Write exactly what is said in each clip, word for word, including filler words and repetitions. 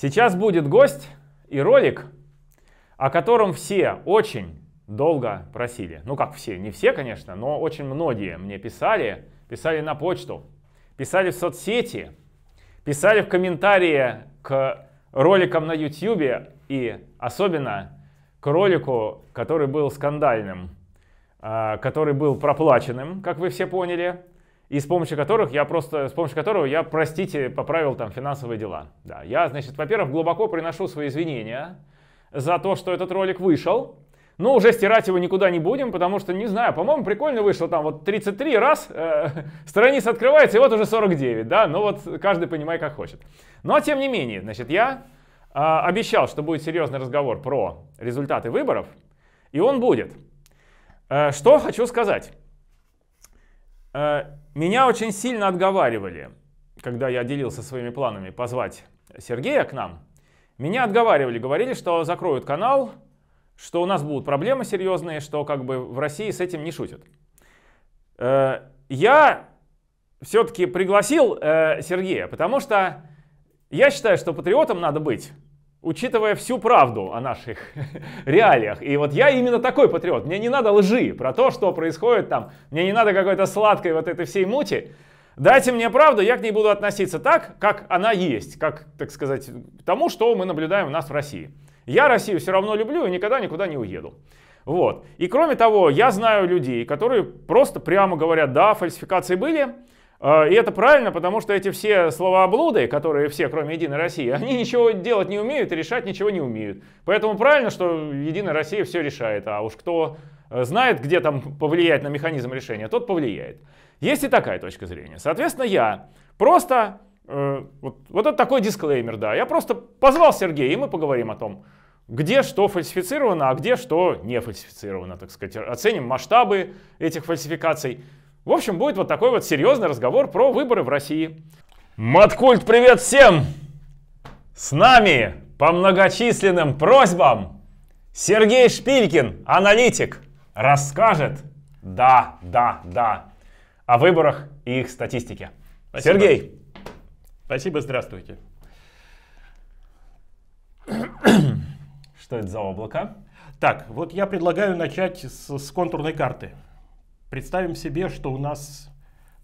Сейчас будет гость и ролик, о котором все очень долго просили. Ну как все, не все, конечно, но очень многие мне писали. Писали на почту, писали в соцсети, писали в комментарии к роликам на YouTube и особенно к ролику, который был скандальным, который был проплаченным, как вы все поняли, и с помощью которых я просто, с помощью которого я, простите, поправил там финансовые дела. Да, я, значит, во-первых, глубоко приношу свои извинения за то, что этот ролик вышел, но уже стирать его никуда не будем, потому что, не знаю, по-моему, прикольно вышло, там вот тридцать три раз, э, страниц открывается, и вот уже сорок девять, да, ну вот каждый понимает, как хочет. Но, тем не менее, значит, я э, обещал, что будет серьезный разговор про результаты выборов, и он будет. Э, что хочу сказать. Э, меня очень сильно отговаривали, когда я делился своими планами позвать Сергея к нам. Меня отговаривали, говорили, что закроют канал, что у нас будут проблемы серьезные, что как бы в России с этим не шутят. Я все-таки пригласил Сергея, потому что я считаю, что патриотом надо быть, учитывая всю правду о наших реалиях. И вот я именно такой патриот. Мне не надо лжи про то, что происходит там. Мне не надо какой-то сладкой вот этой всей мути. Дайте мне правду, я к ней буду относиться так, как она есть, как, так сказать, тому, что мы наблюдаем у нас в России. Я Россию все равно люблю и никогда никуда не уеду. Вот. И кроме того, я знаю людей, которые просто прямо говорят, да, фальсификации были. И это правильно, потому что эти все словооблуды, которые все, кроме Единой России, они ничего делать не умеют и решать ничего не умеют. Поэтому правильно, что Единая Россия все решает. А уж кто знает, где там повлиять на механизм решения, тот повлияет. Есть и такая точка зрения. Соответственно, я просто... Вот, вот это такой дисклеймер, да. Я просто позвал Сергея, и мы поговорим о том, где что фальсифицировано, а где что не фальсифицировано, так сказать. Оценим масштабы этих фальсификаций. В общем, будет вот такой вот серьезный разговор про выборы в России. Маткульт, привет всем! С нами по многочисленным просьбам Сергей Шпилькин, аналитик, расскажет, да, да, да, о выборах и их статистике. Спасибо. Сергей! Спасибо, здравствуйте. Что это за облако? Так, вот я предлагаю начать с, с контурной карты. Представим себе, что у нас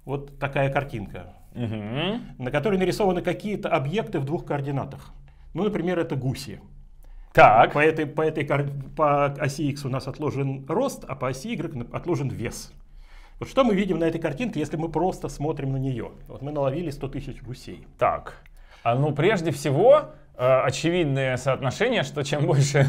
вот такая картинка, угу, на которой нарисованы какие-то объекты в двух координатах. Ну, например, это гуси. Так. По этой, по этой, по оси X у нас отложен рост, а по оси Y отложен вес. Вот что мы видим на этой картинке, если мы просто смотрим на нее? Вот мы наловили сто тысяч гусей. Так, а ну прежде всего, э, очевидное соотношение, что чем больше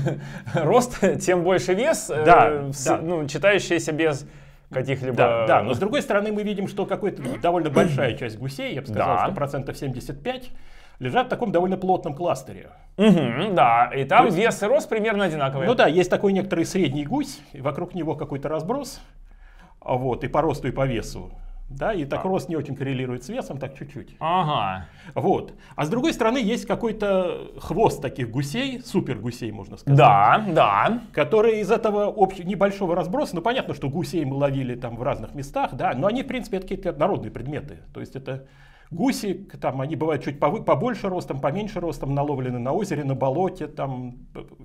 рост, тем больше вес, э, да, с, да. Ну, читающееся без каких-либо... Да, да, но с другой стороны мы видим, что какая-то довольно большая часть гусей, я бы сказал, да, что процентов семьдесят пять, лежат в таком довольно плотном кластере. Угу, да, и там есть вес и рост примерно одинаковые. Ну да, есть такой некоторый средний гусь, и вокруг него какой-то разброс. Вот, и по росту, и по весу. Да, и так а. рост не очень коррелирует с весом, так чуть-чуть. Ага. Вот. А с другой стороны, есть какой-то хвост таких гусей, супер гусей, можно сказать. Да, да. Которые из этого общего небольшого разброса, ну понятно, что гусей мы ловили там в разных местах, да, но они, в принципе, это какие-то народные предметы. То есть это гуси, там они бывают чуть побольше ростом, поменьше ростом, наловлены на озере, на болоте, там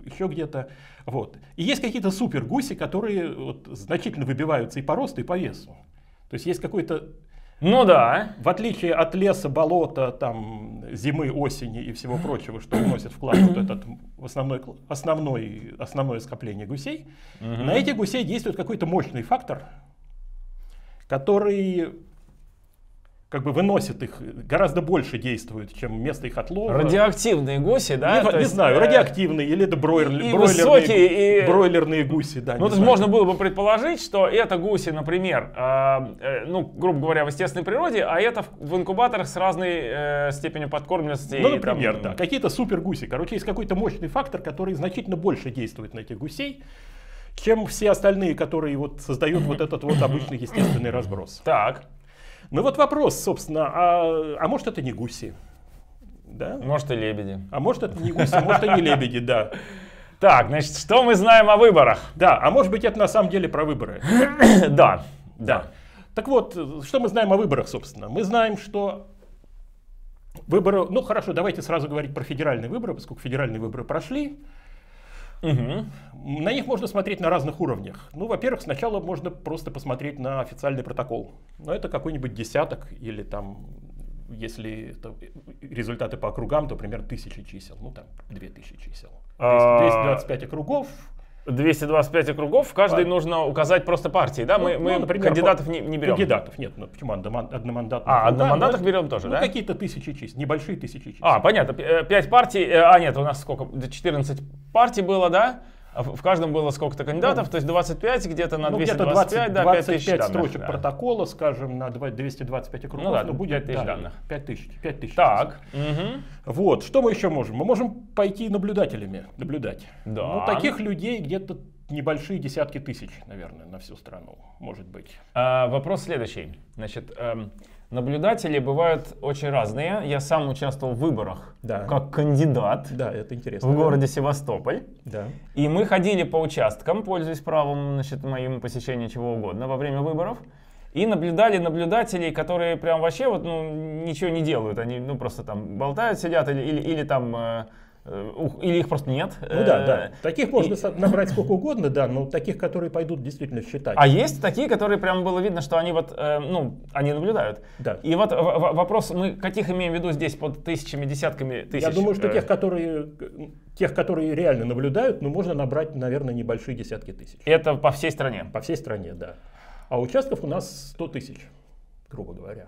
еще где-то. Вот. И есть какие-то супер гуси, которые вот, значительно выбиваются и по росту, и по весу. То есть есть какой-то... Ну да. В отличие от леса, болота, там, зимы, осени и всего прочего, что вносит вклад вот этот основной, основной, основное скопление гусей, угу, на этих гусей действует какой-то мощный фактор, который... как бы выносит их, гораздо больше действует, чем место их отлова. Радиоактивные гуси, да? Не, не есть, знаю, радиоактивные или это бройлерные, и высокие, и... бройлерные гуси. Да, ну, то есть можно было бы предположить, что это гуси, например, э, ну, грубо говоря, в естественной природе, а это в, в инкубаторах с разной э, степенью подкормленности. Ну, например, там... да, какие-то супер гуси. Короче, есть какой-то мощный фактор, который значительно больше действует на этих гусей, чем все остальные, которые вот создают вот этот вот обычный естественный разброс. Так. Ну вот вопрос, собственно, а, а может это не гуси, да? Может и лебеди. А может это не гуси, может и не лебеди, да. Так, значит, что мы знаем о выборах? Да, а может быть это на самом деле про выборы. Да, да. Так вот, что мы знаем о выборах, собственно? Мы знаем, что Выборы, ну хорошо, давайте сразу говорить про федеральные выборы, поскольку федеральные выборы прошли. Угу. На них можно смотреть на разных уровнях. Ну, во-первых, сначала можно просто посмотреть на официальный протокол. Но это какой-нибудь десяток или там, если это результаты по округам, то примерно тысячи чисел, ну там две тысячи чисел. двести двадцать пять округов. двести двадцать пять округов, каждый а, нужно указать просто партии, да? Ну, мы, мы ну, например, кандидатов не, не берем. Кандидатов нет, ну почему одномандатных? А, одномандатных берем тоже, ну, да? Какие-то тысячи чисел, небольшие тысячи чисел. А, понятно, пять партий, а нет, у нас сколько, четырнадцать партий было, да? В каждом было сколько-то кандидатов, ну, то есть двадцать пять где-то на ну, двести двадцать пять, где-то двадцать, да, пять двадцать пять тысяч строчек данных, протокола, да, скажем, на двести двадцать пять округов, ну, да, ну, будет пять тысяч, да, данных. пять тысяч, пять тысяч. Так. Угу. Вот, что мы еще можем? Мы можем пойти наблюдателями наблюдать. Да. Ну, таких людей где-то небольшие десятки тысяч, наверное, на всю страну, может быть. А, вопрос следующий. Значит, эм, наблюдатели бывают очень разные. Я сам участвовал в выборах, да, как кандидат, да, это интересно, в, да, городе Севастополь. Да. И мы ходили по участкам, пользуясь правом, значит, моим посещения чего угодно во время выборов. И наблюдали наблюдателей, которые прям вообще вот, ну, ничего не делают. Они, ну, просто там болтают, сидят или, или, или там... Э, Или их просто нет. Ну да, да. Таких можно и... набрать сколько угодно, да, но таких, которые пойдут действительно считать. А есть такие, которые прям было видно, что они вот, э, ну, они наблюдают. Да. И вот вопрос, мы каких имеем в виду здесь под тысячами, десятками тысяч? Я думаю, что тех, которые, тех, которые реально наблюдают, ну, можно набрать, наверное, небольшие десятки тысяч. Это по всей стране? По всей стране, да. А участков у нас сто тысяч, грубо говоря,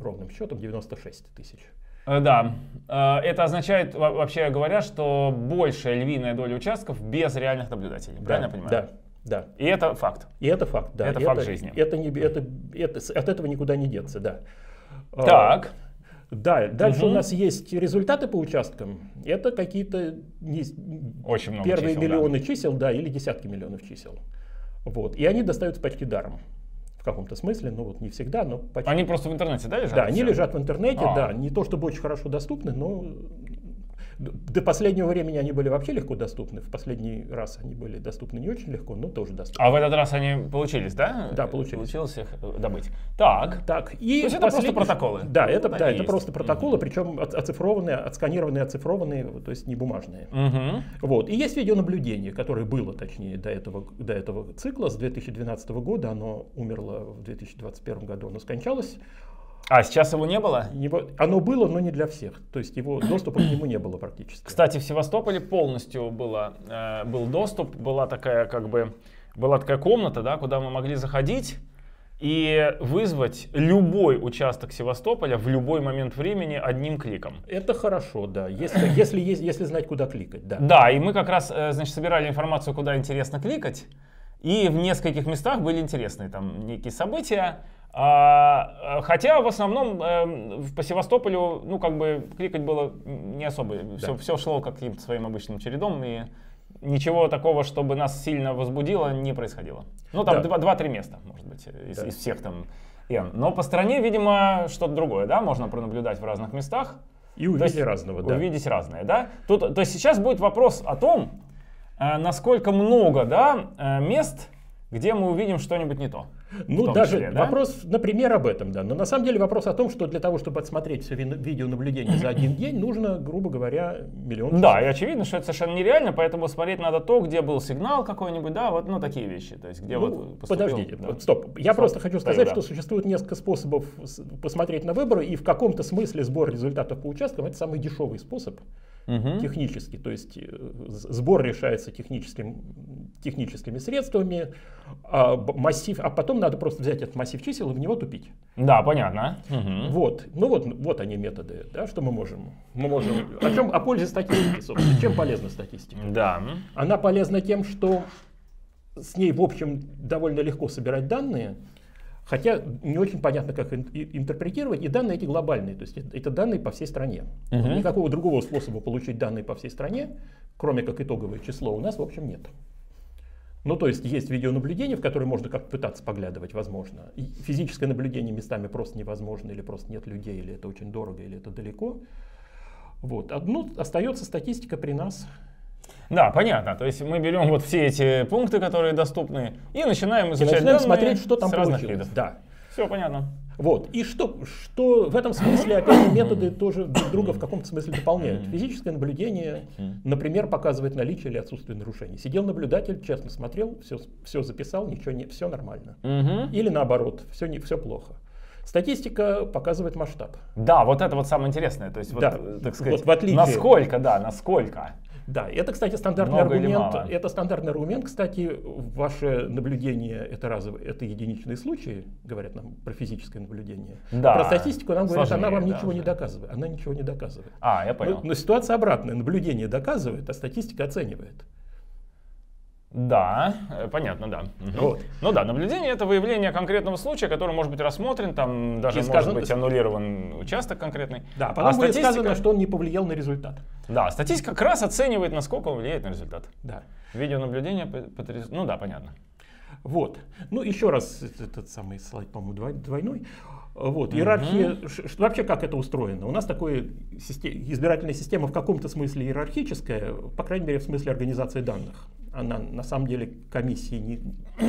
ровным счетом девяносто шесть тысяч. Да, это означает, вообще говоря, что большая львиная доля участков без реальных наблюдателей, да, правильно я понимаю? Да, да. И это факт. И это факт, да. Это, это факт жизни. Это не, это, это, от этого никуда не деться, да. Так. Да, дальше, угу, у нас есть результаты по участкам. Это какие-то не... Очень много первые чисел, миллионы, да, чисел, да, или десятки миллионов чисел. Вот. И они достаются почти даром. В каком-то смысле, ну вот не всегда, но почти. Они просто в интернете, да, лежат? Да, они лежат в интернете, а. да, не то чтобы очень хорошо доступны, но до последнего времени они были вообще легко доступны, в последний раз они были доступны не очень легко, но тоже доступны. А в этот раз они получились, да? Да, получились. Получилось их добыть. Так, так. И то есть это послед... просто протоколы? Да, это, да, это просто протоколы, угу, причем оцифрованные, отсканированные, оцифрованные, то есть не бумажные. Угу. Вот. И есть видеонаблюдение, которое было, точнее, до этого, до этого цикла, с две тысячи двенадцатого года, оно умерло в две тысячи двадцать первом году, оно скончалось. А сейчас его не было? Его, оно было, но не для всех. То есть его доступа к нему не было практически. Кстати, в Севастополе полностью было, э, был доступ, была такая, как бы, была такая комната, да, куда мы могли заходить и вызвать любой участок Севастополя в любой момент времени одним кликом. Это хорошо, да, если, если, если знать, куда кликать. Да, да, и мы как раз, значит, собирали информацию, куда интересно кликать. И в нескольких местах были интересные там некие события. А, хотя в основном э, по Севастополю, ну, как бы кликать было не особо, да, все, все шло каким-то своим обычным чередом, и ничего такого, чтобы нас сильно возбудило, не происходило. Ну там два-три, да, места, может быть, из, да, из всех там. Но по стране, видимо, что-то другое, да, можно пронаблюдать в разных местах. И увидеть разного, да. Увидеть разное, да. Тут, то есть сейчас будет вопрос о том, э, насколько много, да, мест, где мы увидим что-нибудь не то. Ну, даже числе, да? Вопрос, например, об этом, да. Но на самом деле вопрос о том, что для того, чтобы отсмотреть все видеонаблюдение за один день, нужно, грубо говоря, миллион часов. Да, и очевидно, что это совершенно нереально, поэтому смотреть надо то, где был сигнал какой-нибудь, да, вот, ну, такие вещи. То есть, где, ну, вот поступил, подождите, да, стоп. Я стоп, просто хочу сказать, да, что существует несколько способов посмотреть на выборы, и в каком-то смысле сбор результатов по участкам – это самый дешевый способ. Угу. Технически, то есть сбор решается техническим, техническими средствами, а, массив, а потом надо просто взять этот массив чисел и в него тупить. Да, понятно. Угу. Вот, ну вот, вот они методы, да, что мы можем. Мы можем о чем? О пользе статистики, собственно. Чем полезна статистика? Да. Она полезна тем, что с ней, в общем, довольно легко собирать данные. Хотя не очень понятно, как интерпретировать, и данные эти глобальные, то есть это данные по всей стране. Uh-huh. Никакого другого способа получить данные по всей стране, кроме как итоговое число, у нас, в общем, нет. Ну, то есть есть видеонаблюдение, в которое можно как-то пытаться поглядывать, возможно. И физическое наблюдение местами просто невозможно, или просто нет людей, или это очень дорого, или это далеко. Вот. Одно, остается статистика при нас. Да, понятно. То есть мы берем вот все эти пункты, которые доступны, и начинаем изучать и начинаем данные, смотреть, что там с разных получилось. Видов. Да. Все понятно. Вот. И что, что в этом смысле, опять, методы тоже друг друга в каком-то смысле дополняют. Физическое наблюдение, например, показывает наличие или отсутствие нарушений. Сидел наблюдатель, честно смотрел, все, все записал, ничего не, все нормально. Угу. Или наоборот, все, не, все плохо. Статистика показывает масштаб. Да, вот это вот самое интересное. То есть, вот, да, так сказать, вот в отличие... насколько, да, насколько. Да, это, кстати, стандартный много аргумент. Это стандартный аргумент, кстати, ваше наблюдение это разовые, это единичные случаи, говорят нам про физическое наблюдение. Да. Про статистику нам говорят, сложнее, она вам да, ничего да. не доказывает, она ничего не доказывает. А, я понял. Но, но ситуация обратная: наблюдение доказывает, а статистика оценивает. Да, понятно, да. Вот. Ну да, наблюдение это выявление конкретного случая, который может быть рассмотрен, там даже и может сказано, быть аннулирован участок конкретный. Да, потом а статистика... сказано, что он не повлиял на результат. Да, статистика как раз оценивает, насколько он влияет на результат. Да. Видеонаблюдение, потряс... ну да, понятно. Вот, ну еще раз этот самый слайд, по-моему, двойной. Вот, иерархия, mm-hmm. вообще как это устроено? У нас такая избирательная система в каком-то смысле иерархическая, по крайней мере в смысле организации данных. Она, на самом деле комиссии не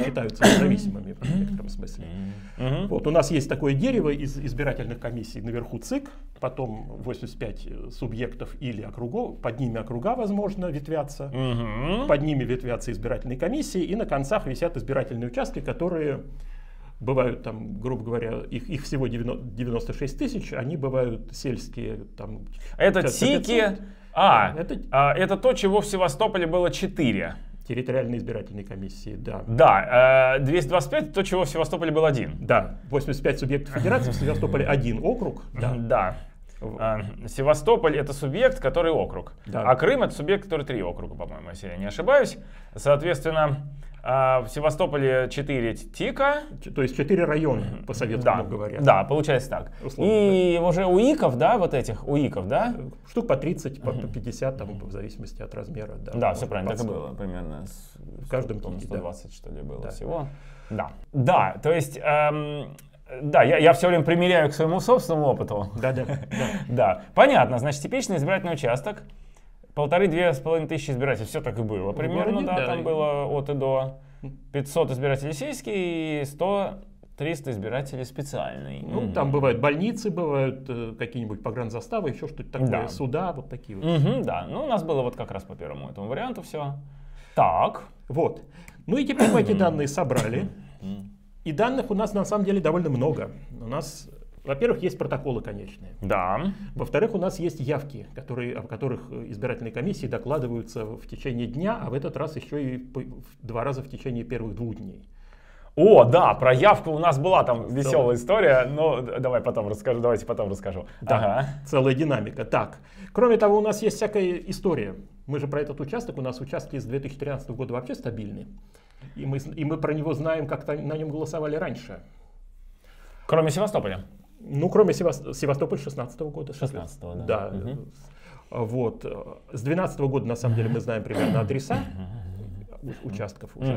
считаются независимыми в некотором смысле. Mm-hmm. Вот, у нас есть такое дерево из избирательных комиссий. Наверху ЦИК, потом восемьдесят пять субъектов или округов. Под ними округа, возможно, ветвятся. Mm-hmm. Под ними ветвятся избирательные комиссии. И на концах висят избирательные участки, которые бывают, там, грубо говоря, их, их всего девяносто шесть тысяч. Они бывают сельские. Там, это ТИКи. А, это... а, это то, чего в Севастополе было четыре. Территориальные избирательные комиссии, да. Да, двести двадцать пять, то, чего в Севастополе был один. Да, восемьдесят пять субъектов федерации, в Севастополе один округ. Да. да. А, Севастополь это субъект, который округ. Да. А Крым это субъект, который три округа, по-моему, если я не ошибаюсь. Соответственно, в Севастополе четыре ТИКа. То есть четыре района, по советскому да. говоря. Да, получается так. Условно, и да. уже УИКов, да, вот этих УИКов, да? Штук по тридцать, по пятьдесят, там, в зависимости от размера. Да, да все правильно, так было примерно. В каждом ТИКе, сто двадцать, да. что ли, было да. всего. Да, да то есть... Эм... Да, я, я все время примеряю к своему собственному опыту. Да, да, да. да. Понятно, значит, типичный избирательный участок, полторы-две с половиной тысячи избирателей, все так и было примерно, городе, да, да, там было от и до, пятьсот избирателей сельские и сто-триста избирателей специальные. Ну, угу. там бывают больницы, бывают э, какие-нибудь погранзаставы, еще что-то такое, да. суда, вот такие вот. Угу, да, ну у нас было вот как раз по первому этому варианту все. Так. Вот. Ну и теперь мы эти данные собрали. И данных у нас на самом деле довольно много. У нас, во-первых, есть протоколы конечные. Да. Во-вторых, у нас есть явки, которые, о которых избирательные комиссии докладываются в течение дня, а в этот раз еще и два раза в течение первых двух дней. О, да, про явку у нас была там веселая история, но давай потом расскажу, давайте потом расскажу. Да, ага. целая динамика. Так, кроме того, у нас есть всякая история. Мы же про этот участок, у нас участки с две тысячи тринадцатого года вообще стабильны. И мы, и мы про него знаем, как на нем голосовали раньше. Кроме Севастополя? Ну, кроме Севаст... Севастополь шестнадцатого года. шестнадцатого, да. да. Угу. Вот. С двенадцатого года, на самом деле, мы знаем примерно адреса участков уже.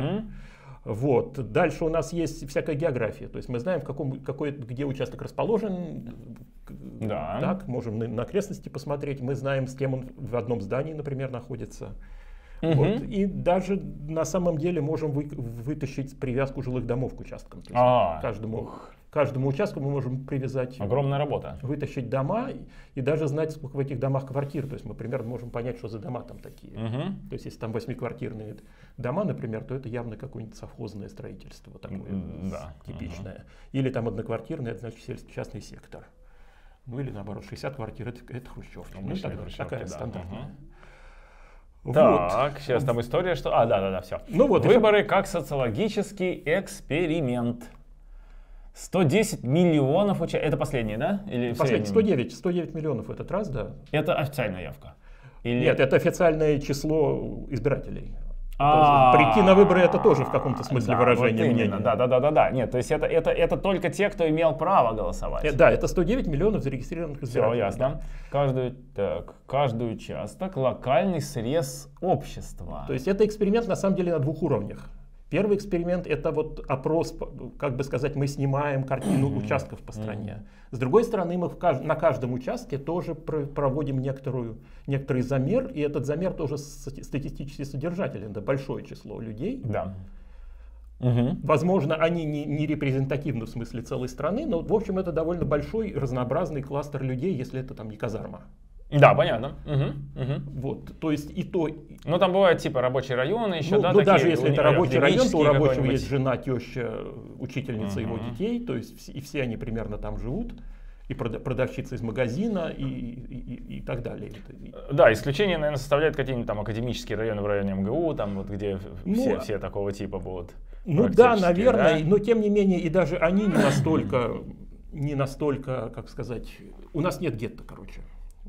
Угу. Вот. Дальше у нас есть всякая география. То есть мы знаем, в каком, какой, где участок расположен. Да. Так, можем на, на окрестности посмотреть. Мы знаем, с кем он в одном здании, например, находится. Угу. Вот, и даже на самом деле можем вы, вытащить привязку жилых домов к участкам. То есть а, каждому, ух. каждому участку мы можем привязать. Огромная работа. Вытащить дома и, и даже знать, сколько в этих домах квартир. То есть мы примерно можем понять, что за дома там такие. Угу. То есть если там восьмиквартирные дома, например, то это явно какое-нибудь совхозное строительство такое да. типичное. Угу. Или там одноквартирное, это значит частный сектор. Ну или наоборот, шестьдесят квартир это, это хрущевка. Ну, так, хрущевки, такая да. стандартная. Угу. Так, вот. Сейчас там история, что... А, да-да-да, все. Ну, вот выборы еще... как социологический эксперимент. сто десять миллионов участников. Это последний, да? Или последний, сто девять, сто девять миллионов в этот раз, да. Это официальная явка? Или... Нет, это официальное число избирателей. А -а -а. Прийти на выборы это тоже в каком-то смысле да, выражение вот мнения. Да, да, да, да, да. Нет, то есть это, это, это только те, кто имел право голосовать. Э, да, это сто девять миллионов зарегистрированных избирателей. Все ясно. Каждый, так, каждый участок локальный срез общества. То есть это эксперимент на самом деле на двух уровнях. Первый эксперимент это вот опрос, как бы сказать, мы снимаем картину участков по стране. С другой стороны, мы в кажд... на каждом участке тоже проводим некоторую, некоторый замер, и этот замер тоже статистически содержателен, это большое число людей. Да. Угу. Возможно, они не, не репрезентативны в смысле целой страны, но, в общем, это довольно большой разнообразный кластер людей, если это там не казарма. Да, понятно. Угу, угу. Вот, то есть и то... Ну, там бывают типа рабочие районы еще, ну, да? Ну, такие, даже если это рабочий район, то у рабочего есть жена, теща, учительница, угу, его детей, то есть и все они примерно там живут. И продавщица из магазина, и, и, и так далее. Да, исключение, наверное, составляют какие-нибудь там академические районы в районе МГУ, там вот где ну, все, все такого типа будут. Ну да, наверное, да? Но тем не менее, и даже они не настолько, не настолько, как сказать, у нас нет гетто, короче.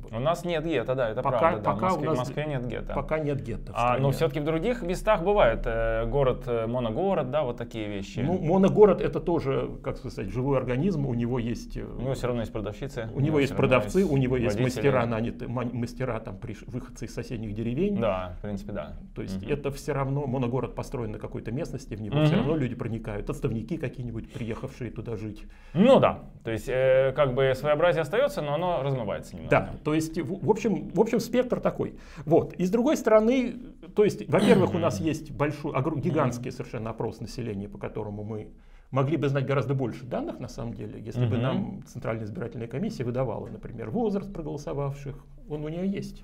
У нас нет гетто, да, это пока, правда. Да. Пока в, Москве, у нас в Москве нет гетто. Пока нет гетто. А, но все-таки в других местах бывает э, город, э, моногород, да, вот такие вещи. Ну, моногород это тоже, как сказать, живой организм, у него есть... У него все равно есть продавщицы. У, у него есть продавцы, есть у него есть водители. Мастера, наняты, мастера там, приш, выходцы из соседних деревень. Да, в принципе, да. То есть угу. это все равно, моногород построен на какой-то местности, в него угу. все равно люди проникают. Отставники какие-нибудь, приехавшие туда жить. Ну да, то есть э, как бы своеобразие остается, но оно размывается немного. Да. То есть, в общем, в общем, спектр такой. Вот. И с другой стороны, то есть, во-первых, у нас есть большой, гигантский совершенно опрос населения, по которому мы могли бы знать гораздо больше данных, на самом деле, если бы нам Центральная избирательная комиссия выдавала, например, возраст проголосовавших, он у нее есть,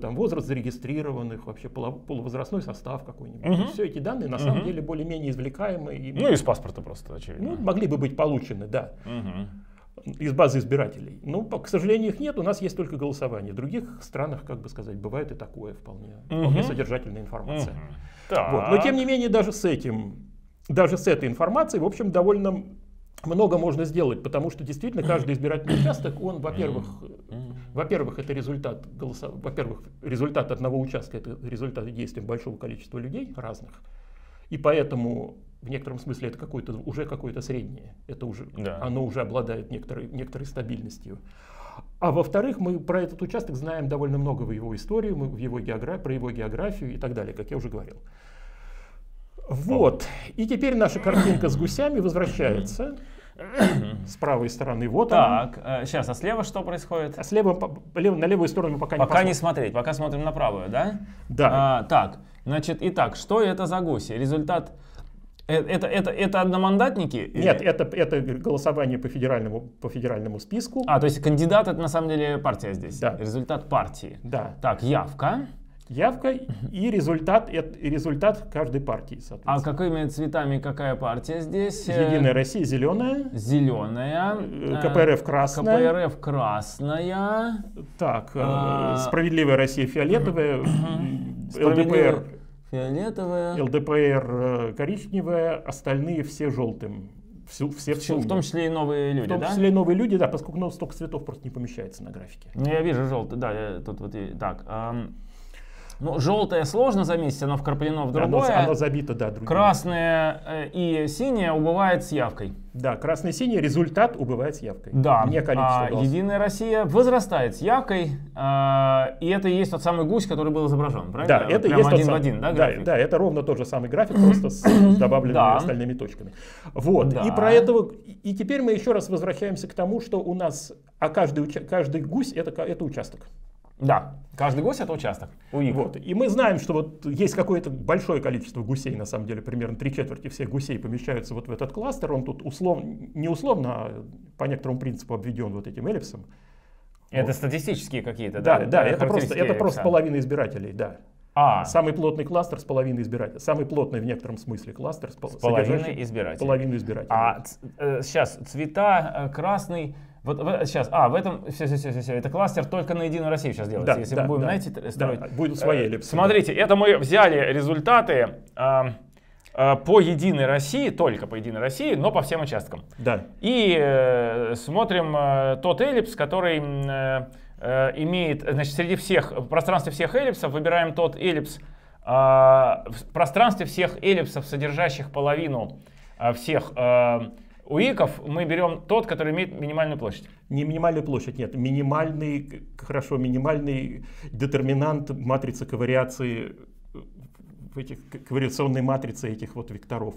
там, возраст зарегистрированных, вообще полувозрастной состав какой-нибудь. Угу. Все эти данные, на самом угу. деле, более-менее извлекаемые. И, ну, из паспорта просто, очевидно. Ну, могли бы быть получены, да. Угу. Из базы избирателей. Ну, к сожалению, их нет, у нас есть только голосование. В других странах, как бы сказать, бывает и такое вполне, угу. вполне содержательная информация. Угу. Вот. Но, тем не менее, даже с этим, даже с этой информацией, в общем, довольно много можно сделать, потому что, действительно, каждый избирательный участок, он, во-первых, во-первых, это результат голосов... во-первых, результат одного участка, это результат действия большого количества людей разных. И поэтому в некотором смысле это какое-то, уже какое-то среднее, это уже, да. оно уже обладает некоторой, некоторой стабильностью. А во-вторых, мы про этот участок знаем довольно много в его историю, мы в его географ... про его географию и так далее, как я уже говорил. Вот, и теперь наша картинка с гусями возвращается. С правой стороны вот так, он. Э, сейчас, а слева что происходит? А слева, по, лев, на левую сторону мы пока, пока не Пока не смотреть, пока смотрим на правую, да? Да. А, так, значит, итак, что это за гуси? Результат... Это, это, это одномандатники? Нет, это, это голосование по федеральному, по федеральному списку. А, то есть кандидат — это на самом деле партия здесь? Да. Результат партии. Да. Так, явка. Явка и результат, и результат каждой партии, соответственно. А какими цветами какая партия здесь? Единая Россия — зеленая. Зеленая. КПРФ — красная. КПРФ — красная. Так, а... Справедливая Россия — фиолетовая. Справедливая... ЛДПР — фиолетовая. ЛДПР — коричневая, остальные все желтым. Всю, все в, в том числе и новые люди, да? В том числе и новые люди, да, поскольку ну, столько цветов просто не помещается на графике. Ну, я вижу желтый, да, я тут вот и так. Эм... Ну, желтое сложно заметить, оно вкраплено в другое. Оно, оно забито, да, другим. Красное и синее убывает с явкой. Да, красное и синее, результат убывает с явкой. Да, не количество голосов. Единая Россия возрастает с явкой, а, и это и есть тот самый гусь, который был изображен, правильно? Да, вот это есть один сам... в один, да, график? Да, да, это ровно тот же самый график, просто с, с добавленными да. остальными точками. Вот, да. и про этого, и теперь мы еще раз возвращаемся к тому, что у нас, а каждый, уча... каждый гусь это, это участок. Да, каждый гусь — это участок. У них. Вот. И мы знаем, что вот есть какое-то большое количество гусей, на самом деле, примерно три четверти всех гусей помещаются вот в этот кластер. Он тут условно, не условно, а по некоторому принципу обведен вот этим эллипсом. Это вот. Статистические какие-то, да? Да, да, это просто, это просто половина избирателей, да. А. Самый плотный кластер с половиной избирателей. Самый плотный в некотором смысле кластер с, пол... с половиной избирателей. Половину избирателей. А э, сейчас цвета э, красный... Вот, вот сейчас, а, в этом, все, все, все, все, все, это кластер только на Единую Россию сейчас делается, да, если да, мы будем, да, знаете, строить. Да, будут свои эллипсы. Смотрите, это мы взяли результаты э, э, по Единой России, только по Единой России, но по всем участкам. Да. И э, смотрим э, тот эллипс, который э, э, имеет, значит, среди всех, в пространстве всех эллипсов выбираем тот эллипс, э, в пространстве всех эллипсов, содержащих половину э, всех э, у иков мы берем тот, который имеет минимальную площадь. Не минимальную площадь, нет. Минимальный, хорошо, минимальный детерминант матрицы ковариации, этих, ковариационной матрицы этих вот векторов.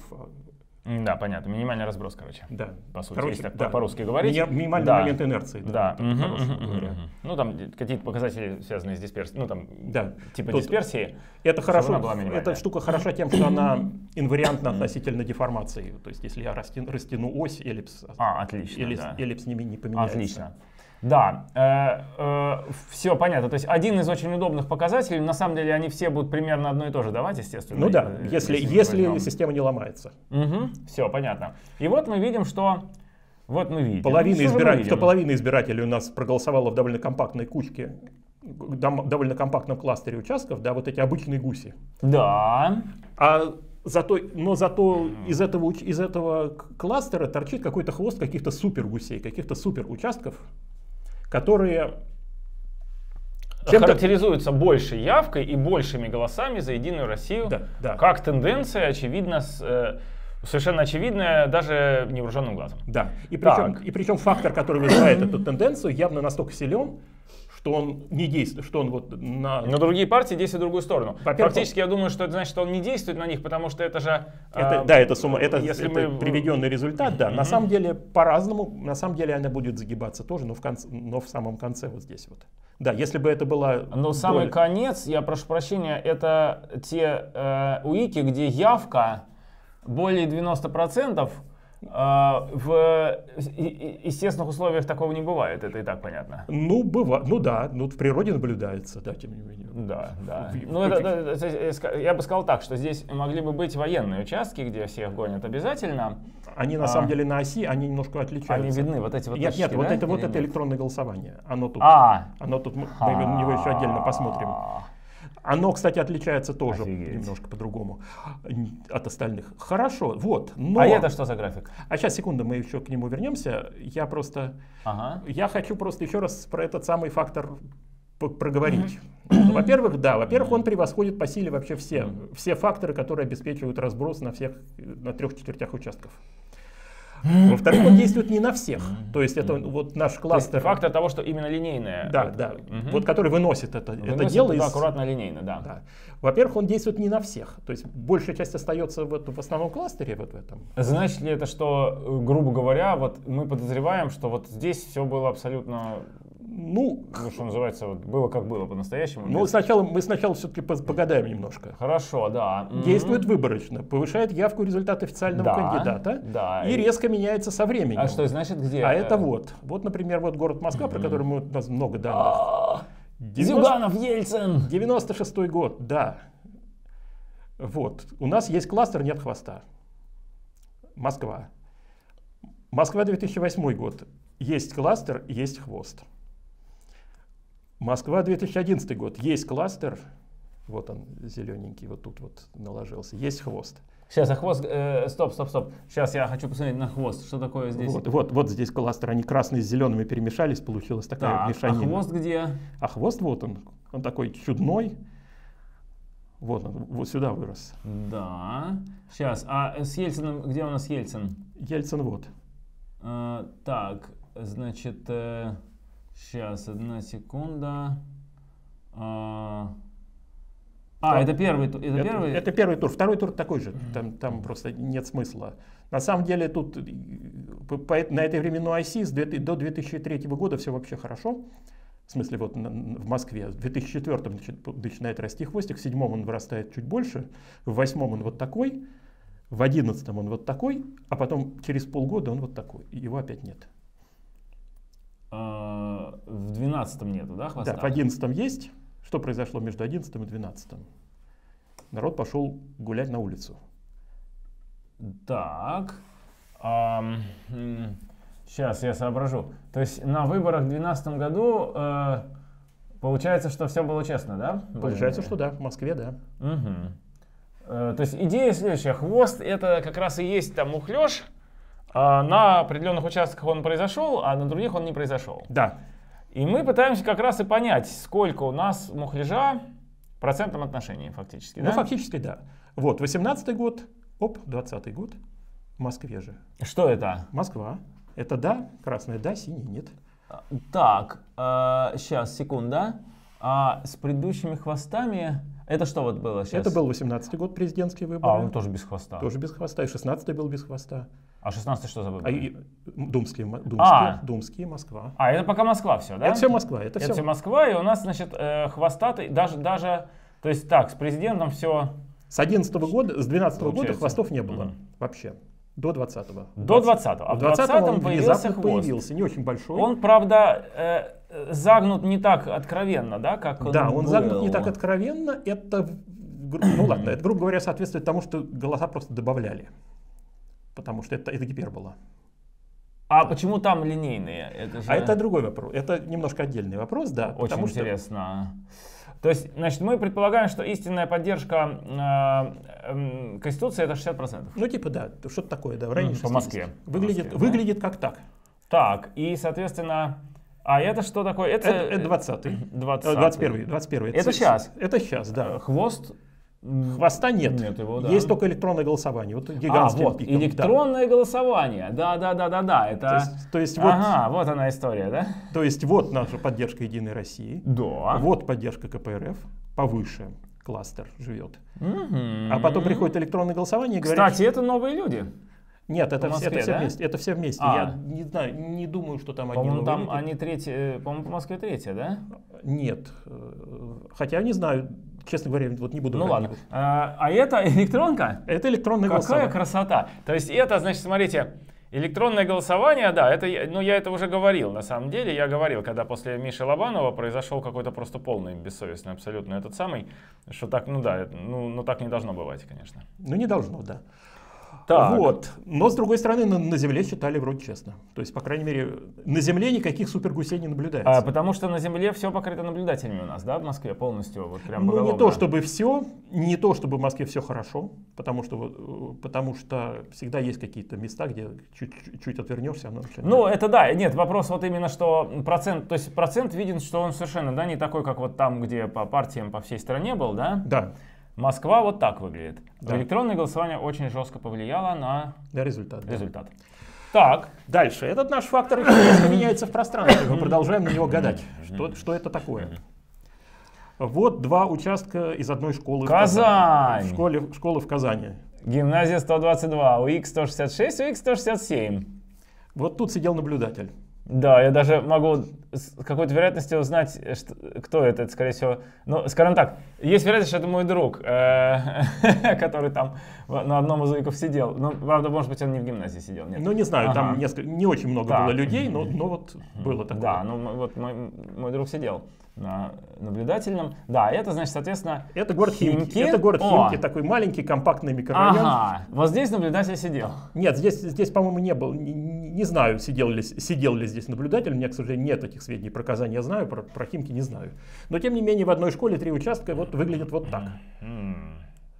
Да, понятно. Минимальный разброс, короче. Да. По сути, короче, если да. по-русски говорить. Минимальный да. момент инерции. Да. да. да. Угу, угу, угу. Ну, там какие-то показатели, связанные с дисперсией. Ну, там, да. типа Тут дисперсии. Это хорошо. Эта штука хороша тем, что она инвариантна относительно деформации. То есть, если я растяну, растяну ось, эллипс, а, отлично, эллипс, да. эллипс не, не поменяется. Отлично. Да, э, э, все понятно. То есть один из очень удобных показателей, на самом деле они все будут примерно одно и то же давать, естественно. Ну да, если, если, если система не ломается. Угу, все понятно. И вот мы видим, что... Вот мы видим. Половина, избиратель, мы видим? Что половина избирателей у нас проголосовала в довольно компактной кучке, в довольно компактном кластере участков, да, вот эти обычные гуси. Да. А... Зато, но зато из этого, из этого кластера торчит какой-то хвост каких-то супер гусей, каких-то супер участков, которые характеризуются большей явкой и большими голосами за Единую Россию, да, да. как тенденция, очевидно, с, совершенно очевидная даже невооруженным глазом. Да. И причем, и причем фактор, который вызывает эту тенденцию, явно настолько силен, что он не действует, что он вот на... Но другие партии действуют в другую сторону. Практически я думаю, что это значит, что он не действует на них, потому что это же... Это, а, да, это, сумма, это, если это мы... приведенный результат, да. Mm-hmm. На самом деле по-разному, на самом деле она будет загибаться тоже, но в, конце, но в самом конце вот здесь вот. Да, если бы это было... Но самый боль... конец, я прошу прощения, это те э, уики, где явка более девяноста процентов, в естественных условиях такого не бывает, это и так понятно. Ну, бывает, ну да, ну, в природе наблюдается, да, тем не менее. Да, да. Ну, это, это, я бы сказал так, что здесь могли бы быть военные участки, где всех гонят обязательно. Они на а, самом деле на оси, они немножко отличаются. Они видны, вот эти вот точки, Нет, нет, да? вот это, вот это электронное голосование, оно тут, а, оно тут мы, мы на него еще отдельно посмотрим. Оно, кстати, отличается тоже Офигеть. немножко по-другому от остальных. Хорошо, вот. Но... А это что за график? А сейчас, секунду, мы еще к нему вернемся. Я просто... Ага. Я хочу просто еще раз про этот самый фактор проговорить. Mm-hmm. Во-первых, да, во-первых, он превосходит по силе вообще все, mm-hmm. все факторы, которые обеспечивают разброс на всех, на трех четвертях участков. Во-вторых, он действует не на всех. То есть это вот наш кластер. Фактор того, что именно линейное. Да, да. Угу. Вот который выносит это, выносит это дело. Из... аккуратно линейно, да. да. Во-первых, он действует не на всех. То есть большая часть остается в, в основном кластере. Вот в этом. Значит ли это, что, грубо говоря, вот мы подозреваем, что вот здесь все было абсолютно... Ну, ну, что называется, вот было как было по-настоящему. Ну, сначала, мы сначала все-таки погадаем немножко. Хорошо, да. Действует выборочно, повышает явку результата официального да, кандидата да, и, и резко меняется со временем. А что значит где? А это, это вот. Вот, например, вот город Москва, mm-hmm. про который мы, у нас много данных. Зюганов, Ельцин! девяносто шестой год, да. Вот. У нас есть кластер «Нет хвоста». Москва. Москва, две тысячи восьмой год. Есть кластер, есть хвост. Москва, две тысячи одиннадцатый год. Есть кластер, вот он зелененький, вот тут вот наложился, есть хвост. Сейчас, а хвост, э, стоп, стоп, стоп, сейчас я хочу посмотреть на хвост, что такое здесь? Вот, вот, вот здесь кластер, они красные с зелеными перемешались, получилась такая так, мешанина. А хвост где? А хвост вот он, он такой чудной, вот он, вот сюда вырос. Да, сейчас, а с Ельцином, где у нас Ельцин? Ельцин вот. А, так, значит... Э... Сейчас, одна секунда. А, а это, первый, это, это первый? Это первый тур. Второй тур такой же. Там, там просто нет смысла. На самом деле тут по, по, на этой временной оси с, до две тысячи третьего года все вообще хорошо. В смысле вот на, в Москве. В две тысячи четвёртом начинает расти хвостик. В две тысячи седьмом он вырастает чуть больше. В две тысячи восьмом он вот такой. В две тысячи одиннадцатом он вот такой. А потом через полгода он вот такой. Его опять нет. В двенадцатом нету, да, хвоста? Да, в одиннадцатом есть. Что произошло между одиннадцатым и двенадцатым? Народ пошел гулять на улицу. Так, эм, сейчас я соображу. То есть на выборах в две тысячи двенадцатом году э, получается, что все было честно, да? Получается, что да, в Москве, да. Угу. Э, то есть идея следующая. Хвост — это как раз и есть там мухлёж. А на определенных участках он произошел, а на других он не произошел. Да. И мы пытаемся как раз и понять, сколько у нас мухляжа в процентном отношении фактически. Ну, да? фактически, да. Вот, восемнадцатый год, оп, двадцатый год, в Москве же. Что это? Москва. Это да, красное да, синий нет. Так, э, сейчас, секунда. А с предыдущими хвостами... Это что вот было сейчас? Это был восемнадцатый год, президентские выборы. А он тоже без хвоста. Тоже без хвоста. И шестнадцатый был без хвоста. А шестнадцатый что за выборы? А, и, думские, думские, а. думские, Москва. А, это пока Москва все, да? Это все Москва. Это, это все... все Москва, и у нас, значит, хвостатый, даже, даже, то есть так, с президентом все... С одиннадцатого года, с двенадцатого года хвостов не было, угу, вообще. До двадцатого. До двадцатого. А в двадцатом появился хвост. Появился, не очень большой. Он, правда, э, загнут не так откровенно, да, как он Да, он был. загнут не так откровенно. Это, ну ладно, это, грубо говоря, соответствует тому, что голоса просто добавляли. Потому что это, это гипербола. А да. Почему там линейные? Это же... А это другой вопрос. Это немножко отдельный вопрос, да. Очень потому интересно. Что... То есть, значит, мы предполагаем, что истинная поддержка э, э, Конституции — это шестьдесят процентов. Ну, типа, да, что-то такое, да, в районе шестидесяти. По Москве. Выглядит, По Москве, выглядит да? как так. Так, и, соответственно, а это что такое? Это, это двадцатый, двадцать первый. Это сейчас? Это сейчас, да. Хвост? Хвоста нет. Нет его, да. Есть только электронное голосование. Вот гигантским а, вот, пиком, электронное да. голосование. Да, да, да, да, да. Это... То есть, то есть вот, ага, вот она история, да? То есть вот наша поддержка Единой России. Да. Вот поддержка КПРФ. Повыше кластер живет. Угу. А потом приходит электронное голосование и говорит... Кстати, это новые люди. Нет, это, Москве, это, все, да? вместе, это все вместе. А. Я не знаю, не думаю, что там одни новые там люди. Они третьи, по-моему, по Москве третья, да? Нет. Хотя не знаю. Честно говоря, вот не буду. Ну ладно. А, а это электронка? Это электронное голосование. Какая красота. То есть это, значит, смотрите, электронное голосование, да, это, ну я это уже говорил, на самом деле, я говорил, когда после Миши Лобанова произошел какой-то просто полный, бессовестный, абсолютно этот самый, что так, ну да, ну, ну так не должно бывать, конечно. Ну не должно, да. Так. Вот. Но с другой стороны, на, на Земле считали вроде честно. То есть, по крайней мере, на Земле никаких супергусей не наблюдается. А, потому что на Земле все покрыто наблюдателями у нас, да, в Москве полностью? Вот прям ну, не то чтобы все, не то чтобы в Москве все хорошо, потому что, потому что всегда есть какие-то места, где чуть-чуть отвернешься. Оно начинает... Ну, это да, нет, вопрос вот именно, что процент, то есть процент виден, что он совершенно, да, не такой, как вот там, где по партиям по всей стране был, да? Да. Москва вот так выглядит. Да. Электронное голосование очень жестко повлияло на, на результат. результат. Да. Так, дальше. Этот наш фактор меняется в пространстве. Мы продолжаем на него гадать. Что, что это такое? Вот два участка из одной школы. Казань! В Казани. Школа в Казани. Гимназия сто двадцать два. У Х сто шестьдесят шесть, у Х сто шестьдесят семь. Вот тут сидел наблюдатель. Да, я даже могу с какой-то вероятностью узнать, что, кто это, это, скорее всего. Ну, скажем так, есть вероятность, что это мой друг, который там на одном из уиков сидел. Но, правда, может быть, он не в гимназии сидел. Нет. Ну, не знаю, ага. там несколько, не очень много да. было людей, но, но вот было такое. Да, ну вот мой, мой друг сидел на наблюдательном. Да, это, значит, соответственно, это город Химки. Химки. Это город О. Химки, такой маленький, компактный микрорайон. Ага, вот здесь наблюдатель сидел. Нет, здесь, здесь по-моему, не был. Не знаю, сидел ли, сидел ли здесь наблюдатель. У меня, к сожалению, нет таких сведений. Про Казань я знаю, про, про Химки не знаю. Но, тем не менее, в одной школе три участка вот, выглядят вот так. Mm-hmm.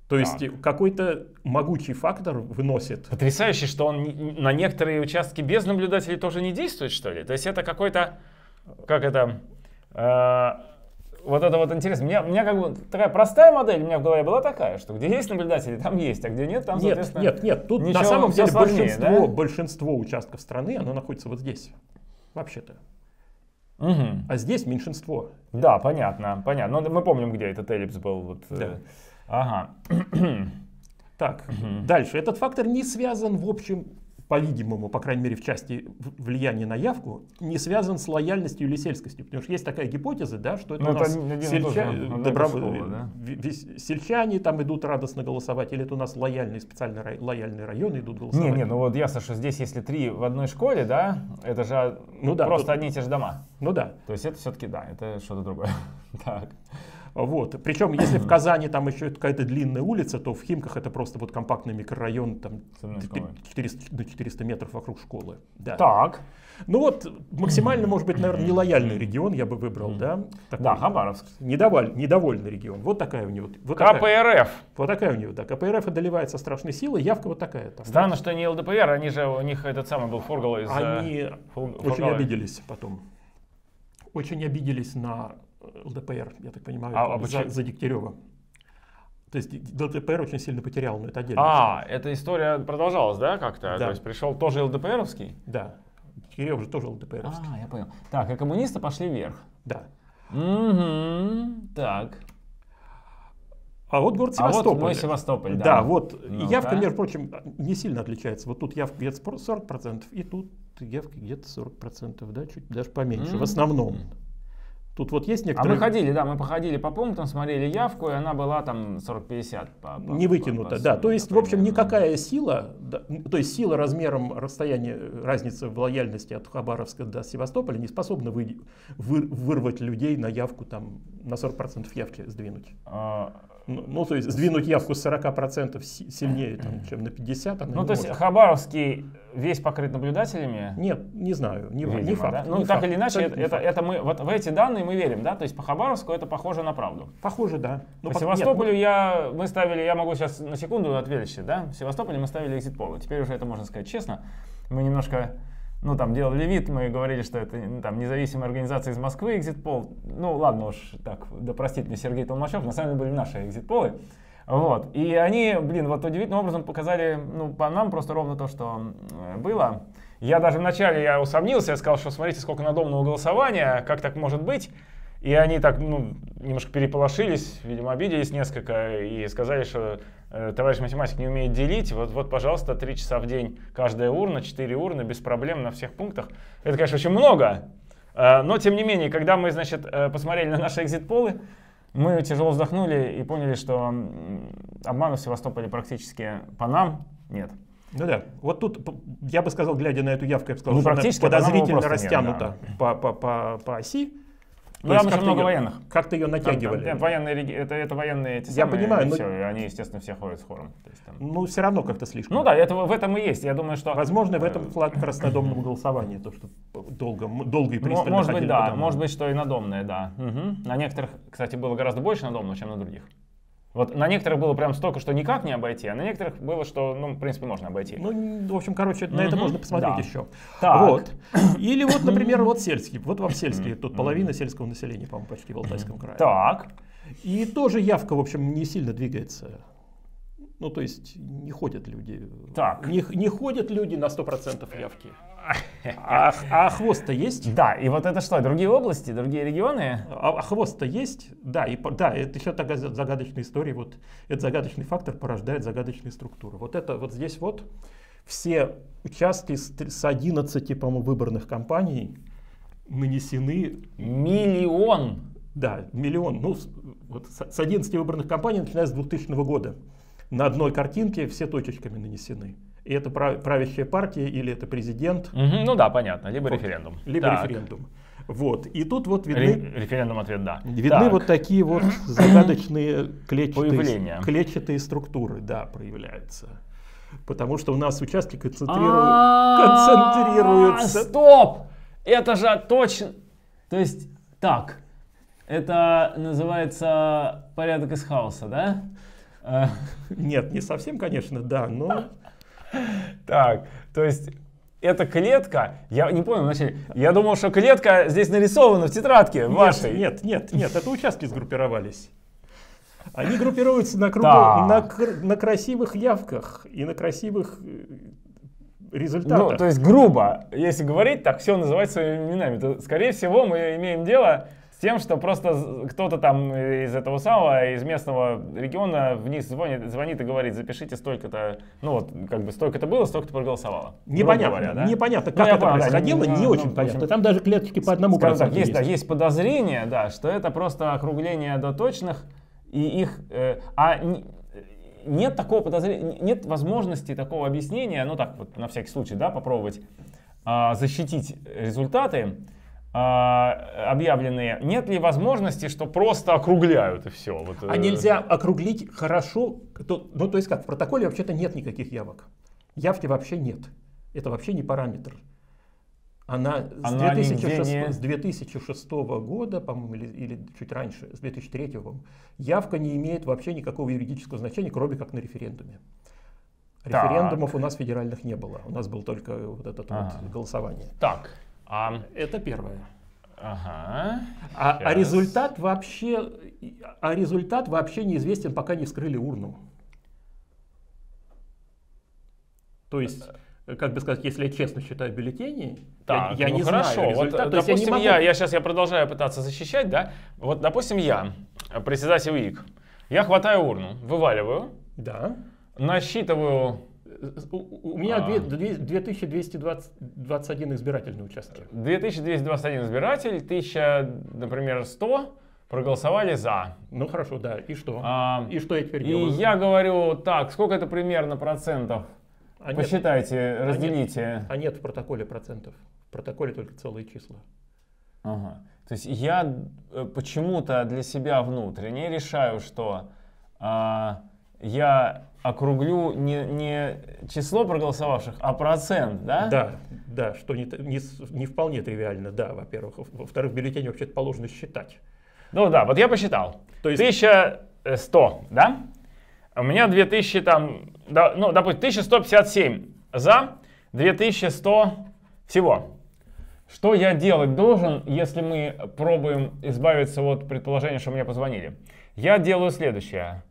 То есть так. какой-то могучий фактор выносит. Потрясающе, что он на некоторые участки без наблюдателей тоже не действует, что ли? То есть это какой-то, как это... Э, вот это вот интересно. У меня, меня как бы такая простая модель у меня в голове была такая, что где есть наблюдатели, там есть, а где нет, там, нет, соответственно, нет. Нет, тут ничего, на самом деле сложнее, большинство, да? большинство участков страны, оно находится вот здесь, вообще-то. Угу. А здесь меньшинство. Да, понятно, понятно. Но мы помним, где этот эллипс был. Вот, да. э, ага. Так, угу. Дальше. Этот фактор не связан в общем... по-видимому, по крайней мере, в части влияния на явку, не связан с лояльностью или сельскостью. Потому что есть такая гипотеза, да, что это ну, у нас это сельча... тоже, добров... школы, да? сельчане там идут радостно голосовать, или это у нас лояльные, специально рай... лояльные районы идут голосовать. Не, не, ну вот ясно, что здесь если три в одной школе, да, это же ну, ну, да, просто тут... одни и те же дома. Ну да. То есть это все-таки, да, это что-то другое. Так. Вот. Причем, если в Казани там еще какая-то длинная улица, то в Химках это просто вот компактный микрорайон там четыреста, до четырёхсот метров вокруг школы. Да. Так. Ну вот, максимально, может быть, наверное, нелояльный регион я бы выбрал, да? Такой, да, Хабаровск. Недоволь, недовольный регион. Вот такая у него. Вот КПРФ. Такая, вот такая у него, да. КПРФ одолевается страшной силой, явка вот такая. Там. Странно, что не ЛДПР, они же, у них этот самый был фургал из... Они фургал. очень обиделись потом. Очень обиделись на... ЛДПР, я так понимаю, а, а за, за Дегтярёва. То есть ЛДПР очень сильно потерял, но это отдельно. А, эта история продолжалась, да, как-то? Да. То есть пришел тоже ЛДПРовский? Да. Дегтярёв же тоже ЛДПРовский. А, я понял. Так, и коммунисты пошли вверх. Да. Угу, так. А вот город Севастополь. А вот мой Севастополь, да. Да, вот ну, явка, да? Между прочим, не сильно отличается. Вот тут явка где-то сорок процентов, и тут явка где-то сорок процентов, да, чуть даже поменьше, mm-hmm. в основном. Тут вот есть некоторые... А мы ходили, да, мы походили по пунктам, смотрели явку, и она была там сорок-пятьдесят. По, по, не выкинута, по, по, да. По, то есть, например, в общем, никакая сила, да, то есть сила размером расстояния, разница в лояльности от Хабаровска до Севастополя не способна вы, вы, вырвать людей на явку, там, на сорок процентов явки сдвинуть. А... Ну, ну, то есть, сдвинуть явку с сорока процентов сильнее, там, чем на пятьдесят процентов. Ну, то есть, Хабаровский весь покрыт наблюдателями? Нет, не знаю, не, видимо, не факт. Да? Не ну, факт. Так или иначе, это, это, это мы, вот в эти данные мы верим, да? То есть, по Хабаровску это похоже на правду. Похоже, да. Но по по... Севастополю нет, я, мы ставили, я могу сейчас на секунду отвлечься, да? В Севастополе мы ставили экзит-полы. Теперь уже это можно сказать честно. Мы немножко... Ну, там делали вид, мы говорили, что это там независимая организация из Москвы, экзит-пол. Ну, ладно уж, так, да простит мне Сергей Толмашев, на самом деле были наши экзит-полы. Вот, и они, блин, вот удивительным образом показали, ну, по нам просто ровно то, что было. Я даже вначале я усомнился, я сказал, что смотрите, сколько надомного голосования, как так может быть. И они так, ну, немножко переполошились, видимо, обиделись несколько и сказали, что э, товарищ математик не умеет делить. Вот, вот, пожалуйста, три часа в день каждая урна, четыре урны, без проблем на всех пунктах. Это, конечно, очень много, э, но, тем не менее, когда мы, значит, э, посмотрели на наши экзит-полы, мы тяжело вздохнули и поняли, что обмана в Севастополе практически по нам нет. Ну да, вот тут, я бы сказал, глядя на эту явку, я бы сказал, ну, что она подозрительно растянута нет, да. по, по, по, по оси. Ну, там еще много ее, военных. Как-то ее натягивали. Там, там, военные, это, это военные эти Я самые, понимаю, но... все, они, естественно, все ходят с хором. То есть, там... Ну, все равно как-то слишком. Ну да, это, в этом и есть. Я думаю, что... Возможно, в этом вклад в краснодомном голосовании, то, что долго, долго и пристально. Может быть, да. Может быть, что и надомное, да. Угу. На некоторых, кстати, было гораздо больше надомного, чем на других. Вот на некоторых было прям столько, что никак не обойти, а на некоторых было, что, ну, в принципе, можно обойти. Ну, в общем, короче, на это можно посмотреть да. еще. Так. Вот. Или вот, например, вот сельский. Вот вам сельский. Тут половина сельского населения, по-моему, почти в Алтайском крае. Так. И тоже явка, в общем, не сильно двигается. Ну, то есть, не ходят люди. Так. Не, не ходят люди на сто процентов явки. А, а хвост-то есть? Да, и вот это что, другие области, другие регионы? А, а хвост-то есть? Да, и, да, это еще такая загадочная история. Вот этот загадочный фактор порождает загадочные структуры. Вот это вот здесь вот все участки с одиннадцати, по-моему, выборных кампаний нанесены... Миллион! Да, миллион. Ну, вот с одиннадцати выборных кампаний, начиная с двухтысячного года. На одной картинке все точечками нанесены. И это правящая партия или это президент. Угу, ну да, понятно. Либо вот, референдум. Либо так. референдум. Вот. И тут вот видны... Ре референдум ответ, да. Видны так. вот такие вот загадочные клетчатые, клетчатые структуры, да, проявляются. Потому что у нас участки концентрируются... Стоп! Это же точно... То есть, так. Это называется порядок из хаоса, да? Нет, не совсем, конечно, да, но... Так, то есть это клетка, я не понял, значит, я думал, что клетка здесь нарисована в тетрадке вашей. Нет, нет, нет, это участки сгруппировались. Они группируются на, кругу, да. на, на красивых явках и на красивых результатах. Ну, то есть грубо, если говорить, так все называть своими именами, то, скорее всего, мы имеем дело... тем, что просто кто-то там из этого самого, из местного региона вниз звонит, звонит и говорит, запишите столько-то, ну вот, как бы столько-то было, столько-то проголосовало. Непонятно, говоря, да? непонятно, как ну, это понял, происходило, да, не, не ну, очень ну, понятно. Там даже клеточки по одному проценту есть. Есть, да, есть подозрение, да, что это просто округление до точных, и их, э, а не, нет такого подозрения, нет возможности такого объяснения, ну так вот, на всякий случай, да, попробовать э, защитить результаты, объявленные, нет ли возможности, что просто округляют и все? Вот. А нельзя округлить хорошо, то, ну то есть как, в протоколе вообще-то нет никаких явок, явки вообще нет, это вообще не параметр. Она, Она с, две тысячи шестого, не... с две тысячи шестого года, по-моему, или, или чуть раньше, с две тысячи третьего, явка не имеет вообще никакого юридического значения, кроме как на референдуме. Референдумов так. у нас федеральных не было, у нас был только вот это ага. вот голосование. Так. Um. Это первое. Ага. А, а, результат вообще, а результат вообще неизвестен, пока не вскрыли урну. То есть как бы сказать, если я честно считаю бюллетени, так, я, я ну не хорошо. знаю результат. Вот, допустим, я, не могу... я, я сейчас я продолжаю пытаться защищать, да? Вот, допустим, я, председатель УИК, я хватаю урну, вываливаю, да. насчитываю... У, у меня а... две тысячи двести двадцать один избирательный участок. две тысячи двести двадцать один избиратель, тысяча, например, сто проголосовали за. Ну хорошо, да, и что? А... И что я теперь делаю? И я говорю, так, сколько это примерно процентов? А Посчитайте, нет, разделите. А нет, а нет в протоколе процентов. В протоколе только целые числа. Ага. То есть я почему-то для себя внутренне решаю, что а, я округлю не, не число проголосовавших, а процент, да? Да, да, что не, не, не вполне тривиально, да, во-первых. Во-вторых, бюллетень вообще-то положено считать. Ну да, вот я посчитал. То есть... тысяча сто, да? У меня две тысячи там, да, ну, допустим, тысяча сто пятьдесят семь за, две тысячи сто всего. Что я делать должен, если мы пробуем избавиться от предположения, что мне позвонили? Я делаю следующее.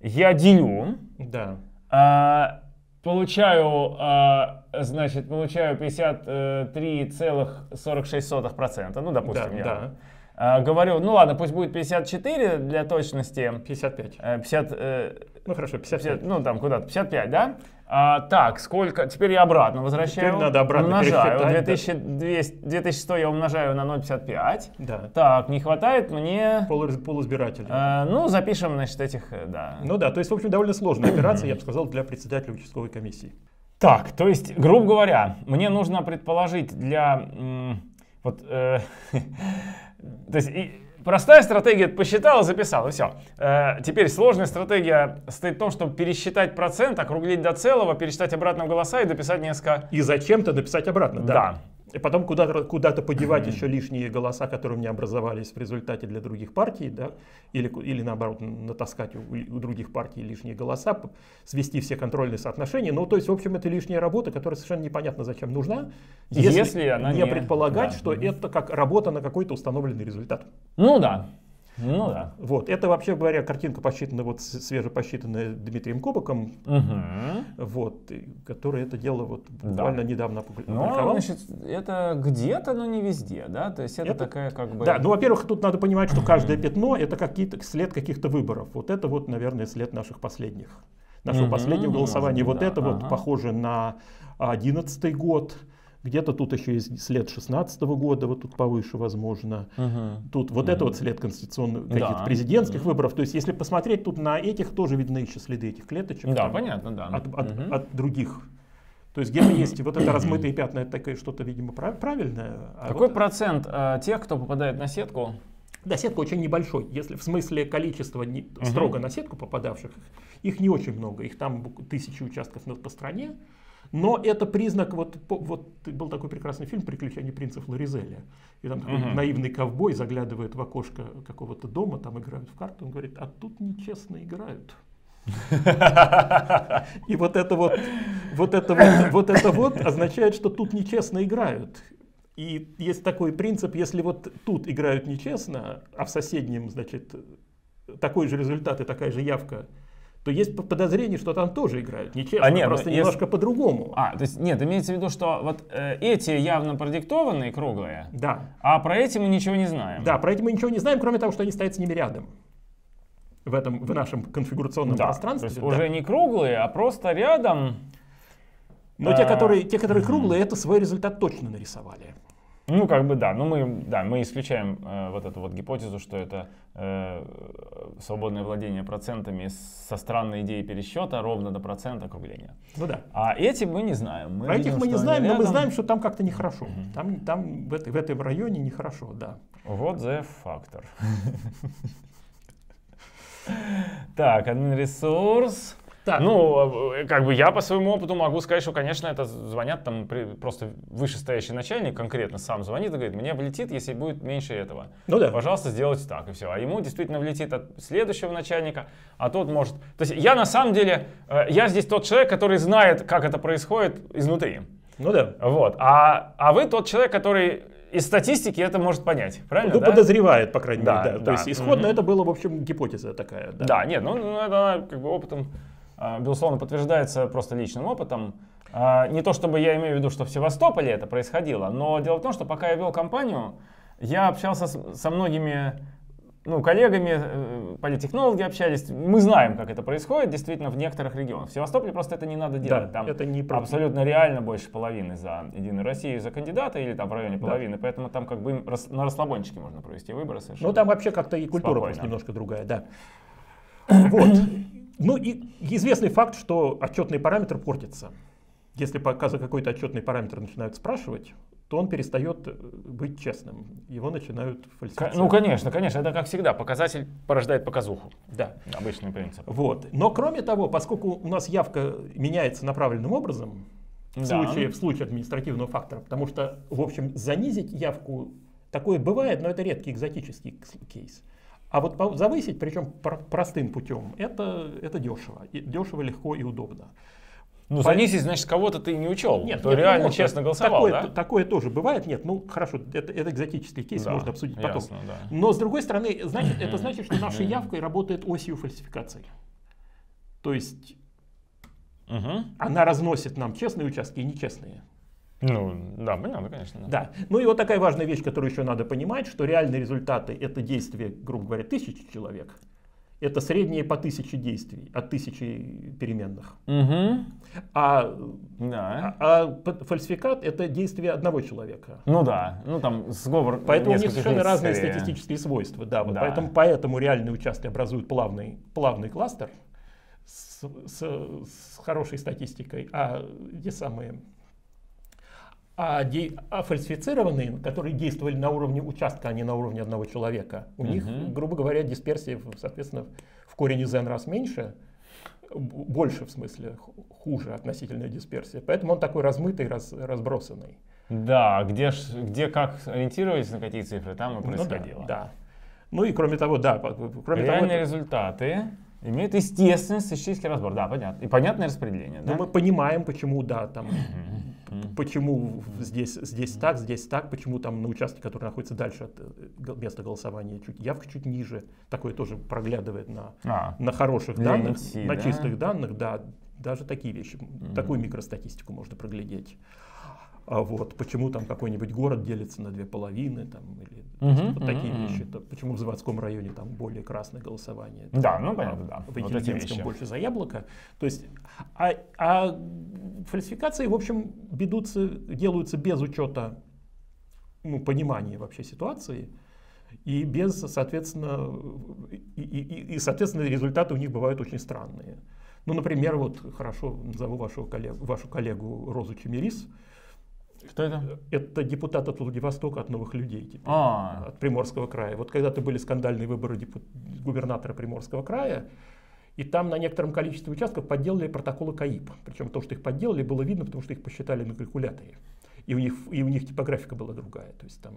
Я делю, да. а, получаю, а, значит, получаю пятьдесят три целых сорок шесть сотых процента, ну, допустим, да, я... Да. А, говорю, ну ладно, пусть будет пятьдесят четыре для точности. пятьдесят пять. пятьдесят, э, ну хорошо, пятьдесят пять. Ну там куда-то, пятьдесят пять, да? А, так, сколько? Теперь я обратно возвращаю. Теперь надо обратно умножаю. две тысячи сто я умножаю на ноль целых пятьдесят пять сотых. Да. Так, не хватает мне... Полуизбирателей. А, ну, запишем, значит, этих, да. Ну да, то есть, в общем, довольно сложная операция, я бы сказал, для председателя участковой комиссии. Так, то есть, грубо говоря, мне нужно предположить для... Вот... Э, То есть и простая стратегия посчитал, засчитал и все. Э, теперь сложная стратегия стоит в том, чтобы пересчитать процент, округлить до целого, пересчитать обратно в голоса и дописать несколько... И зачем-то дописать обратно, да. да. И потом куда-то куда-то подевать еще лишние голоса, которые у меня образовались в результате для других партий, да, или, или наоборот натаскать у, у других партий лишние голоса, свести все контрольные соотношения. Ну, то есть, в общем, это лишняя работа, которая совершенно непонятно зачем нужна, если, если она не, не предполагать, да. что это как работа на какой-то установленный результат. Ну да. Ну да. Вот, это вообще говоря, картинка посчитана, вот свежепосчитанная Дмитрием Кобаком, угу. вот, который это дело вот буквально да. недавно опубликовал. Ну, значит, это где-то, но не везде, да? То есть это, это такая как бы... Да, ну, во-первых, тут надо понимать, что каждое пятно — это какие-то след каких-то выборов. Вот это вот, наверное, след наших последних. Нашего угу. последнего голосования. Может, вот да. это ага. вот похоже на одиннадцатый год. Где-то тут еще есть след шестнадцатого года, вот тут повыше, возможно. Угу. Тут вот угу. это вот след конституционных, да. президентских угу. выборов. То есть, если посмотреть, тут на этих тоже видны еще следы этих клеточек. Да, там, понятно, да. От, от, угу. от других. То есть, где-то есть вот это размытые пятна, это такое что-то, видимо, правильное. А какой вот... процент э, тех, кто попадает на сетку? Да, сетка очень небольшой. Если в смысле количества не, угу. строго на сетку попадавших, их не очень много. Их там тысячи участков по стране. Но это признак, вот, вот был такой прекрасный фильм «Приключения принца Флоризеля». И там такой угу. наивный ковбой заглядывает в окошко какого-то дома, там играют в карты, он говорит, а тут нечестно играют. И вот это вот, вот это вот, вот это вот означает, что тут нечестно играют. И есть такой принцип, если вот тут играют нечестно, а в соседнем, значит, такой же результат и такая же явка, то есть подозрение, что там тоже играют нечестно, а нет, просто если... немножко по-другому. А, то есть, нет, имеется в виду, что вот э, эти явно продиктованные, круглые, да. а про эти мы ничего не знаем. Да, про эти мы ничего не знаем, кроме того, что они стоят с ними рядом. В, этом, в нашем конфигурационном да. пространстве. То есть да. уже не круглые, а просто рядом. Но э... те, которые, те, которые круглые, это свой результат точно нарисовали. Ну, как бы, да, но мы, да, мы исключаем э, вот эту вот гипотезу, что это э, свободное владение процентами со странной идеей пересчета ровно до процента округления. Ну да. А эти мы не знаем. Мы а видим, этих мы не знаем, но мы знаем, что там как-то нехорошо. Mm-hmm. Там, там в, этой, в этом районе нехорошо, да. Вот the factor. Так, один ресурс. Так. Ну, как бы я по своему опыту могу сказать, что, конечно, это звонят там при, просто вышестоящий начальник конкретно сам звонит и говорит, мне влетит, если будет меньше этого. Ну да. Пожалуйста, сделайте так, и все. А ему действительно влетит от следующего начальника, а тот может... То есть я на самом деле, я здесь тот человек, который знает, как это происходит изнутри. Ну да. Вот. А, а вы тот человек, который... Из статистики это может понять, правильно? Ну, да? подозревает, по крайней да, мере, да. да. То есть исходно mm-hmm. это была, в общем, гипотеза такая. Да, да нет, ну, это как бы опытом... Безусловно, подтверждается просто личным опытом. Не то чтобы я имею в виду, что в Севастополе это происходило, но дело в том, что пока я вел кампанию, я общался с, со многими ну, коллегами, политтехнологи общались. Мы знаем, как это происходит действительно в некоторых регионах. В Севастополе просто это не надо делать. Да, там это не абсолютно реально больше половины за Единую Россию, за кандидата, или там в районе половины. Да. Поэтому там как бы на расслабончике можно провести выборы совершенно. Ну там вообще как-то и культура просто немножко другая, да. Вот. Ну и известный факт, что отчетный параметр портится. Если пока за какой-то отчетный параметр начинают спрашивать, то он перестает быть честным. Его начинают фальсифицировать. Ну, конечно, конечно. Это, как всегда, показатель порождает показуху. Да. Обычный принцип. Вот. Но, кроме того, поскольку у нас явка меняется направленным образом, да. в случае, в случае административного фактора, потому что, в общем, занизить явку, такое бывает, но это редкий экзотический кейс. А вот завысить, причем простым путем, это, это дешево. И дешево, легко и удобно. Ну, занизить, значит, кого-то ты не учел. Нет, кто реально можно. честно голосовал, такое, да? Такое тоже бывает. Нет, ну, хорошо, это, это экзотический кейс, да, можно обсудить потом. Ясно, да. Но, с другой стороны, значит, это значит, что наша явка работает осью фальсификации. То есть, она разносит нам честные участки и нечестные. Ну, да, понятно, конечно. Да. да. Ну, и вот такая важная вещь, которую еще надо понимать, что реальные результаты — это действие, грубо говоря, тысячи человек. Это средние по тысяче действий, от тысячи переменных. Угу. А, да. а, а фальсификат — это действие одного человека. Ну да, ну там сговор. Поэтому у них совершенно разные серии. статистические свойства. Да, вот да. Поэтому, поэтому реальные участки образуют плавный, плавный кластер с, с, с хорошей статистикой, а те самые... А, де, а фальсифицированные, которые действовали на уровне участка, а не на уровне одного человека, у угу. них, грубо говоря, дисперсия, соответственно, в корень из n раз меньше, больше в смысле, хуже относительная дисперсия. Поэтому он такой размытый, раз, разбросанный. Да, где, ж, где как ориентировались на какие цифры, там и происходило. Ну, да, да. Ну и кроме того, да. Кроме Реальные того, результаты... Имеет естественный статистический разбор, да, понятно. И понятное распределение, да? Но мы понимаем, почему, да, там, почему здесь, здесь так, здесь так, почему там на участке, который находится дальше от места голосования, чуть, явка чуть ниже. Такое тоже проглядывает на, а, на хороших данных, эн эф си, на да? чистых данных, да, даже такие вещи, mm-hmm. такую микростатистику можно проглядеть. А вот, почему там какой-нибудь город делится на две половины, там, или uh-huh, вот uh-huh, такие uh-huh. вещи, то, почему в заводском районе там более красное голосование, да, там, ну, понятно, а, да. в интеллигентском вот больше за яблоко, то есть, а, а фальсификации, в общем, ведутся, делаются без учета ну, понимания вообще ситуации, и без, соответственно, и, и, и, соответственно, результаты у них бывают очень странные. Ну, например, вот, хорошо, назову вашу коллегу, вашу коллегу Розу Чемерис. Кто это? Это депутат от Владивостока, от Новых людей, теперь, а -а -а. от Приморского края. Вот когда-то были скандальные выборы губернатора Приморского края, и там на некотором количестве участков подделали протоколы КАИБ. Причем то, что их подделали, было видно, потому что их посчитали на калькуляторе. И у них, и у них типографика была другая. То есть там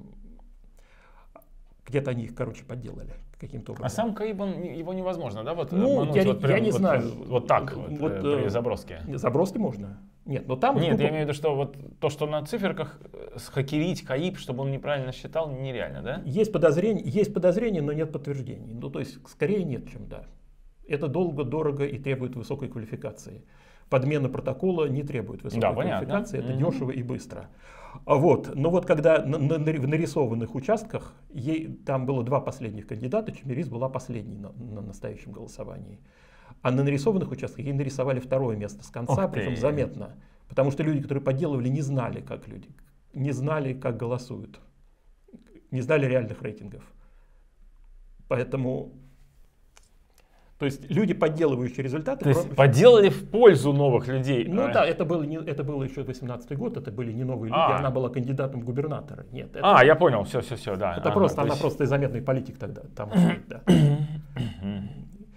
где-то они их, короче, подделали каким-то образом. А сам КАИБ, он, его невозможно, да? Вот, ну, мануть, я, вот прям, я не вот, знаю. Вот, вот так, вот, вот, при заброске. Заброски можно. Нет, но там... Нет, группа... я имею в виду, что вот то, что на циферках схакерить КАИБ, чтобы он неправильно считал, нереально, да? Есть подозрение, есть подозрение, но нет подтверждений. Ну, то есть, скорее нет, чем да. Это долго, дорого и требует высокой квалификации. Подмена протокола не требует высокой да, квалификации, понятно. это mm-hmm. дешево и быстро. Вот. Но вот когда на, на, в нарисованных участках, ей, там было два последних кандидата, Чемерис была последней на, на настоящем голосовании. А на нарисованных участках ей нарисовали второе место с конца, okay. причем заметно. Потому что люди, которые подделывали, не знали, как люди, не знали, как голосуют, не знали реальных рейтингов. Поэтому, то есть люди, подделывающие результаты... То есть про... подделали в пользу новых людей. Ну а? да, это было, не, это было еще восемнадцатый год, это были не новые люди, а. она была кандидатом в губернатора. Нет, это... А, я понял, все-все-все, да. Это ага, просто, то есть... она просто заметный политик тогда. Там, да.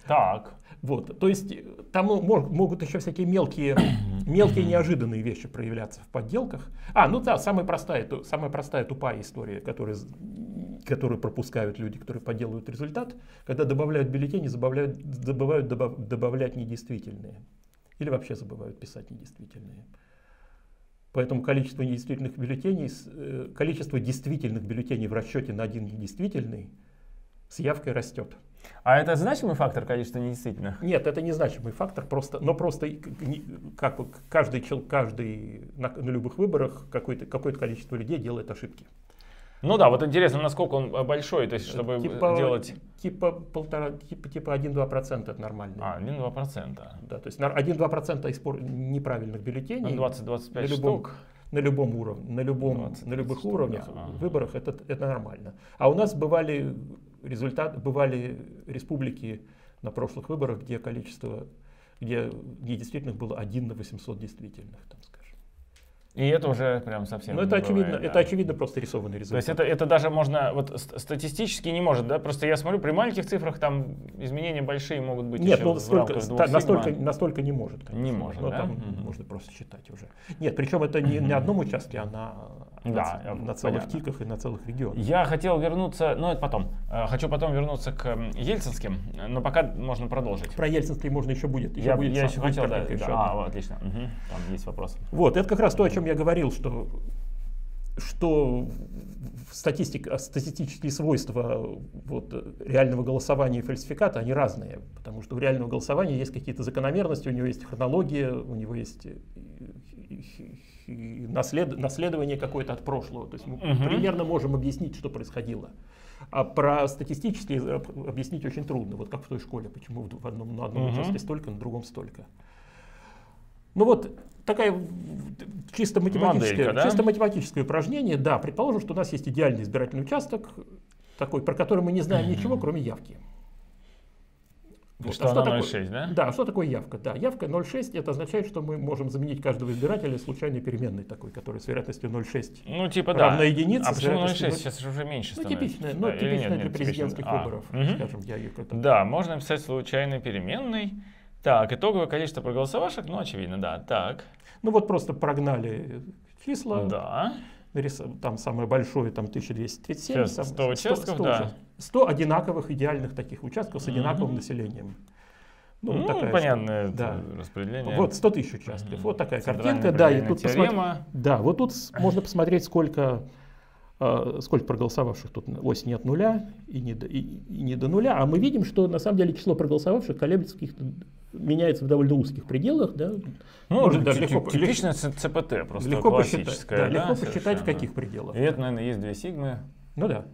Так... Вот, то есть там могут еще всякие мелкие, мелкие неожиданные вещи проявляться в подделках. А, ну да, самая простая, самая простая тупая история, которую, которую пропускают люди, которые подделывают результат, когда добавляют бюллетени, забавляют, забывают добав, добавлять недействительные. Или вообще забывают писать недействительные. Поэтому количество недействительных бюллетеней, количество действительных бюллетеней в расчете на один недействительный с явкой растет. А это значимый фактор, конечно, не действительно? Нет, это не значимый фактор, просто, но просто как каждый, каждый на, на любых выборах какое-то какое-то количество людей делает ошибки. Ну да, вот интересно, насколько он большой, то есть, чтобы типа, делать... Типа полтора, типа, типа один-два процента это нормально. А, один-два процента. Да, то есть один-два процента испор... неправильных бюллетеней. двадцать-двадцать пять штук. На любом уровне, на, любом, двадцать, на любых двадцать, уровнях, да, выборах это, это нормально. А у нас бывали результаты, бывали республики на прошлых выборах, где количество, где недействительных было один на восемьсот действительных, там, скажем. И это уже прям совсем... Ну это очевидно, бывает, это да. очевидно просто рисованный результат. То есть это, это даже можно, вот статистически не может, да? Просто я смотрю, при маленьких цифрах там изменения большие могут быть. Нет, еще ну, столько, та, настолько, настолько не может, конечно. Не может, но да? Там mm-hmm. можно просто считать уже. Нет, причем это не mm-hmm. на одном участке, а на, да, на, на целых понятно. Тиках и на целых регионах. Я хотел вернуться, ну это потом, хочу потом вернуться к ельцинским, но пока можно продолжить. Про ельцинские можно еще будет. Еще я будет я еще хотел, да, еще да. А, отлично, угу. Там есть вопрос. Вот, это как раз то, о чем я говорил, что, что статистика, статистические свойства вот, реального голосования и фальсификата, они разные, потому что у реального голосования есть какие-то закономерности, у него есть хронология, у него есть наслед, наследование какое-то от прошлого, то есть мы угу. примерно можем объяснить, что происходило. А про статистические объяснить очень трудно, вот как в той школе, почему в одном, на одном угу. участке столько, на другом столько. Ну вот такая чисто математическое, Манделька, да? чисто математическое упражнение. Да, предположим, что у нас есть идеальный избирательный участок, такой, про который мы не знаем mm-hmm. ничего, кроме явки. Вот. Что а что такое? ноль целых шесть десятых, да? Да, что такое явка? Да, явка ноль целых шесть десятых, это означает, что мы можем заменить каждого избирателя случайной переменной такой, которая с вероятностью ноль целых шесть десятых ну, типа, равна да. единице. А почему ноль целых шесть десятых? Сейчас уже меньше становится. Ну, типичная, ну, да, типичная нет, для президентских а. выборов, mm-hmm. скажем, я ее как-то... Да, можно писать случайной переменной. Так, итоговое количество проголосовавших, ну, очевидно, да, так. Ну, вот просто прогнали числа. Да. Там самое большое, там тысяча двести тридцать семь. Там сто участков, сто, сто да. Участков, сто одинаковых идеальных таких участков с одинаковым mm-hmm. населением. Ну, ну такая, понятное что, да. распределение. Вот сто тысяч участков, mm-hmm. вот такая картинка. Да, и тут посмотри, да, вот тут можно посмотреть, сколько... сколько проголосовавших тут, ось не от нуля и не, до, и, и не до нуля, а мы видим, что на самом деле число проголосовавших колеблется, меняется в довольно узких пределах. Да? Ну, может, да, типичное ЦПТ, просто легко классическое. Да, да, легко совершенно. Посчитать, в каких пределах. И это, наверное, есть две сигмы. Ну да.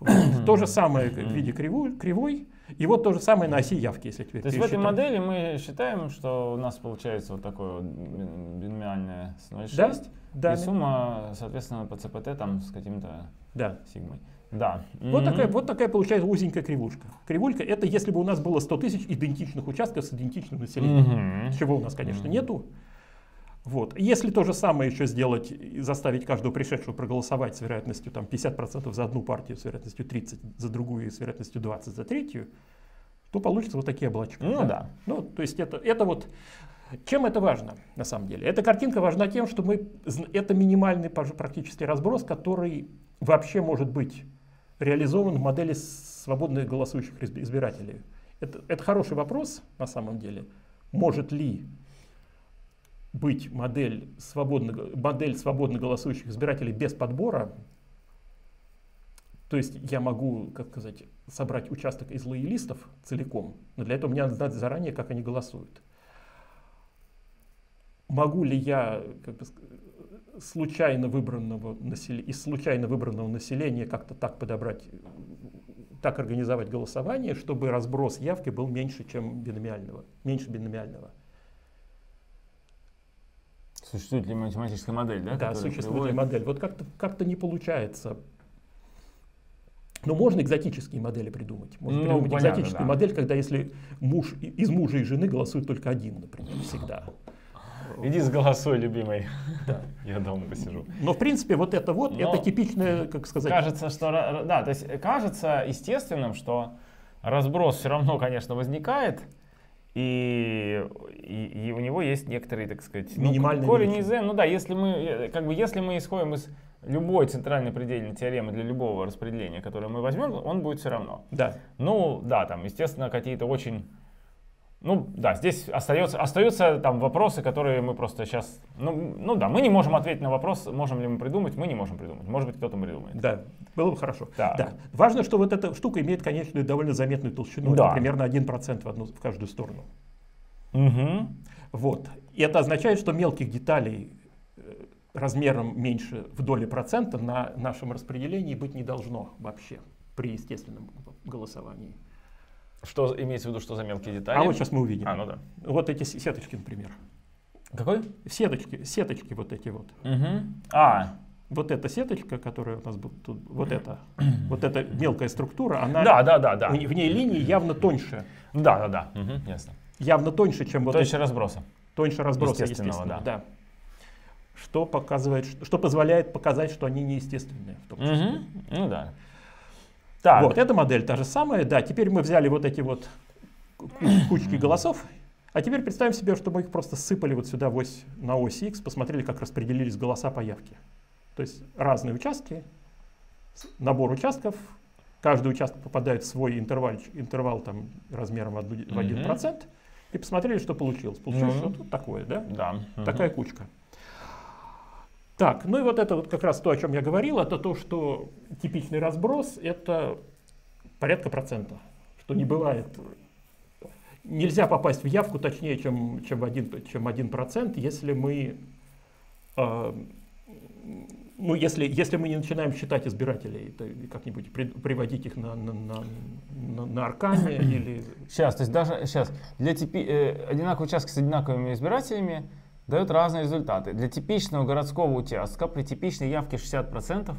Вот. То же самое в виде кривой, кривой, и вот то же самое на оси явки, если теперь. То есть в этой модели мы считаем, что у нас получается вот такое вот биномиальное с ноль целых шесть десятых, да? Да, и сумма, соответственно, по ЦПТ там с каким-то да. сигмой. Да. Вот, mm-hmm. такая, вот такая получается узенькая кривушка. Кривулька — это если бы у нас было сто тысяч идентичных участков с идентичным населением, mm-hmm. чего у нас, конечно, mm-hmm. нету. Вот. Если то же самое еще сделать и заставить каждого пришедшего проголосовать с вероятностью там, пятьдесят процентов за одну партию, с вероятностью тридцать процентов за другую, с вероятностью двадцать процентов за третью, то получится вот такие облачка. Ну да. да. Ну, то есть это, это вот... Чем это важно, на самом деле? Эта картинка важна тем, что мы... это минимальный практически разброс, который вообще может быть реализован в модели свободных голосующих избирателей. Это, это хороший вопрос, на самом деле. Может ли быть модель свободно, модель свободно голосующих избирателей без подбора? То есть я могу, как сказать, собрать участок из лоялистов целиком, но для этого мне надо знать заранее, как они голосуют. Могу ли я как бы, случайно выбранного населения, из случайно выбранного населения как-то так подобрать, так организовать голосование, чтобы разброс явки был меньше, чем биномиального, меньше биномиального? Существует ли математическая модель, да? Да, существует приводит... ли модель. Вот как-то как-то не получается. Но можно экзотические модели придумать. Можно ну, придумать понятно, экзотическую да. модель, когда если муж, из мужа и жены голосует только один, например, всегда. Иди с голосой, любимый. Да. Я дома посижу. Но в принципе вот это вот, но это типичное, как сказать... Кажется, что, да, то есть кажется естественным, что разброс все равно, конечно, возникает. И, и, и у него есть некоторые, так сказать, минимальные. Ну, корень из n, ну да, если мы, как бы, если мы исходим из любой центральной предельной теоремы для любого распределения, которое мы возьмем, он будет все равно. Да. Ну да, там, естественно, какие-то очень Ну да, здесь остается, остаются там вопросы, которые мы просто сейчас... Ну, ну да, мы не можем ответить на вопрос, можем ли мы придумать, мы не можем придумать. Может быть, кто-то придумает. Да, было бы хорошо. Да. Да. Важно, что вот эта штука имеет, конечно, довольно заметную толщину. Да. Это примерно один процент в, одну, в каждую сторону. Угу. Вот. И это означает, что мелких деталей размером меньше в доле процента на нашем распределении быть не должно вообще при естественном голосовании. Что имеется в виду, что за мелкие детали? А вот сейчас мы увидим. А, ну да. Вот эти сеточки, например. Какой? Сеточки, сеточки вот эти вот. Угу. А. Вот эта сеточка, которая у нас была тут, вот эта, вот эта мелкая структура, она... Да, да, да, да. В ней линии явно тоньше. Да, да, да. Угу, ясно. Явно тоньше, чем вот... Тоньше эти... разброса. Тоньше разброса, естественного, естественно, да. Да. Что показывает, что позволяет показать, что они неестественные в том числе. Угу. Ну да. Так. Вот эта модель та же самая, да, теперь мы взяли вот эти вот кучки голосов, а теперь представим себе, что мы их просто сыпали вот сюда в ось, на ось X, посмотрели, как распределились голоса по явке. То есть разные участки, набор участков, каждый участок попадает в свой интервал, интервал там, размером в один процент, mm-hmm. и посмотрели, что получилось. Получилось mm-hmm. что-то такое, да? Да. Mm-hmm. Такая кучка. Так, ну и вот это вот как раз то, о чем я говорил, это то, что типичный разброс — это порядка процента, что не бывает. Нельзя попасть в явку точнее, чем, чем, один, чем один процент, если мы, э, ну, если, если мы не начинаем считать избирателей, как-нибудь при, приводить их на, на, на, на, на аркане или... Сейчас, то есть даже сейчас, для типи, э, одинаковые участки с одинаковыми избирателями дают разные результаты. Для типичного городского участка при типичной явке шестьдесят процентов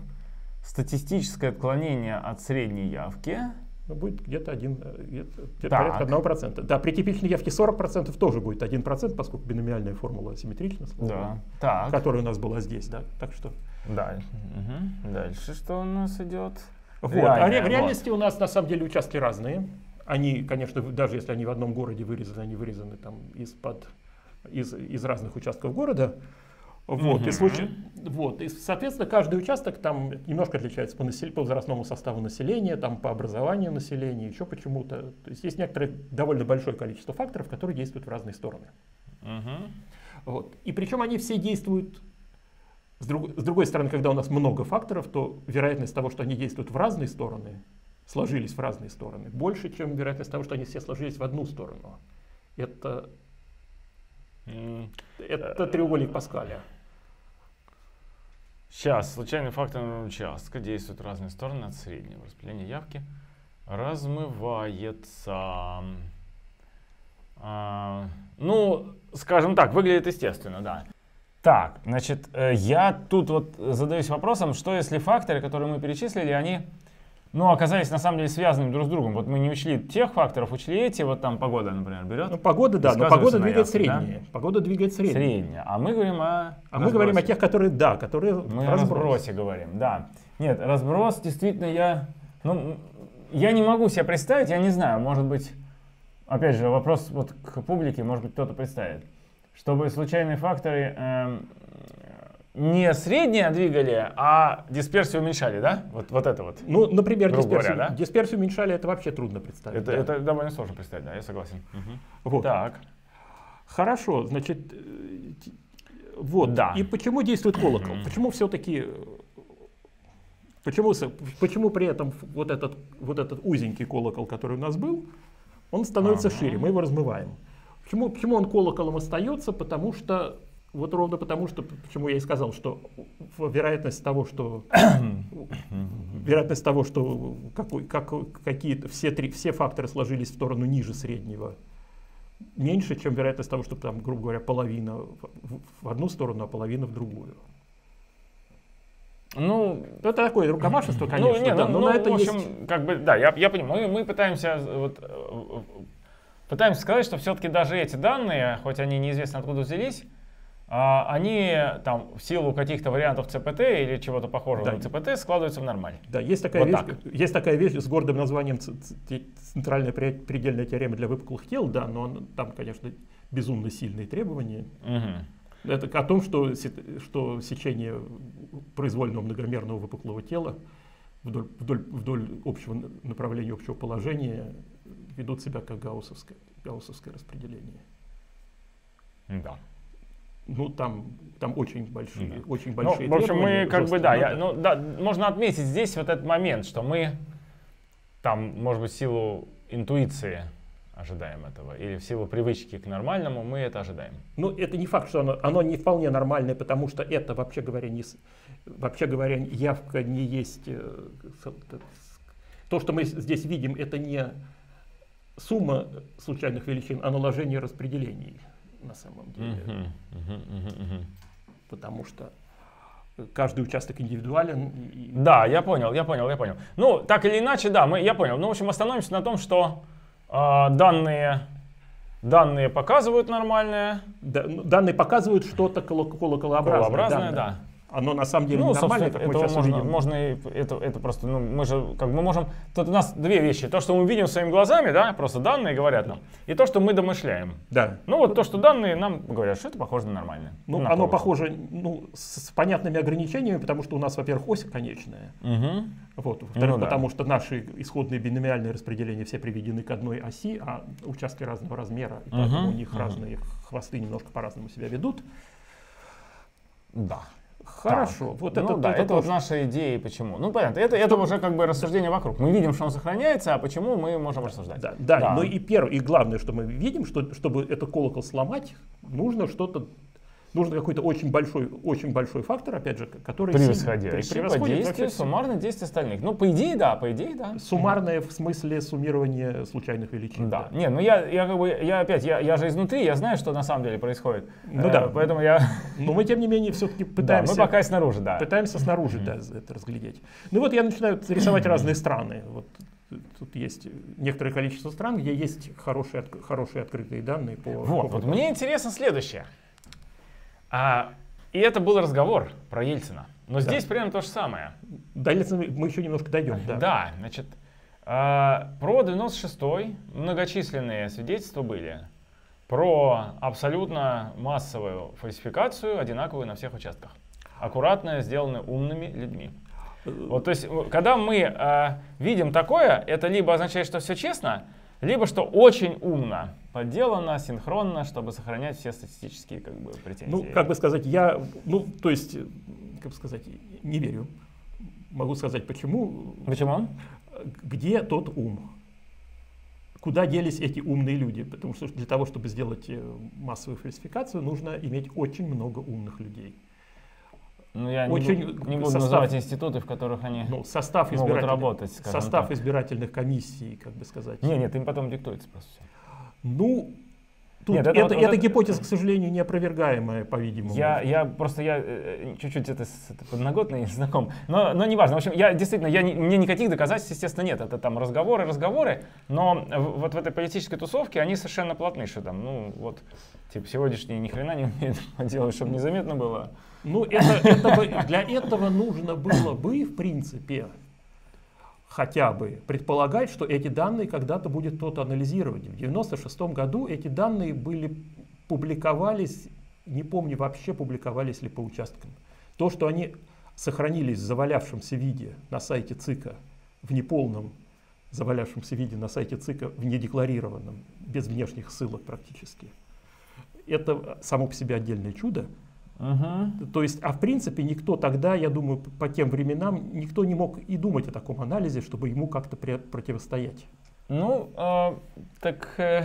статистическое отклонение от средней явки... Ну, будет где-то порядка одного процента. Да, при типичной явке сорок процентов тоже будет один процент, поскольку биномиальная формула симметрична, да. Да, которая у нас была здесь. Да. Так что... Да. Угу. Дальше что у нас идет? Вот. Реально, а ре в реальности вот. У нас на самом деле участки разные. Они, конечно, даже если они в одном городе вырезаны, они вырезаны там из-под... Из, из разных участков города. Вот, угу. и случай, вот, и, соответственно, каждый участок там немножко отличается по, насел... по возрастному составу населения, там, по образованию населения, еще почему-то. То есть есть некоторое довольно большое количество факторов, которые действуют в разные стороны. Угу. Вот. И причем они все действуют, с, друг... с другой стороны, когда у нас много факторов, то вероятность того, что они действуют в разные стороны, сложились в разные стороны, больше, чем вероятность того, что они все сложились в одну сторону. Это... Это треугольник Паскаля. Сейчас, случайный фактор участка действует в разные стороны от среднего. Распределение явки размывается. А, ну, скажем так, выглядит естественно, да. Так, значит, я тут вот задаюсь вопросом, что если факторы, которые мы перечислили, они... Ну, оказались на самом деле связанными друг с другом. Вот мы не учли тех факторов, учли эти, вот там погода, например, берет. Ну, погода, да, но погода двигает средние. Да? Погода двигает средние. Средняя. А мы говорим о... А разбросе. Мы говорим о тех, которые, да, которые мы разброс. О разбросе говорим, да. Нет, разброс, действительно, я... Ну, я не могу себе представить, я не знаю, может быть... Опять же, вопрос вот к публике, может быть, кто-то представит. Чтобы случайные факторы... Э не средние двигали, а дисперсию уменьшали, да? Вот, вот это вот. Ну, например, дисперсию, говоря, да? Дисперсию уменьшали, это вообще трудно представить. Это, да. Это довольно сложно представить, да, я согласен. Угу. Вот. Так. Хорошо, значит, вот. Да. И почему действует колокол? Почему все-таки, почему, почему при этом вот этот, вот этот узенький колокол, который у нас был, он становится ага. шире, мы его размываем. Почему, почему он колоколом остается? Потому что... Вот ровно потому, что, почему я и сказал, что вероятность того, что, вероятность того, что какой, как, какие-то, все, три, все факторы сложились в сторону ниже среднего, меньше, чем вероятность того, что, там, грубо говоря, половина в одну сторону, а половина в другую. Ну, это такое рукомашество, конечно. Ну, нет, да, ну, но ну, на это в общем, есть... как бы, да, я, я понимаю, мы, мы пытаемся... Вот, пытаемся сказать, что все-таки даже эти данные, хоть они неизвестно откуда взялись, они там в силу каких-то вариантов ЦПТ или чего-то похожего да. на ЦПТ складываются в нормаль. Да, есть такая, вот вещь, так. есть такая вещь с гордым названием центральная предельная теорема для выпуклых тел, да, но он, там, конечно, безумно сильные требования. Угу. Это о том, что, что сечение произвольного многомерного выпуклого тела вдоль, вдоль, вдоль общего направления, общего положения ведут себя как гауссовское. гаусовское распределение. Да. Ну, там, там очень большие, да. очень большие. Ну, в общем, мы как бы, да, я, ну, да, можно отметить здесь вот этот момент, что мы там, может быть, в силу интуиции ожидаем этого, или в силу привычки к нормальному мы это ожидаем. Ну, это не факт, что оно, оно не вполне нормальное, потому что это, вообще говоря, не, вообще говоря, явка не есть. То, что мы здесь видим, это не сумма случайных величин, а наложение распределений. На самом деле, uh-huh, uh-huh, uh-huh. потому что каждый участок индивидуален. И... Да, я понял, я понял, я понял. Ну, так или иначе, да, мы, я понял. Ну, в общем, остановимся на том, что э, данные, данные показывают нормальное. Да, данные показывают что-то колоколообразное. Колообразное, да. Оно на самом деле ну, нормальное, как мы сейчас можно, увидим. Можно, это, это просто, ну, мы же, как мы можем... Тут у нас две вещи. То, что мы видим своими глазами, да, просто данные говорят нам. И то, что мы домышляем. Да. Ну, вот то, что данные нам говорят, что это похоже на нормальное. Ну, на оно похоже, ну, с, с понятными ограничениями, потому что у нас, во-первых, ось конечная. Угу. Вот, во-вторых, ну, да. потому что наши исходные биномиальные распределения все приведены к одной оси, а участки разного размера, и поэтому угу. у них угу. разные хвосты немножко по-разному себя ведут. Да. Хорошо. Так. Вот ну, это, да, это, это вот наша идея и почему. Ну, понятно, это, это уже как бы рассуждение вокруг. Мы видим, что он сохраняется, а почему мы можем да, рассуждать. Да, да. да. Ну и первое, и главное, что мы видим, что чтобы этот колокол сломать, нужно что-то, нужно какой-то очень большой, очень большой фактор, опять же, который... Превосходящий по действию, суммарное действие остальных. Ну, по идее, да, по идее, да. Суммарное да. в смысле суммирования случайных величин. Да, да. не, ну я, я как бы, я опять, я, я же изнутри, я знаю, что на самом деле происходит. Ну э, да. Поэтому я... Но мы, тем не менее, все-таки пытаемся... Да, мы пока снаружи, да. Пытаемся снаружи, да, это разглядеть. Ну вот я начинаю рисовать разные страны. Вот. Тут есть некоторое количество стран, где есть хорошие, хорошие открытые данные. По, вот, по вот мне интересно следующее. А, и это был разговор про Ельцина. Но да. здесь прямо то же самое. До Ельцина мы еще немножко дойдем. Да, да значит, а, про девяносто шестой многочисленные свидетельства были. Про абсолютно массовую фальсификацию, одинаковую на всех участках. Аккуратно сделаны умными людьми. Вот, то есть, когда мы а, видим такое, это либо означает, что все честно, либо что очень умно подделано, синхронно, чтобы сохранять все статистические как бы, претензии. Ну, как бы сказать, я, ну, то есть, как бы сказать, не верю. Могу сказать, почему. Почему? Где тот ум? Куда делись эти умные люди? Потому что для того, чтобы сделать массовую фальсификацию, нужно иметь очень много умных людей. Ну, я Очень, не буду, не буду состав, называть институты, в которых они ну, состав могут работать. Состав так. избирательных комиссий, как бы сказать. Нет, нет, им потом диктуется просто все. Ну, тут нет, это, это, вот, это вот гипотеза, это... к сожалению, неопровергаемая, по-видимому. Я, я просто я чуть-чуть это, это подноготно не знаком, но, но не важно. В общем, я действительно, я, мне никаких доказательств, естественно, нет. Это там разговоры, разговоры, но вот в этой политической тусовке они совершенно плотны, что там, ну вот, типа сегодняшние ни хрена не умеют делать, чтобы незаметно было. Ну, это, это, для этого нужно было бы, в принципе, хотя бы предполагать, что эти данные когда-то будет кто-то анализировать. В девяносто шестом году эти данные были, публиковались, не помню вообще, публиковались ли по участкам. То, что они сохранились в завалявшемся виде на сайте ЦИКа, в неполном завалявшемся виде на сайте ЦИКа, в недекларированном, без внешних ссылок практически, это само по себе отдельное чудо. Uh-huh. То есть, а в принципе, никто тогда, я думаю, по тем временам, никто не мог и думать о таком анализе, чтобы ему как-то противостоять. Ну, э, так, э,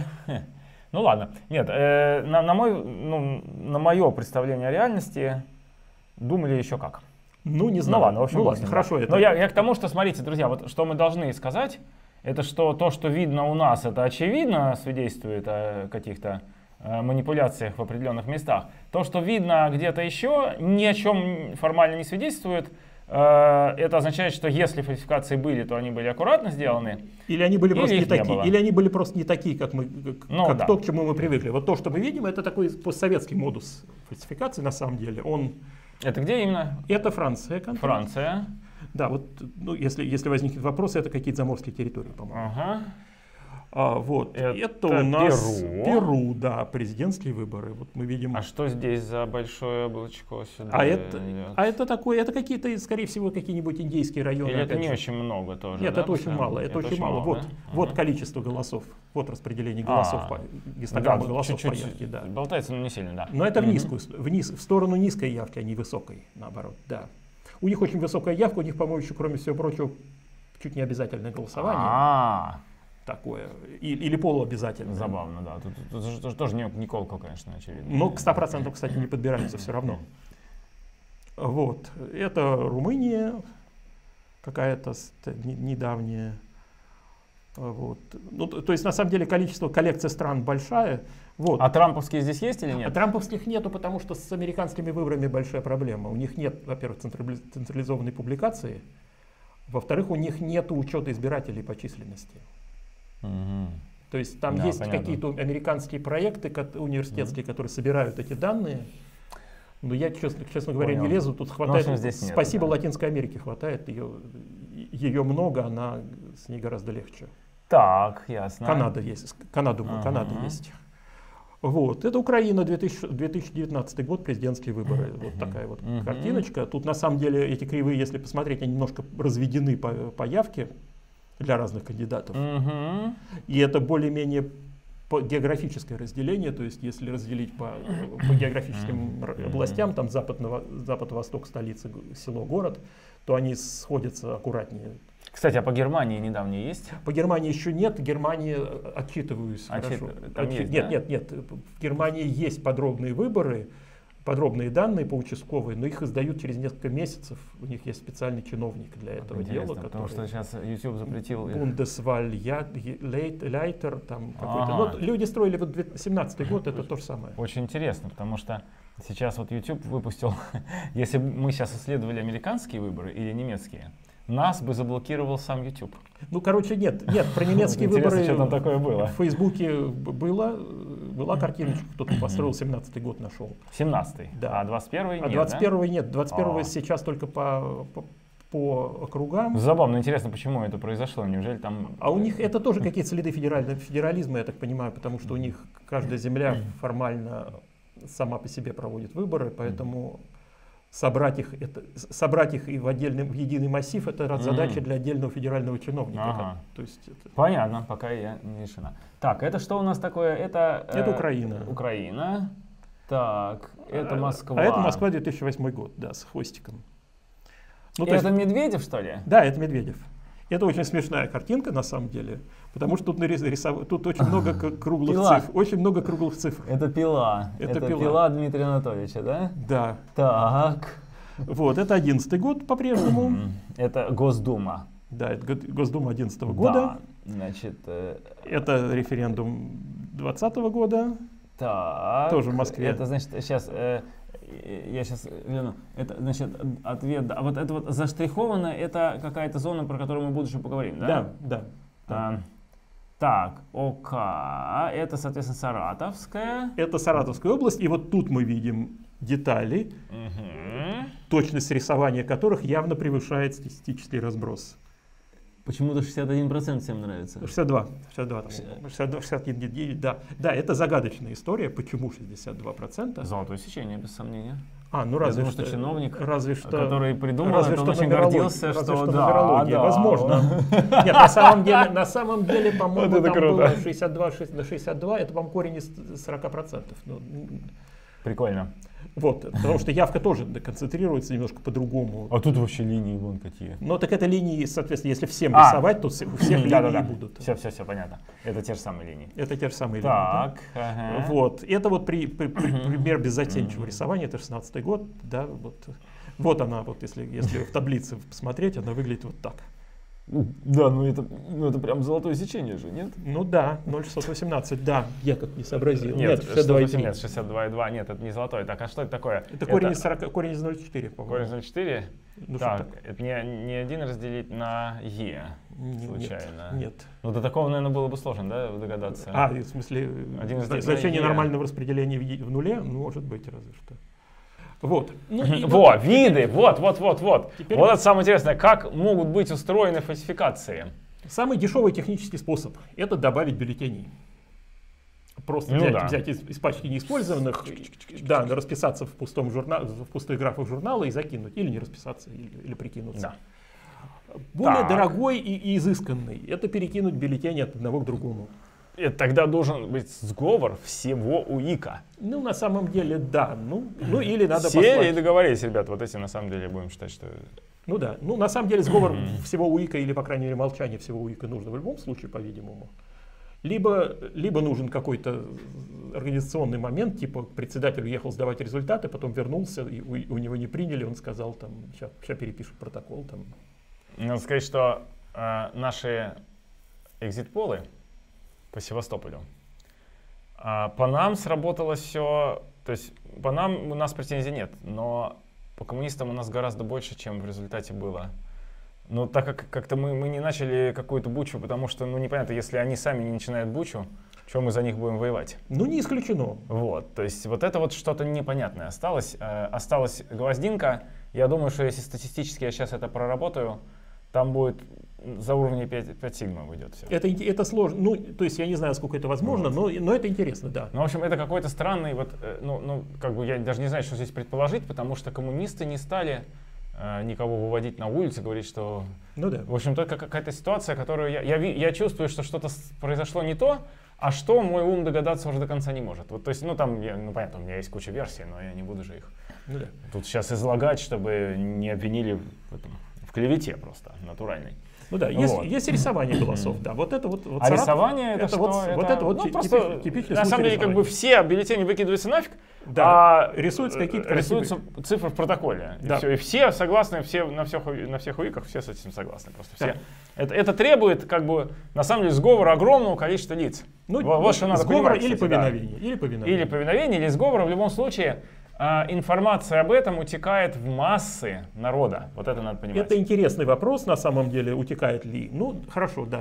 ну ладно. Нет, э, на, на, мой, ну, на мое представление о реальности думали еще как. Ну, не знаю. Ну ладно, в общем, ну, ладно, хорошо. Это... Но я, я к тому, что, смотрите, друзья, вот что мы должны сказать, это что то, что видно у нас, это очевидно свидетельствует о каких-то... манипуляциях в определенных местах. То, что видно где-то еще, ни о чем формально не свидетельствует. Это означает, что если фальсификации были, то они были аккуратно сделаны. Или они были, или просто, не такие, не или они были просто не такие, как, мы, как, ну, как да. то, к чему мы привыкли. Вот то, что мы видим, это такой постсоветский модус фальсификации на самом деле. Он... Это где именно? Это Франция. Конкретно. Франция. Да, вот ну, если, если возникнет вопрос, это какие-то заморские территории, по-моему. Ага. А, вот. Это, это у нас Перу. Перу, да, президентские выборы. Вот мы видим. А что здесь за большое облачко сюда? А это, а это такое, это какие-то, скорее всего, какие-нибудь индейские районы. Или это не же. очень много тоже. Нет, да, это очень мало. Это, это очень мало. мало вот, да? вот угу. количество голосов, вот распределение голосов, а, гистограмма да, голосов чуть-чуть по явке, да. Болтается, но не сильно, да. Но это угу. в низкую, вниз, в сторону низкой явки, а не высокой, наоборот, да. У них очень высокая явка, у них, по-моему, еще, кроме всего прочего, чуть не обязательное голосование. А -а -а. Такое. Или, или полуобязательно. Забавно, да. Тут, тут, тут, тут тоже не, не колко, конечно, очевидно. Но к ста процентам, кстати, не подбираются все равно. Вот. Это Румыния, какая-то недавняя. Вот. Ну, то есть, на самом деле, количество, коллекция стран большая. Вот. А трамповские здесь есть или нет? А трамповских нету, потому что с американскими выборами большая проблема. У них нет, во-первых, централизованной публикации. Во-вторых, у них нет учета избирателей по численности. Угу. То есть там да, есть какие-то американские проекты университетские, угу. которые собирают эти данные. Но я, честно, честно говоря, Понял. не лезу. Тут хватает. Ну, здесь спасибо, нет, да. Латинской Америке хватает. Ее, ее много, она с ней гораздо легче. Так, ясно. Канада есть. Канаду, угу. Канада есть. Вот. Это Украина, две тысячи девятнадцатый год, президентские выборы. Mm-hmm. Вот такая вот mm-hmm. картиночка. Тут на самом деле эти кривые, если посмотреть, они немножко разведены по, по явке для разных кандидатов. Mm-hmm. И это более-менее географическое разделение. То есть если разделить по, по географическим mm-hmm. областям, там запад-восток, столица, село, город, то они сходятся аккуратнее. Кстати, а по Германии недавние есть? По Германии еще нет. Германии отчитываюсь. Отчит... Отчит... Есть, нет, да? нет, нет. В Германии есть подробные выборы, подробные данные по участковой, но их издают через несколько месяцев. У них есть специальный чиновник для этого Интересно, дела. Потому который... что сейчас YouTube запретил. Бундесвальд-Лейтер, там какой-то. Ага. Вот люди строили вот две тысячи семнадцатый год, это то же самое. Очень интересно, потому что сейчас вот YouTube выпустил, если бы мы сейчас исследовали американские выборы или немецкие, нас бы заблокировал сам YouTube. Ну, короче, нет, нет, про немецкие выборы что там такое было. В Фейсбуке было, была картиночка, кто-то построил, семнадцатый год нашел. семнадцатый? Да. А двадцать первый? А двадцать первый нет, двадцать первый сейчас только по... по округам. Забавно, интересно, почему это произошло, неужели там... А у них это тоже какие-то следы федерализма, я так понимаю, потому что у них каждая земля формально сама по себе проводит выборы, поэтому... Собрать их, это, собрать их и в, отдельный, в единый массив — это mm-hmm. задача для отдельного федерального чиновника. Ага. То есть это... Понятно, пока я не решена. Так, это что у нас такое? Это, это э, Украина. Украина. Так, это Москва. А это Москва, две тысячи восьмой год, да, с хвостиком. Ну, то это есть... Медведев, что ли? Да, это Медведев. Это очень смешная картинка, на самом деле, потому что тут, нарисов... тут очень много круглых пила. цифр. Очень много круглых цифр. Это пила. Это, это пила. пила Дмитрия Анатольевича, да? Да. Так. Вот, это одиннадцатый год по-прежнему. Это Госдума. Да, это Госдума одиннадцатого года. Да, значит... Э... Это референдум двадцатого года. Так. Тоже в Москве. Это значит сейчас... Э... Я сейчас гляну. Это, значит, ответ. Да. Вот это вот заштриховано, это какая-то зона, про которую мы в будущем поговорим, да? Да, да. А, так, ОК. Это, соответственно, Саратовская. Это Саратовская область. И вот тут мы видим детали, угу. точность рисования которых явно превышает статистический разброс. Почему-то шестьдесят один процент всем нравится. шестьдесят два, шестьдесят два, шестьдесят один, да. Да, это загадочная история, почему шестьдесят два процента. Золотое сечение, без сомнения. А, ну разве Я что, что чиновник, разве что, который придумал, разве это, он что очень гордился, что, что да, да, возможно. Нет, на самом деле, на самом деле, по-моему, вот там круто. Было шестьдесят два, шестьдесят два, это, по-моему, корень из сорока процентов. Ну, прикольно. Вот, потому что явка тоже концентрируется немножко по-другому. А тут вообще линии вон какие. Ну так это линии, соответственно, если всем а, рисовать, то у всех линии да, да, да. будут. Все, все, все, понятно. Это те же самые линии. Это те же самые так, линии. Так. Да? Ага. Вот, это вот при, при, при, пример беззатенчивого рисования, это шестнадцатый год, да, вот. Вот она, вот если, если в таблице посмотреть, она выглядит вот так. Да, ну это, ну это прям золотое сечение же, нет? Ну да, ноль шестьсот восемнадцать, да, я как не сообразил. Нет, шестьдесят два и два, нет, это не золотое. Так, а что это такое? Это, это... корень из сорока, корень из ноль целых четыре, по-моему. Корень из ноль целых четыре? Ну, так, это не, не один разделить на Е, случайно. Нет, нет. Ну до такого, наверное, было бы сложно, да, догадаться? А, в смысле, один значение на нормального распределения в, в нуле, ну, может быть, разве что. Вот. Ну, вот, вот виды, вот, вот, вот, вот. Теперь... Вот это самое интересное, как могут быть устроены фальсификации. Самый дешевый технический способ – это добавить бюллетеней. Просто ну взять, да. взять из, из пачки неиспользованных, да, расписаться в, пустом журна... в пустых графах журнала и закинуть. Или не расписаться, или, или прикинуться. Да. Более так. дорогой и, и изысканный – это перекинуть бюллетени от одного к другому. И тогда должен быть сговор всего УИКа. Ну, на самом деле, да. Ну, ну или надо Все послать. Все и договорились, ребят, вот эти на самом деле будем считать, что... Ну да, ну на самом деле сговор всего УИКа или, по крайней мере, молчание всего УИКа нужно в любом случае, по-видимому. Либо, либо нужен какой-то организационный момент, типа председатель уехал сдавать результаты, потом вернулся, и у, у него не приняли, он сказал, там, сейчас, сейчас перепишут протокол. Там. Надо сказать, что э, наши экзит-полы по Севастополю, э, по нам сработало все, то есть по нам у нас претензий нет, но по коммунистам у нас гораздо больше, чем в результате было. Но так как как-то мы, мы не начали какую-то бучу, потому что, ну, непонятно, если они сами не начинают бучу, чем мы за них будем воевать? Ну, не исключено. Вот, то есть вот это вот что-то непонятное осталось. Э, осталась гвоздинка. Я думаю, что если статистически я сейчас это проработаю, там будет за уровни пять, пять сигма выйдет все. Это, это сложно. Ну, то есть я не знаю, сколько это возможно, вот. но, но это интересно, да. Ну, в общем, это какой-то странный, вот, ну, ну, как бы я даже не знаю, что здесь предположить, потому что коммунисты не стали... никого выводить на улицу, говорить, что... Ну да. В общем, только какая-то ситуация, которую я, я, я чувствую, что что-то произошло не то, а что мой ум догадаться уже до конца не может. Вот, то есть, ну там, я, ну понятно, у меня есть куча версий, но я не буду же их ну, да. тут сейчас излагать, чтобы не обвинили в, этом, в клевете просто натуральной. Ну да, есть, вот. есть рисование голосов, да, вот это вот... вот а Саратов, рисование это, это что? Вот, это, вот это вот ну, типичный, типичный на самом деле, рисования. Как бы все бюллетени выкидываются нафиг, да, а рисуются какие-то рисуются цифры в протоколе. Да. И, все, и все согласны, все на всех, на всех УИКах все с этим согласны. Просто все. Да. Это, это требует, как бы, на самом деле, сговора огромного количества лиц. Ну, вот, ну, что надо сговора понимать, или, кстати, повиновение, да. или повиновение. Или повиновение, или сговора. В любом случае, а, информация об этом утекает в массы народа. Вот это надо понимать. Это интересный вопрос, на самом деле, утекает ли. Ну, хорошо, да.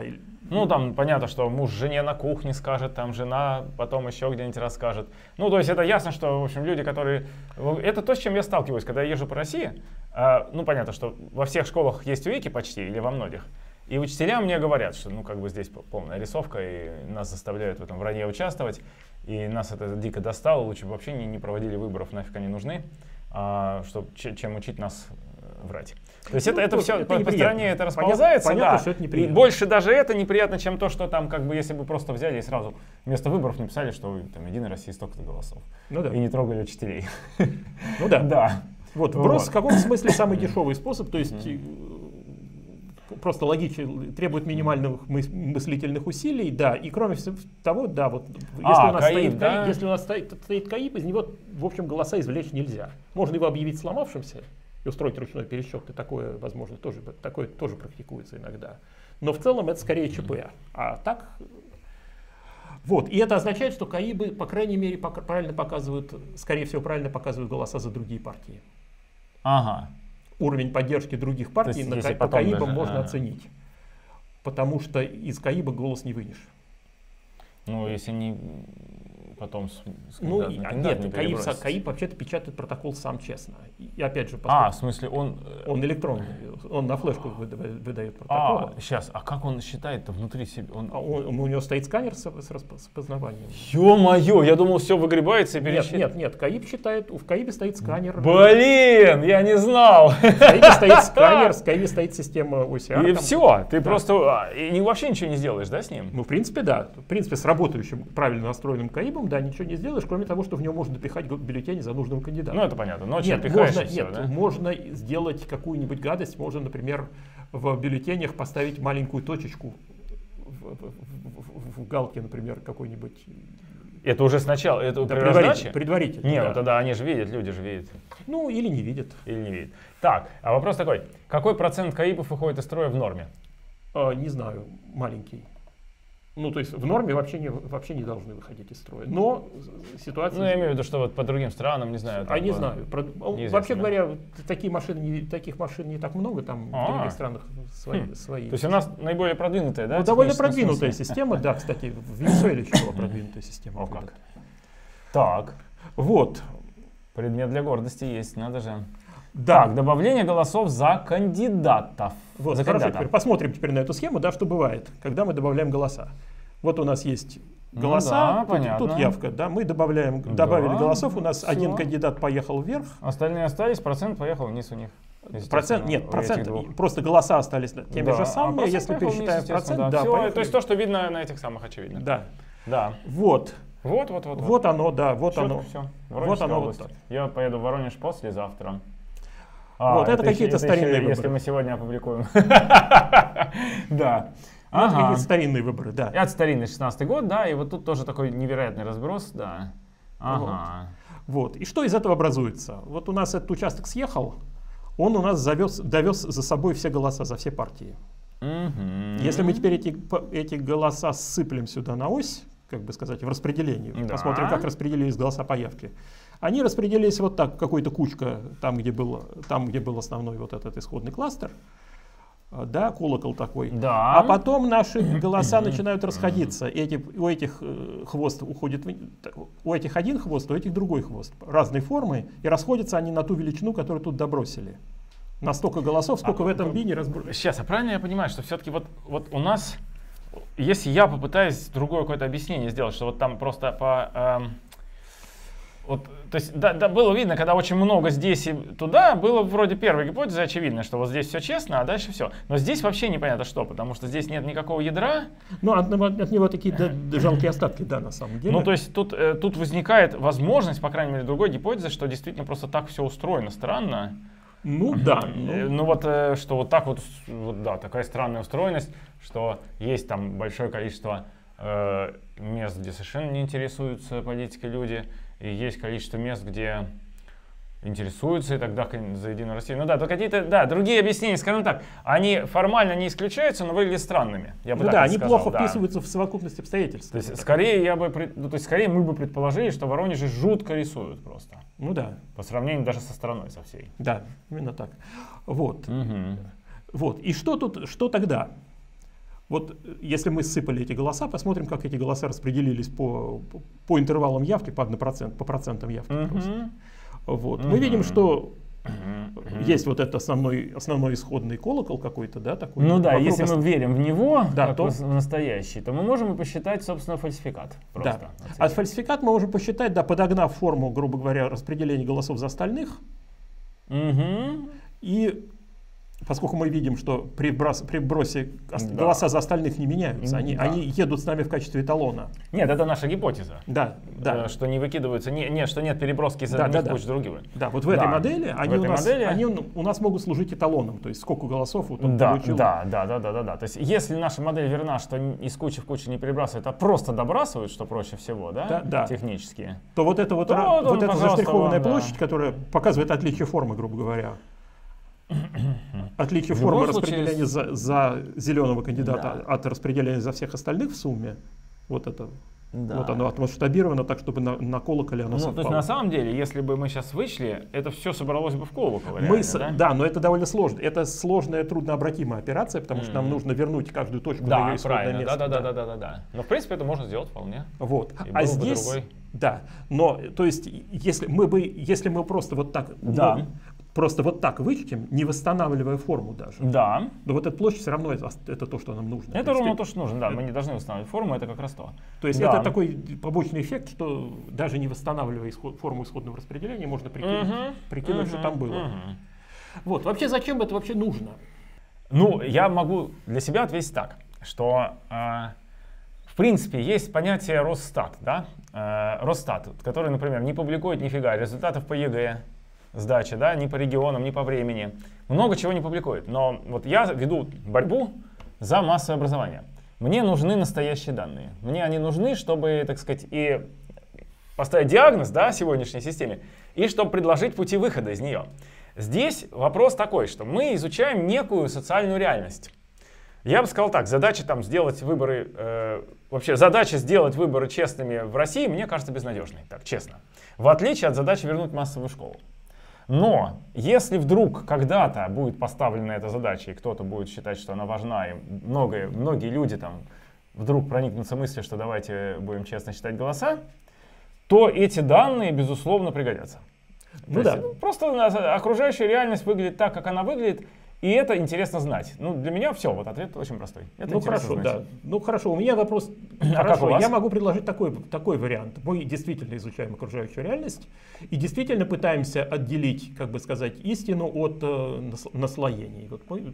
Ну, там понятно, что муж жене на кухне скажет, там жена потом еще где-нибудь расскажет. Ну, то есть это ясно, что, в общем, люди, которые... Это то, с чем я сталкиваюсь, когда я езжу по России. А, ну, понятно, что во всех школах есть УИКи почти, или во многих. И учителя мне говорят, что, ну, как бы здесь полная рисовка, и нас заставляют в этом вранье участвовать. И нас это дико достало, лучше бы вообще не, не проводили выборов, нафиг они нужны, а, чтоб, чем учить нас врать. То есть ну, это, это все это по, по стране это расползается, понятно, да. Что это неприятно. И больше даже это неприятно, чем то, что там, как бы, если бы просто взяли и сразу вместо выборов не писали, что там Единая Россия столько-то голосов. Ну, да. И не трогали учителей. Ну да. да. Вот, вброс вот. В каком смысле самый дешевый способ, то есть просто логично, требует минимальных мыслительных усилий, да, и кроме того, да, вот, если, а, у нас КАИБ, стоит, да? если у нас стоит, стоит КАИБ, из него, в общем, голоса извлечь нельзя. Можно его объявить сломавшимся и устроить ручной пересчет, и такое, возможно, тоже, такое тоже практикуется иногда. Но в целом это скорее ЧП. А так, вот, и это означает, что КАИБы, по крайней мере, правильно показывают, скорее всего, правильно показывают голоса за другие партии. Ага. Уровень поддержки других партий есть, на, по КАИБам даже, можно а -а. оценить. Потому что из КАИБа голос не вынешь. Ну, если не потом... С, с ну, не, нет, не КАИБ, КАИБ вообще-то печатает протокол сам честно. И опять же... Поскольку, а, в смысле он... Он электронный, он на флешку выдает протокол. А, сейчас, а как он считает-то внутри себя? Он... А он, у него стоит сканер с, с распознаванием. Ё-моё, я думал, все выгребается и пересчитывает. Нет, нет, нет, КАИБ считает, в КАИБе стоит сканер. Блин, я не знал. В КАИБе стоит сканер, в КАИБе стоит система о си ар. И там, все, ты да. просто и вообще ничего не сделаешь, да, с ним? Ну, в принципе, да. В принципе, с работающим, правильно настроенным КАИБом, да, ничего не сделаешь, кроме того, что в него можно напихать бюллетени за нужного кандидата. Ну, это понятно. Но нет, можно, все, нет да? можно сделать какую-нибудь гадость. Можно, например, в бюллетенях поставить маленькую точечку в, в, в, в галке, например, какой-нибудь... Это уже сначала, это да, предваритель. предваритель. Нет, да. ну, тогда они же видят, люди же видят. Ну, или не видят. Или не видят. Так, а вопрос такой. Какой процент КАИБов выходит из строя в норме? А, не знаю, маленький. Ну, то есть в норме вообще не, вообще не должны выходить из строя. Но ситуация... Ну, я имею в виду, что вот по другим странам, не знаю. А не знаю. Про... Вообще говоря, такие машины не, таких машин не так много, там А-а-а. в других странах свои, хм. свои. То есть у нас наиболее продвинутая, да? Ну, довольно продвинутая смысле. система, да, кстати, в Венесуэле еще продвинутая система. О, как. Так. Вот. Предмет для гордости есть, надо же. Да, добавление голосов за кандидатов. Вот, за хорошо, кандидата. Теперь посмотрим теперь на эту схему, да, что бывает, когда мы добавляем голоса. Вот у нас есть голоса, ну, да, тут, тут явка, да, мы добавляем, добавили да, голосов, у нас все. Один кандидат поехал вверх. Остальные остались, процент поехал вниз у них. Процент, нет, процент, просто голоса остались теми да. же самыми, а если пересчитаем вниз, процент, да. да все, то есть то, что видно на этих самых очевидно. Да, да. Вот. Вот, вот, вот. Вот оно, да, вот все, оно. Все. Вот оно вот так. Я поеду в Воронеж послезавтра. А, вот, это, это какие-то старинные еще, выборы. Если мы сегодня опубликуем. Да. Это какие-то старинные выборы, да. Это старинный шестнадцатый год, да, и вот тут тоже такой невероятный разброс, да. Ага. Вот, и что из этого образуется? Вот у нас этот участок съехал, он у нас довез за собой все голоса, за все партии. Если мы теперь эти голоса сыплем сюда на ось, как бы сказать, в распределении, посмотрим, как распределились голоса по явке. Они распределились вот так, какой-то кучка, там где, был, там, где был основной вот этот исходный кластер, да, колокол такой. Да. А потом наши голоса начинают расходиться. Эти, у этих хвост уходит, у этих один хвост, у этих другой хвост. Разной формы, и расходятся они на ту величину, которую тут добросили. На столько голосов, сколько а, в этом бине разбросили. Сейчас, а правильно я понимаю, что все-таки вот, вот у нас, если я попытаюсь другое какое-то объяснение сделать, что вот там просто по... Эм... Вот, то есть, да, да, было видно, когда очень много здесь и туда, было вроде первой гипотезы очевидно, что вот здесь все честно, а дальше все. Но здесь вообще непонятно что, потому что здесь нет никакого ядра. Ну, от, от него такие да, жалкие остатки, да, на самом деле. Ну, то есть, тут, э, тут возникает возможность, по крайней мере, другой гипотезы, что действительно просто так все устроено, странно. Ну, да. Ну, ну вот, э, что вот так вот, вот, да, такая странная устроенность, что есть там большое количество э, мест, где совершенно не интересуются политикой люди, и есть количество мест, где интересуются, и тогда за Единую Россию. Ну да, то какие-то, да, другие объяснения, скажем так, они формально не исключаются, но выглядят странными. Я бы ну так да, они сказал, плохо да. вписываются в совокупность обстоятельств. То есть, скорее, я бы, ну, то есть, скорее мы бы предположили, что Воронеж жутко рисуют просто. Ну да. По сравнению даже со страной, со всей. Да, именно так. Вот. Угу. Вот. И что тут, что тогда? Вот если мы сыпали эти голоса, посмотрим, как эти голоса распределились по, по, по интервалам явки, по, одному проценту, по процентам явки. Uh-huh. Вот. Uh-huh. Мы видим, что uh-huh. есть вот этот основной, основной исходный колокол какой-то, да, такой. Ну да, если ост... мы верим в него, да, то настоящий, то мы можем посчитать, собственно, фальсификат. Просто да. А фальсификат мы можем посчитать, да, подогнав форму, грубо говоря, распределения голосов за остальных. Uh-huh. И... Поскольку мы видим, что при, брос, при бросе да. голоса за остальных не меняются, они, да. они едут с нами в качестве эталона. Нет, это наша гипотеза. Да, да. Что не выкидываются, не, не, что нет переброски из да, одних да, куч да. других. Да, вот в да. этой модели, они, в этой у нас, модели... они у нас могут служить эталоном, то есть сколько голосов вот он да, получил. Да, да, да, да, да, да. То есть если наша модель верна, что из кучи в кучу не перебрасывают, а просто добрасывают, что проще всего, да, да, да. технически, то вот эта вот, вот, вот эта заштрихованная вам, площадь, да. которая показывает отличие формы, грубо говоря. Отличие формы распределения за, за зеленого кандидата да. от распределения за всех остальных в сумме, вот это, да. вот оно отмасштабировано так, чтобы на, на колоколе оно ну, совпало. То есть на самом деле, если бы мы сейчас вышли, это все собралось бы в колокол. Мы, да? да, но это довольно сложно. Это сложная, труднообратимая операция, потому что mm-hmm. нам нужно вернуть каждую точку да, на ее исходное место. Да, да, да, да, да, да. Но в принципе это можно сделать вполне. Вот. И а здесь, другой... да, но то есть если мы бы, если мы просто вот так... Да. Ну, просто вот так вычтем, не восстанавливая форму даже. Да. Но вот эта площадь все равно это, это то, что нам нужно. Это ровно то, что нужно, да. Это... Мы не должны восстанавливать форму, это как раз то. То есть да. это такой побочный эффект, что даже не восстанавливая исход, форму исходного распределения, можно прикинуть, угу. прикинуть угу. что там было. Угу. Вот. Вообще, зачем это вообще нужно? Ну, я могу для себя ответить так, что... Э В принципе, есть понятие Росстат, да? э, Росстат, который, например, не публикует нифига результатов по ЕГЭ, сдачи, да, ни по регионам, ни по времени. Много чего не публикует, но вот я веду борьбу за массовое образование. Мне нужны настоящие данные. Мне они нужны, чтобы, так сказать, и поставить диагноз, да, сегодняшней системе, и чтобы предложить пути выхода из нее. Здесь вопрос такой, что мы изучаем некую социальную реальность. Я бы сказал так, задача там сделать выборы, э, вообще задача сделать выборы честными в России, мне кажется, безнадежной, так честно. В отличие от задачи вернуть массовую школу. Но если вдруг когда-то будет поставлена эта задача, и кто-то будет считать, что она важна, и многие, многие люди там вдруг проникнутся мыслью, что давайте будем честно считать голоса, то эти данные, безусловно, пригодятся. Ну да. Просто окружающая реальность выглядит так, как она выглядит. И это интересно знать. Ну, для меня все, вот ответ очень простой. Это ну, хорошо, знать. да. Ну, хорошо, у меня вопрос. Хорошо, а я могу предложить такой, такой вариант. Мы действительно изучаем окружающую реальность и действительно пытаемся отделить, как бы сказать, истину от э, наслоений. Вот мы,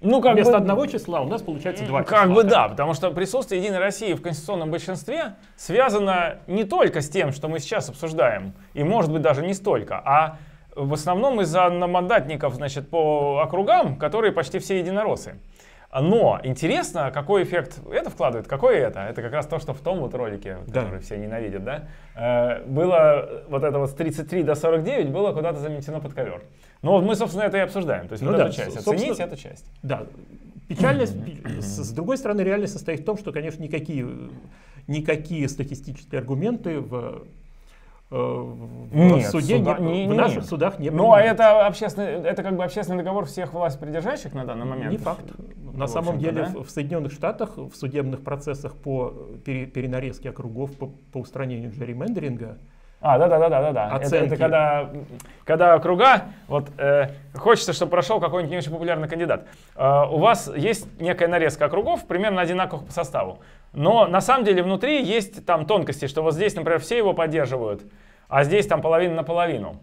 ну, как вместо бы, одного числа у нас получается два числа. Как бы да, потому что присутствие Единой России в конституционном большинстве связано не только с тем, что мы сейчас обсуждаем, и может быть даже не столько, а... В основном из-за одномандатников, значит, по округам, которые почти все единороссы. Но интересно, какой эффект это вкладывает, какой это. Это как раз то, что в том вот ролике, да. который все ненавидят, да, было вот это вот с тридцати трёх до сорока девяти было куда-то заметено под ковер. Но вот мы, собственно, это и обсуждаем. То есть ну, да, эту часть оценить, эту часть. Да. Печальность, с другой стороны, реальность состоит в том, что, конечно, никакие, никакие статистические аргументы в... В, Нет, в, суде суда, не, в наших не. судах не принимается. Ну, а это, общественный, это как бы общественный договор всех власть придержащих на данный момент? Не факт. На самом деле да? в Соединенных Штатах в судебных процессах по пере, перенарезке округов, по, по устранению джерримендеринга, А, да-да-да-да-да. Это, это когда, когда округа, вот э, хочется, чтобы прошел какой-нибудь не очень популярный кандидат. Э, у вас есть некая нарезка округов, примерно одинаковых по составу. Но на самом деле внутри есть там тонкости, что вот здесь, например, все его поддерживают, а здесь там половина на половину.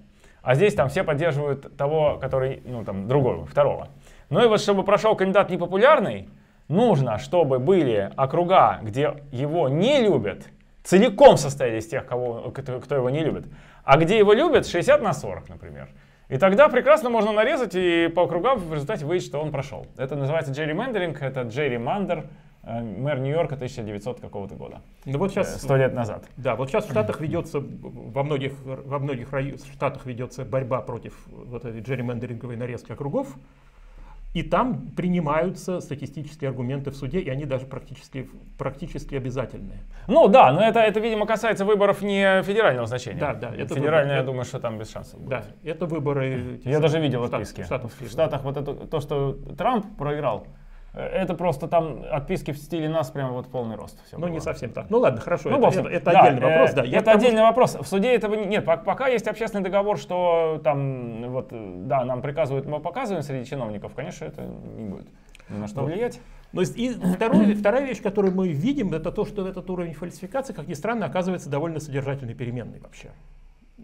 А здесь там все поддерживают того, который, ну там, другого, второго. Ну и вот, чтобы прошел кандидат непопулярный, нужно, чтобы были округа, где его не любят, целиком состояли из тех, кого, кто его не любит. А где его любят, шестьдесят на сорок, например. И тогда прекрасно можно нарезать и по округам в результате выйдет, что он прошел. Это называется джерримендеринг, это джерримандер, мэр Нью-Йорка тысяча девятисотого какого-то года. Да вот сейчас, сто лет назад. Да, вот сейчас в Штатах ведется, во многих, во многих штатах ведется борьба против вот этой джерримендеринговой нарезки округов. И там принимаются статистические аргументы в суде, и они даже практически, практически обязательные. Ну да, но это, это, видимо, касается выборов не федерального значения. Да, да. Это федеральное, я думаю, что там без шансов будет. Да, это выборы... Я даже видел отписки. В Штатах, в Штатах вот это, то, что Трамп проиграл, это просто там отписки в стиле нас прямо вот полный рост. Ну не совсем так. Ну ладно, хорошо. Ну, это это, это да, отдельный э, вопрос. Да. Это я отдельный потому... вопрос. В суде этого нет. Пока есть общественный договор, что там вот да, нам приказывают, мы показываем среди чиновников. Конечно, это не будет ни на что вот. влиять. Но и второй, вторая вещь, которую мы видим, это то, что этот уровень фальсификации, как ни странно, оказывается довольно содержательной переменной вообще.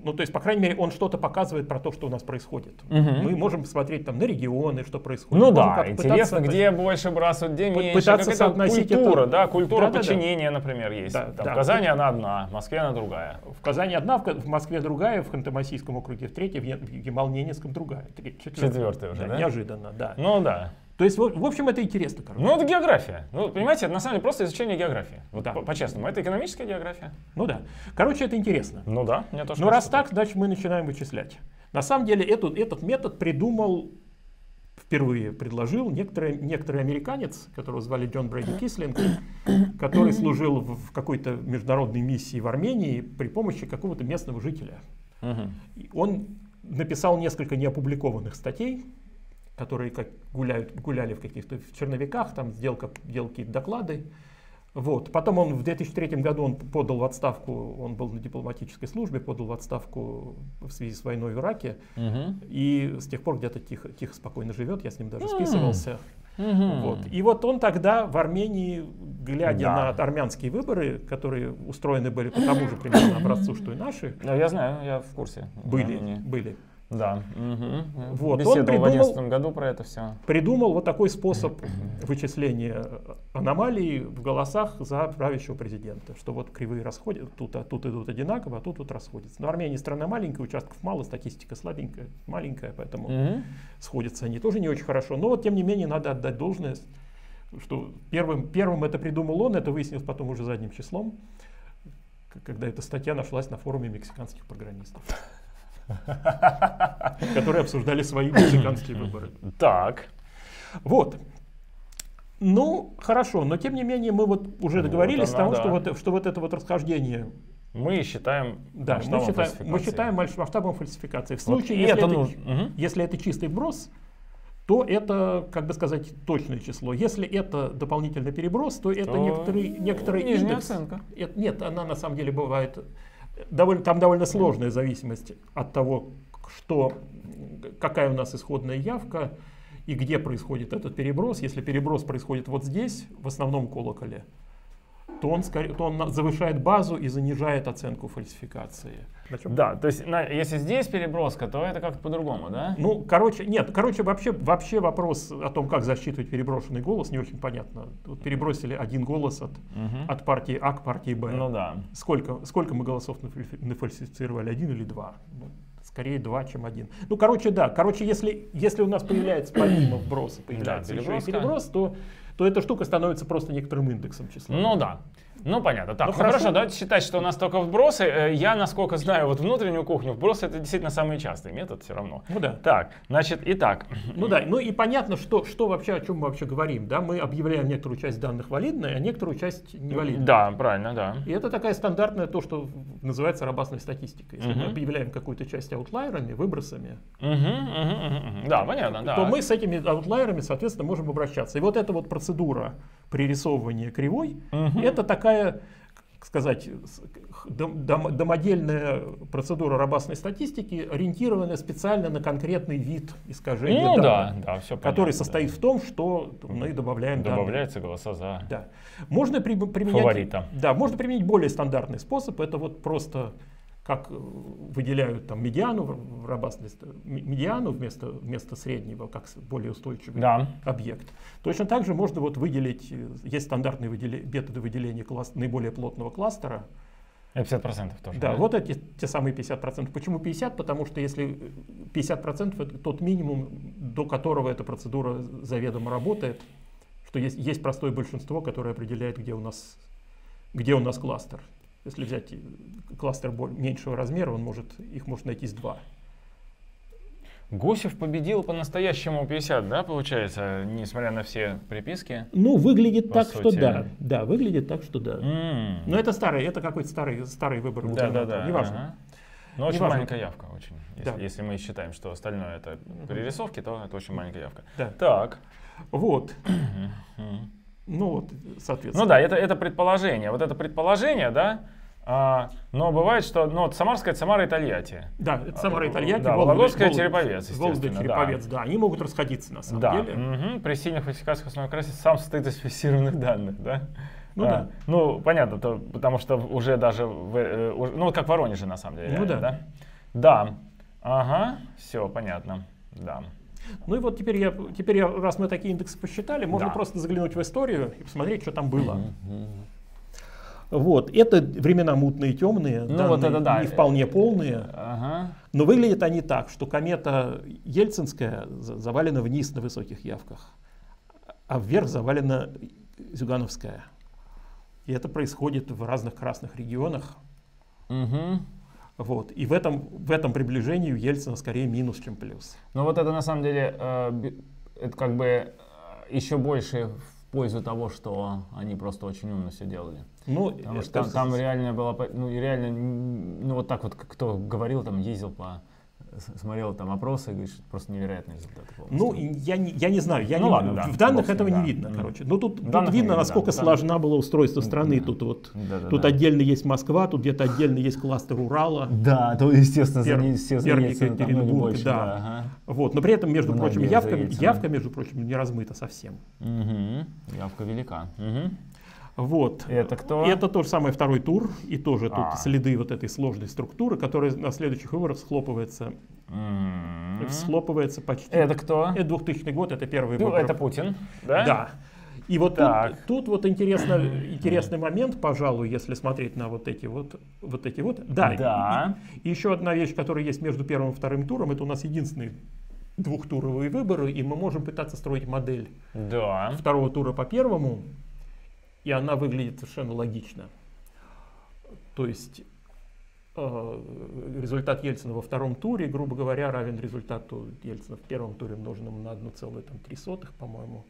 Ну, то есть, по крайней мере, он что-то показывает про то, что у нас происходит. Угу. Мы можем смотреть там на регионы, что происходит. Ну можем да, интересно, где больше бросают, где меньше. Пытаться соотносить культура, это... да, культура да, да, подчинения, да. например, есть. Да, там, да. В Казани она одна, в Москве она другая. В Казани одна, в Москве другая, в Ханты-Мансийском округе в третьей, в Ямал-Ненецком другая. Четвертая уже, да, да? Неожиданно, да. Ну да. То есть, в общем, это интересно, короче. Ну, это география. Ну, понимаете, это на самом деле просто изучение географии. Вот да. По-честному. Это экономическая география. Ну да. Короче, это интересно. Ну да. Мне тоже Но раз так, значит, мы начинаем вычислять. На самом деле, эту, этот метод придумал, впервые предложил некоторый, некоторый американец, которого звали Джон Брэди Кислинг, который служил в какой-то международной миссии в Армении при помощи какого-то местного жителя. Угу. Он написал несколько неопубликованных статей, которые как гуляют, гуляли в каких-то в черновиках, там сделал, делал какие-то доклады. Вот. Потом он в две тысячи третьем году он подал в отставку, он был на дипломатической службе, подал в отставку в связи с войной в Ираке. Угу. И с тех пор где-то тихо, тихо, спокойно живет, я с ним даже списывался. Угу. Вот. И вот он тогда в Армении, глядя да. на армянские выборы, которые устроены были по тому же примерно образцу, что и наши. Да, я знаю, я в курсе. Были, были. Да. Угу. Вот. Беседовал он придумал, в две тысячи одиннадцатом году про это все. Придумал вот такой способ вычисления аномалий в голосах за правящего президента, что вот кривые расходят, тут, а тут идут одинаково, а тут, тут расходятся. Но Армения страна маленькая, участков мало, статистика слабенькая, маленькая, поэтому угу. сходятся они тоже не очень хорошо. Но вот тем не менее надо отдать должное, что первым, первым это придумал он, это выяснилось потом уже задним числом, когда эта статья нашлась на форуме мексиканских программистов. Которые обсуждали свои мексиканские выборы. Так. Вот. Ну, хорошо, но тем не менее мы вот уже договорились вот она, с того, да. что, вот, что вот это вот расхождение... Мы считаем да, масштабом мы считаем, фальсификации. Мы считаем масштабом фальсификации. В случае, вот если, это, нужно. если это чистый брос, то это, как бы сказать, точное число. Если это дополнительный переброс, то это то... некоторый, некоторый нижняя индекс. Оценка. Нет, она на самом деле бывает... Довольно, там довольно сложная зависимость от того, что, какая у нас исходная явка и где происходит этот переброс. Если переброс происходит вот здесь, в основном колоколе, то он, то он завышает базу и занижает оценку фальсификации. Да, то есть на, если здесь переброска, то это как-то по-другому, да? Ну, короче, нет, короче, вообще, вообще вопрос о том, как засчитывать переброшенный голос, не очень понятно. Тут перебросили один голос от, угу. от партии А к партии Б. Ну да. Сколько, сколько мы голосов нафальсифицировали, один или два? Ну, скорее два, чем один. Ну, короче, да, короче, если, если у нас появляется помимо вброса, появляется да, еще и переброс, то... то эта штука становится просто некоторым индексом числа. Ну да, ну понятно. Так, ну, ну, хорошо. хорошо, давайте считать, что у нас только вбросы. Я, насколько знаю, вот внутреннюю кухню, вбросы — это действительно самый частый метод все равно. Ну да. Так, значит, и так. Ну да, ну и понятно, что, что вообще, о чем мы вообще говорим. Да? Мы объявляем некоторую часть данных валидной, а некоторую часть невалидной. Да, правильно, да. И это такая стандартная, то, что называется рабастной статистикой. Если угу. мы объявляем какую-то часть аутлайерами, выбросами, угу, угу, угу. Да, понятно, то да. мы с этими аутлайерами, соответственно, можем обращаться. И вот это вот процесс процедура пририсовывания кривой, угу. это такая, как сказать, дом, дом, домодельная процедура рабастной статистики, ориентированная специально на конкретный вид искажения ну, данных, да, да, все понятно, который состоит да. в том, что мы добавляем добавляются данные. голоса за да. можно при, применять, фаворита. Да, можно применить более стандартный способ, это вот просто как выделяют там медиану, рабастность, медиану вместо, вместо среднего, как более устойчивый да. объект. Точно так же можно вот выделить, есть стандартные выделя, методы выделения класс, наиболее плотного кластера. пятьдесят процентов тоже. Да, да, вот эти те самые пятьдесят процентов. Почему пятьдесят? Потому что если пятьдесят процентов это тот минимум, до которого эта процедура заведомо работает, что есть, есть простое большинство, которое определяет, где у нас, где у нас кластер. Если взять кластер меньшего размера, он может, их может найти с два. Гусев победил по-настоящему пятьдесят, да, получается, несмотря на все приписки? Ну, выглядит так, сути. что да. Да, выглядит так, что да. Mm. Но это старый, это какой-то старый, старый выбор. Да, да, да. Неважно. Ага. Но очень неважно. маленькая явка, очень. Если, да. если мы считаем, что остальное это перерисовки, то это очень маленькая явка. Да. Так. Вот. Ну вот, соответственно. Ну да, это, это предположение. Вот это предположение, да. А, но бывает, что ну, вот Самарская — это Самара и Тольятти. Да, это Самара и Тольятти, да, Вологодская — Череповец, Вологда, Череповец, да. да. Они могут расходиться на самом да. деле. Угу. При сильных фальсификациях основной красе сам состоит из фиксированных данных, да. Ну, а, да. ну понятно, то, потому что уже даже, в, э, уже, ну как в Воронеже на самом деле. Ну реально, да. да. Да, ага, все, понятно, да. Ну и вот теперь, я, теперь я, раз мы такие индексы посчитали, можно да. просто заглянуть в историю и посмотреть, что там было. Mm-hmm. Вот, это времена мутные, темные, ну, данные, вот это, да. не вполне полные, uh-huh. но выглядят они так, что комета ельцинская завалена вниз на высоких явках, а вверх завалена зюгановская. И это происходит в разных красных регионах. Mm-hmm. Вот. И в этом, в этом приближении у Ельцина скорее минус, чем плюс. Но вот это на самом деле э, это как бы еще больше в пользу того, что они просто очень умно все делали. Ну, Потому что там, там реально было, ну и реально, ну вот так вот, кто говорил, там ездил по... смотрел там опросы и говорит, что просто невероятные результаты. Ну, я не, я не знаю. Я ну, не, ладно, в, да, в данных общем, этого да. не видно, короче. Но тут, тут видно, насколько да, сложна да. была устройство страны. Да. Тут, вот, да, да, тут да. отдельно есть Москва, тут где-то отдельно есть кластер Урала. Да, то, естественно, Пер, Пермь, да. Ага. Вот, но при этом, между Многие прочим, явка, явка, между прочим, не размыта совсем. Угу. Явка велика. Угу. Вот. Это кто? Это тот же самый второй тур, и тоже а. тут следы вот этой сложной структуры, которая на следующих выборах схлопывается, mm-hmm. схлопывается почти. Это кто? Это двухтысячный год, это первый ну, выбор. Это Путин, да? Да. И вот тут, тут вот интересно, интересный момент, пожалуй, если смотреть на вот эти вот, вот эти вот. Да. да. И, и еще одна вещь, которая есть между первым и вторым туром, это у нас единственный двухтуровые выборы, и мы можем пытаться строить модель да. второго тура по первому. И она выглядит совершенно логично. То есть э, результат Ельцина во втором туре, грубо говоря, равен результату Ельцина в первом туре, умноженному на одну целую три сотых, по-моему,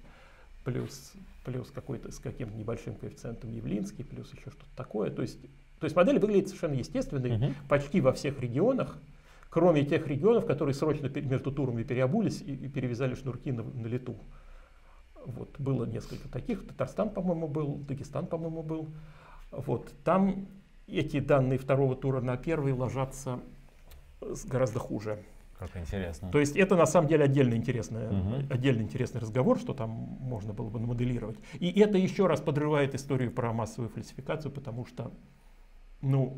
плюс, плюс какой-то с каким-то небольшим коэффициентом Явлинский, плюс еще что-то такое. То есть, то есть модель выглядит совершенно естественной [S2] Uh-huh. [S1] Почти во всех регионах, кроме тех регионов, которые срочно между турами переобулись и, и перевязали шнурки на, на лету. Вот, было несколько таких, Татарстан, по-моему, был, Дагестан, по-моему, был. Вот, там эти данные второго тура на первый ложатся гораздо хуже. Как интересно. То есть это на самом деле отдельно интересный, угу. отдельно интересный разговор, что там можно было бы моделировать. И это еще раз подрывает историю про массовую фальсификацию, потому что ну,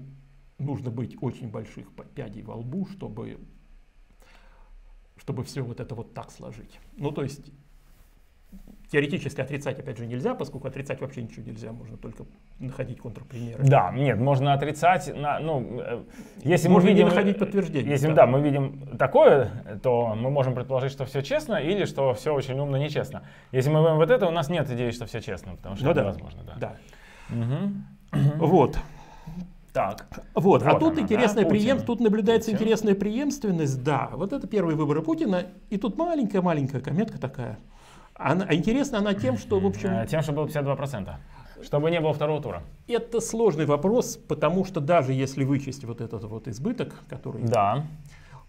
нужно быть очень больших пядей во лбу, чтобы, чтобы все вот это вот так сложить. Ну то есть теоретически отрицать опять же нельзя, поскольку отрицать вообще ничего нельзя, можно только находить контрпримеры. Да, нет, можно отрицать, на, ну, если можно мы видим, не находить подтверждение. Если да. да, мы видим такое, то мы можем предположить, что все честно или что все очень умно нечестно. Если мы видим вот это, у нас нет идеи, что все честно, потому что ну это да. невозможно. Да. Да. Угу. Вот. Так. Вот. вот. А тут она, интересная да? преемственность, тут наблюдается Путин. интересная преемственность, да. Вот это первые выборы Путина, и тут маленькая-маленькая кометка такая. Она, интересна она тем, что, в общем... Тем, что было пятьдесят два процента. Чтобы не было второго тура. Это сложный вопрос, потому что даже если вычесть вот этот вот избыток, который... Да.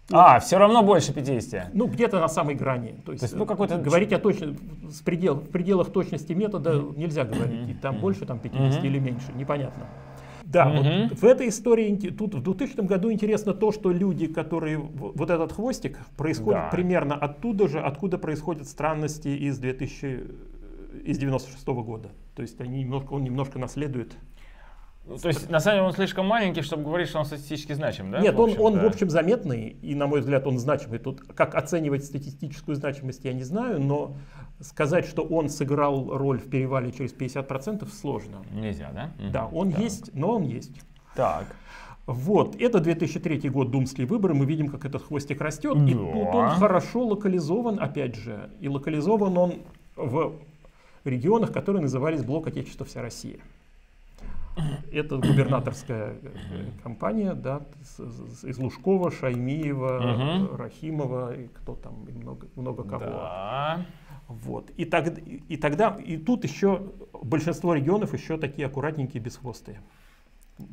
Ну, а, все равно больше пятидесяти. Ну, где-то на самой грани. То есть, то есть ну, какой-то... говорить о точно... с предел... в пределах точности метода нельзя говорить. И там больше, там пятидесяти или меньше. Непонятно. Да, угу. вот в этой истории, тут в двухтысячном году интересно то, что люди, которые, вот этот хвостик, происходит да. примерно оттуда же, откуда происходят странности из девяносто шестого года. То есть они немножко, он немножко наследует. То есть на самом деле он слишком маленький, чтобы говорить, что он статистически значим, да? Нет, в общем, он, он да. в общем заметный, и на мой взгляд он значимый. Тут как оценивать статистическую значимость я не знаю, но сказать, что он сыграл роль в перевале через пятьдесят процентов сложно. Нельзя, да? Да, он так. есть, но он есть. Так. Вот, это две тысячи третий год, думские выборы, мы видим, как этот хвостик растет. Да. И тут он хорошо локализован, опять же, и локализован он в регионах, которые назывались Блок Отечества Вся Россия. Это губернаторская компания, да, из Лужкова, Шаймиева, угу. Рахимова, и кто там, и много, много кого. Да. Вот. И, так, и тогда, и тут еще большинство регионов еще такие аккуратненькие, бесхвостые.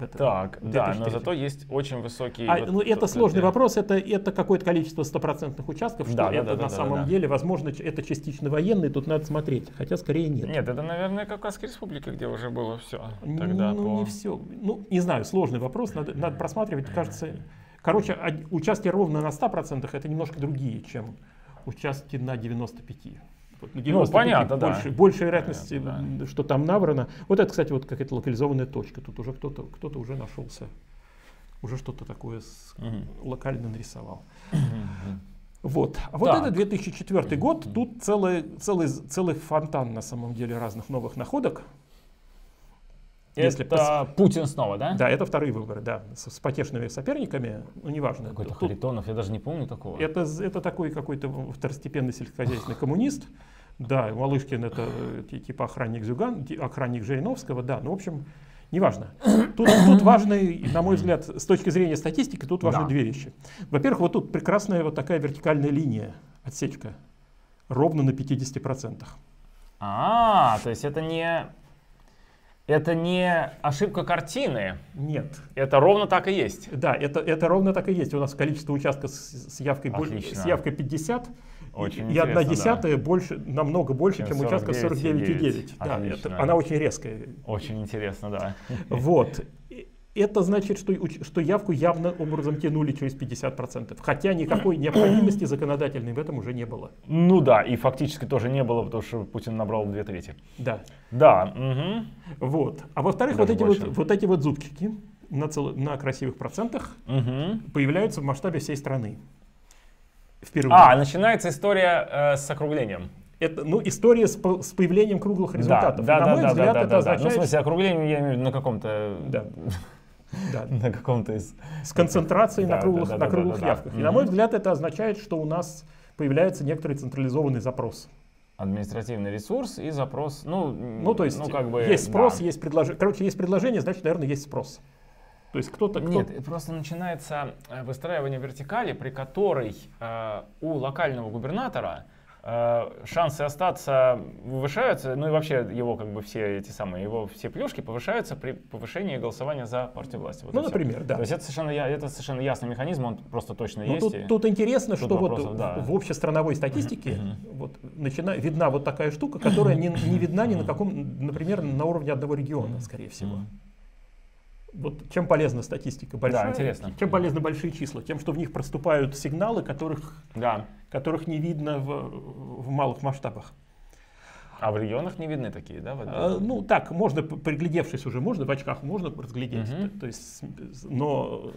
Это, так, да, но зато есть очень высокие... А, вот ну, это сложный это... вопрос, это, это какое-то количество стопроцентных участков, что да, это да, да, на да, самом да, да. деле, возможно, это частично военные, тут надо смотреть, хотя скорее нет. Нет, это, наверное, Кавказская республика, где уже было все тогда. Ну, по... не все, ну, не знаю, сложный вопрос, надо, надо просматривать, кажется... Короче, участки ровно на ста процентах это немножко другие, чем участки на девяноста пяти процентах. Ну, понятно, больше, да. больше вероятности, понятно, да. что там набрано. Вот это, кстати, вот какая-то локализованная точка. Тут уже кто-то кто-то уже нашелся, уже что-то такое с... угу. локально нарисовал. Угу. Вот. А вот это две тысячи четвёртый год. Тут целый, целый, целый фонтан на самом деле разных новых находок. Если это пос... Путин снова, да? Да, это вторые выборы, да, с, с потешными соперниками, ну неважно. Какой-то Тут... Харитонов, я даже не помню такого. Это, это такой какой-то второстепенный сельскохозяйственный коммунист, да, Малышкин это типа охранник Зюган, охранник Жириновского, да, ну в общем, неважно. Тут, тут важны, на мой взгляд, с точки зрения статистики, тут важны да. две вещи. Во-первых, вот тут прекрасная вот такая вертикальная линия, отсечка, ровно на пятидесяти процентах. А, то есть это не... Это не ошибка картины. Нет. Это ровно так и есть. Да, это, это ровно так и есть. У нас количество участков с, с, явкой, больше, с явкой пятьдесят. Очень и одна десятая да. больше, намного больше, чем, чем участка сорок девять и девять. Да, это, она очень резкая. Очень интересно, да. Вот. Это значит, что, что явку явно образом тянули через пятьдесят процентов. Хотя никакой необходимости законодательной в этом уже не было. Ну да, и фактически тоже не было, потому что Путин набрал две трети. Да. Да. Угу. Вот. А во-вторых, вот эти вот, вот эти вот зубчики на, цел... на красивых процентах угу. появляются в масштабе всей страны. Впервые. А, начинается история э, с округлением. Это, ну, история с, с появлением круглых результатов. Да, да, на мой да, взгляд, да, это да, означает... Да. Ну, в смысле, округление я имею в виду на каком-то... Да. Да. На каком-то из... С концентрацией да, на круглых, да, да, на круглых да, да, явках. Да, да. И, на мой взгляд, это означает, что у нас появляется некоторый централизованный запрос. Административный ресурс и запрос... Ну, ну то есть, ну, как бы, есть спрос, да. есть предложение. Короче, есть предложение, значит, наверное, есть спрос. То есть кто-то... Кто... Нет, просто начинается выстраивание вертикали, при которой э, у локального губернатора... шансы остаться повышаются, ну и вообще его как бы все эти самые, его все плюшки повышаются при повышении голосования за партию власти. Вот ну, например, да. То есть это совершенно, это совершенно ясный механизм, он просто точно Но есть. Тут, и... тут интересно, тут что вот да. в общестрановой статистике mm-hmm. вот, начина, видна вот такая штука, которая не, не видна ни на каком, например, на уровне одного региона, скорее всего. Вот чем полезна статистика большая? Да, интересно. Чем полезны большие числа? Тем, что в них проступают сигналы, которых, да. которых не видно в, в малых масштабах. А в регионах не видны такие, да? А, ну так, можно, приглядевшись уже, можно в очках, можно разглядеть. Угу. То, то есть, но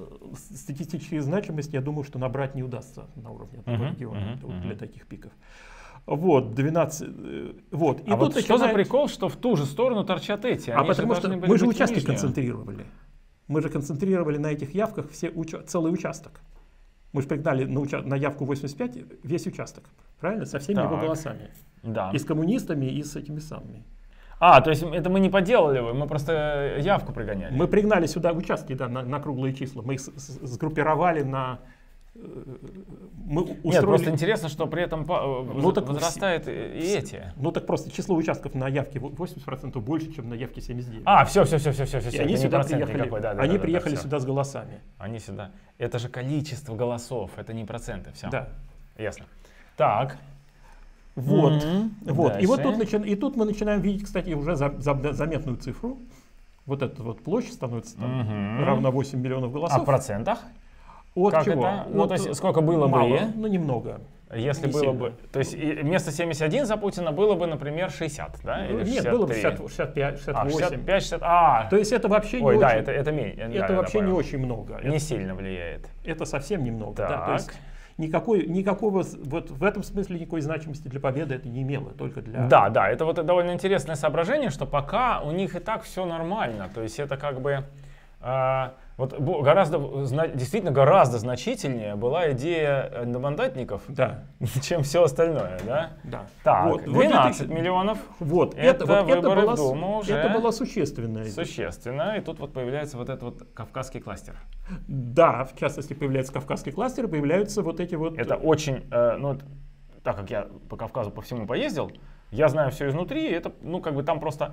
статистические значимости, я думаю, что набрать не удастся на уровне угу. региона угу. Вот для таких пиков. Вот, двенадцать, вот. И а тут вот начинает... что за прикол, что в ту же сторону торчат эти? Они а потому что мы же участки нижние. концентрировали. Мы же концентрировали на этих явках все уча... целый участок. Мы же пригнали на, уча... на явку восемьдесят пять весь участок, правильно? Со всеми так. его голосами. Да. И с коммунистами, и с этими самыми. А, то есть это мы не поделали, мы просто явку пригоняли. Мы пригнали сюда участки, да, на, на круглые числа. Мы их сгруппировали на... Мы устроили... Нет, просто интересно, что при этом ну, возрастает так, и эти. Ну так просто число участков на явке восемьдесят процентов больше, чем на явке семьдесят девять процентов. А, все, все, все, все, все, все. Они сюда приехали, никакой, да, да, они да, да, приехали да, сюда с голосами. Они сюда. Это же количество голосов, это не проценты, все. Да. Ясно. Так. Вот. Mm-hmm. вот. И вот тут, начи... и тут мы начинаем видеть, кстати, уже за... За... заметную цифру. Вот эта вот площадь становится там, mm-hmm. равна восемь миллионов голосов. А в процентах? От как чего? Это? От... Ну, то есть, сколько было мало, бы? Ну, немного. Если не было сильно. Бы... То есть, вместо семидесяти одного за Путина было бы, например, шестьдесят, да? Или шестьдесят три? Нет, было бы шестьдесят пять, шестьдесят восемь. А, то есть, это вообще не Ой, очень... да, это, это, это, это да, вообще не очень много. Не это... сильно влияет. Это совсем немного, так. да. То есть, никакой, никакого, вот в этом смысле никакой значимости для победы это не имело, только для... Да, да, это вот довольно интересное соображение, что пока у них и так все нормально. То есть, это как бы... Э, Вот гораздо, действительно гораздо значительнее была идея одномандатников, да. чем все остальное, да? Да. Так, вот, двенадцать миллионов. Вот, это, это, вот это, была, Думу уже это была существенная идея. Существенно, и тут вот появляется вот этот вот кавказский кластер. Да, в частности появляется кавказский кластер, появляются вот эти вот... Это очень, э, ну, так как я по Кавказу по всему поездил, я знаю все изнутри, это, ну, как бы там просто...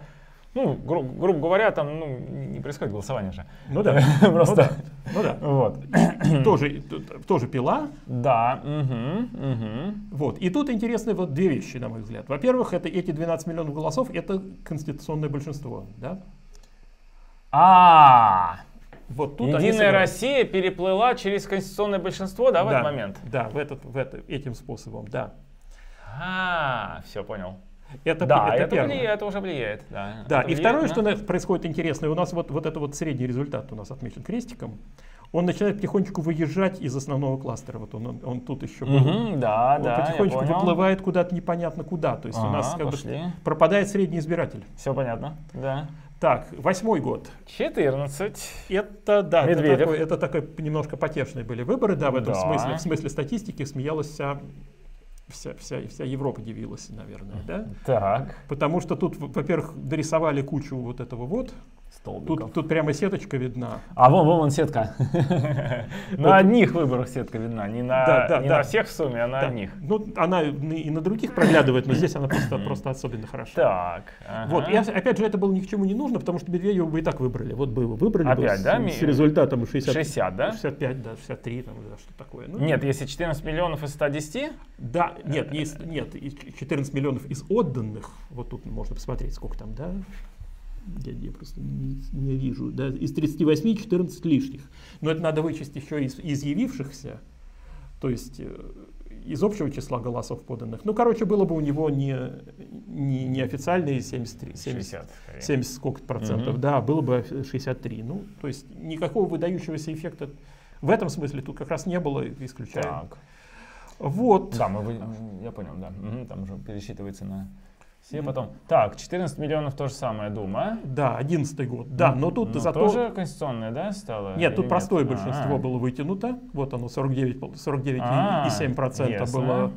Ну, гру грубо говоря, там ну, не происходит голосование же. Ну да. Просто. Ну да. Вот. Тоже, тоже пила. Да. Угу, угу. Вот. И тут интересны вот две вещи, на мой взгляд. Во-первых, это эти двенадцать миллионов голосов, это конституционное большинство. Да? А-а-а. Вот тут Единая Россия переплыла через конституционное большинство, да, в да, этот момент? Да, в этот, в этот, этим способом, да. А-а-а, все, понял. Это, да, это, это, влияет, это уже влияет. Да, да. Это и влияет, второе, да? что происходит интересное, у нас вот, вот этот вот средний результат у нас отмечен крестиком, он начинает потихонечку выезжать из основного кластера, вот он, он, он тут еще был, угу, да, он да, потихонечку выплывает куда-то непонятно куда, то есть ага, у нас как бы пропадает средний избиратель. Все понятно, да. Так, восьмой год. четырнадцать. Это, да, это такой, это такой немножко потешные были выборы, да, в этом да. смысле, в смысле статистики смеялась вся... Вся, вся, вся Европа дивилась, наверное, да? Так. Потому что тут, во-первых, дорисовали кучу вот этого вот. Тут, тут прямо сеточка видна. А вон, вон, вон сетка. На одних выборах сетка видна, не на всех в сумме, а на одних. Ну, она и на других проглядывает, но здесь она просто особенно хороша. Так. Вот, и опять же, это было ни к чему не нужно, потому что Медведева бы и так выбрали. Вот было, выбрали бы с результатом шестьдесят, да? шестьдесят пять, да, шестьдесят три, там, что такое. Нет, если четырнадцать миллионов из ста десяти? Да, нет, нет, четырнадцать миллионов из отданных, вот тут можно посмотреть, сколько там, да? Я, я просто не, не вижу, да? Из тридцати восьми четырнадцать лишних. Но это надо вычесть еще из, из явившихся, то есть из общего числа голосов поданных. Ну, короче, было бы у него не, не, не официальные семьдесят три, семьдесят, семьдесят сколько процентов, угу. да, было бы шестьдесят три. Ну, то есть никакого выдающегося эффекта в этом смысле тут как раз не было, исключая. Так. Вот. Да, мы вы... я понял, да. Угу, там уже пересчитывается на... Все потом. Так, четырнадцать миллионов то же самое, Дума. Да, одиннадцатый год. Да, но тут но зато... тоже конституционное, да, стало? Нет, тут простое нет? большинство а -а. было вытянуто. Вот оно, сорок девять и семь десятых процента а -а, было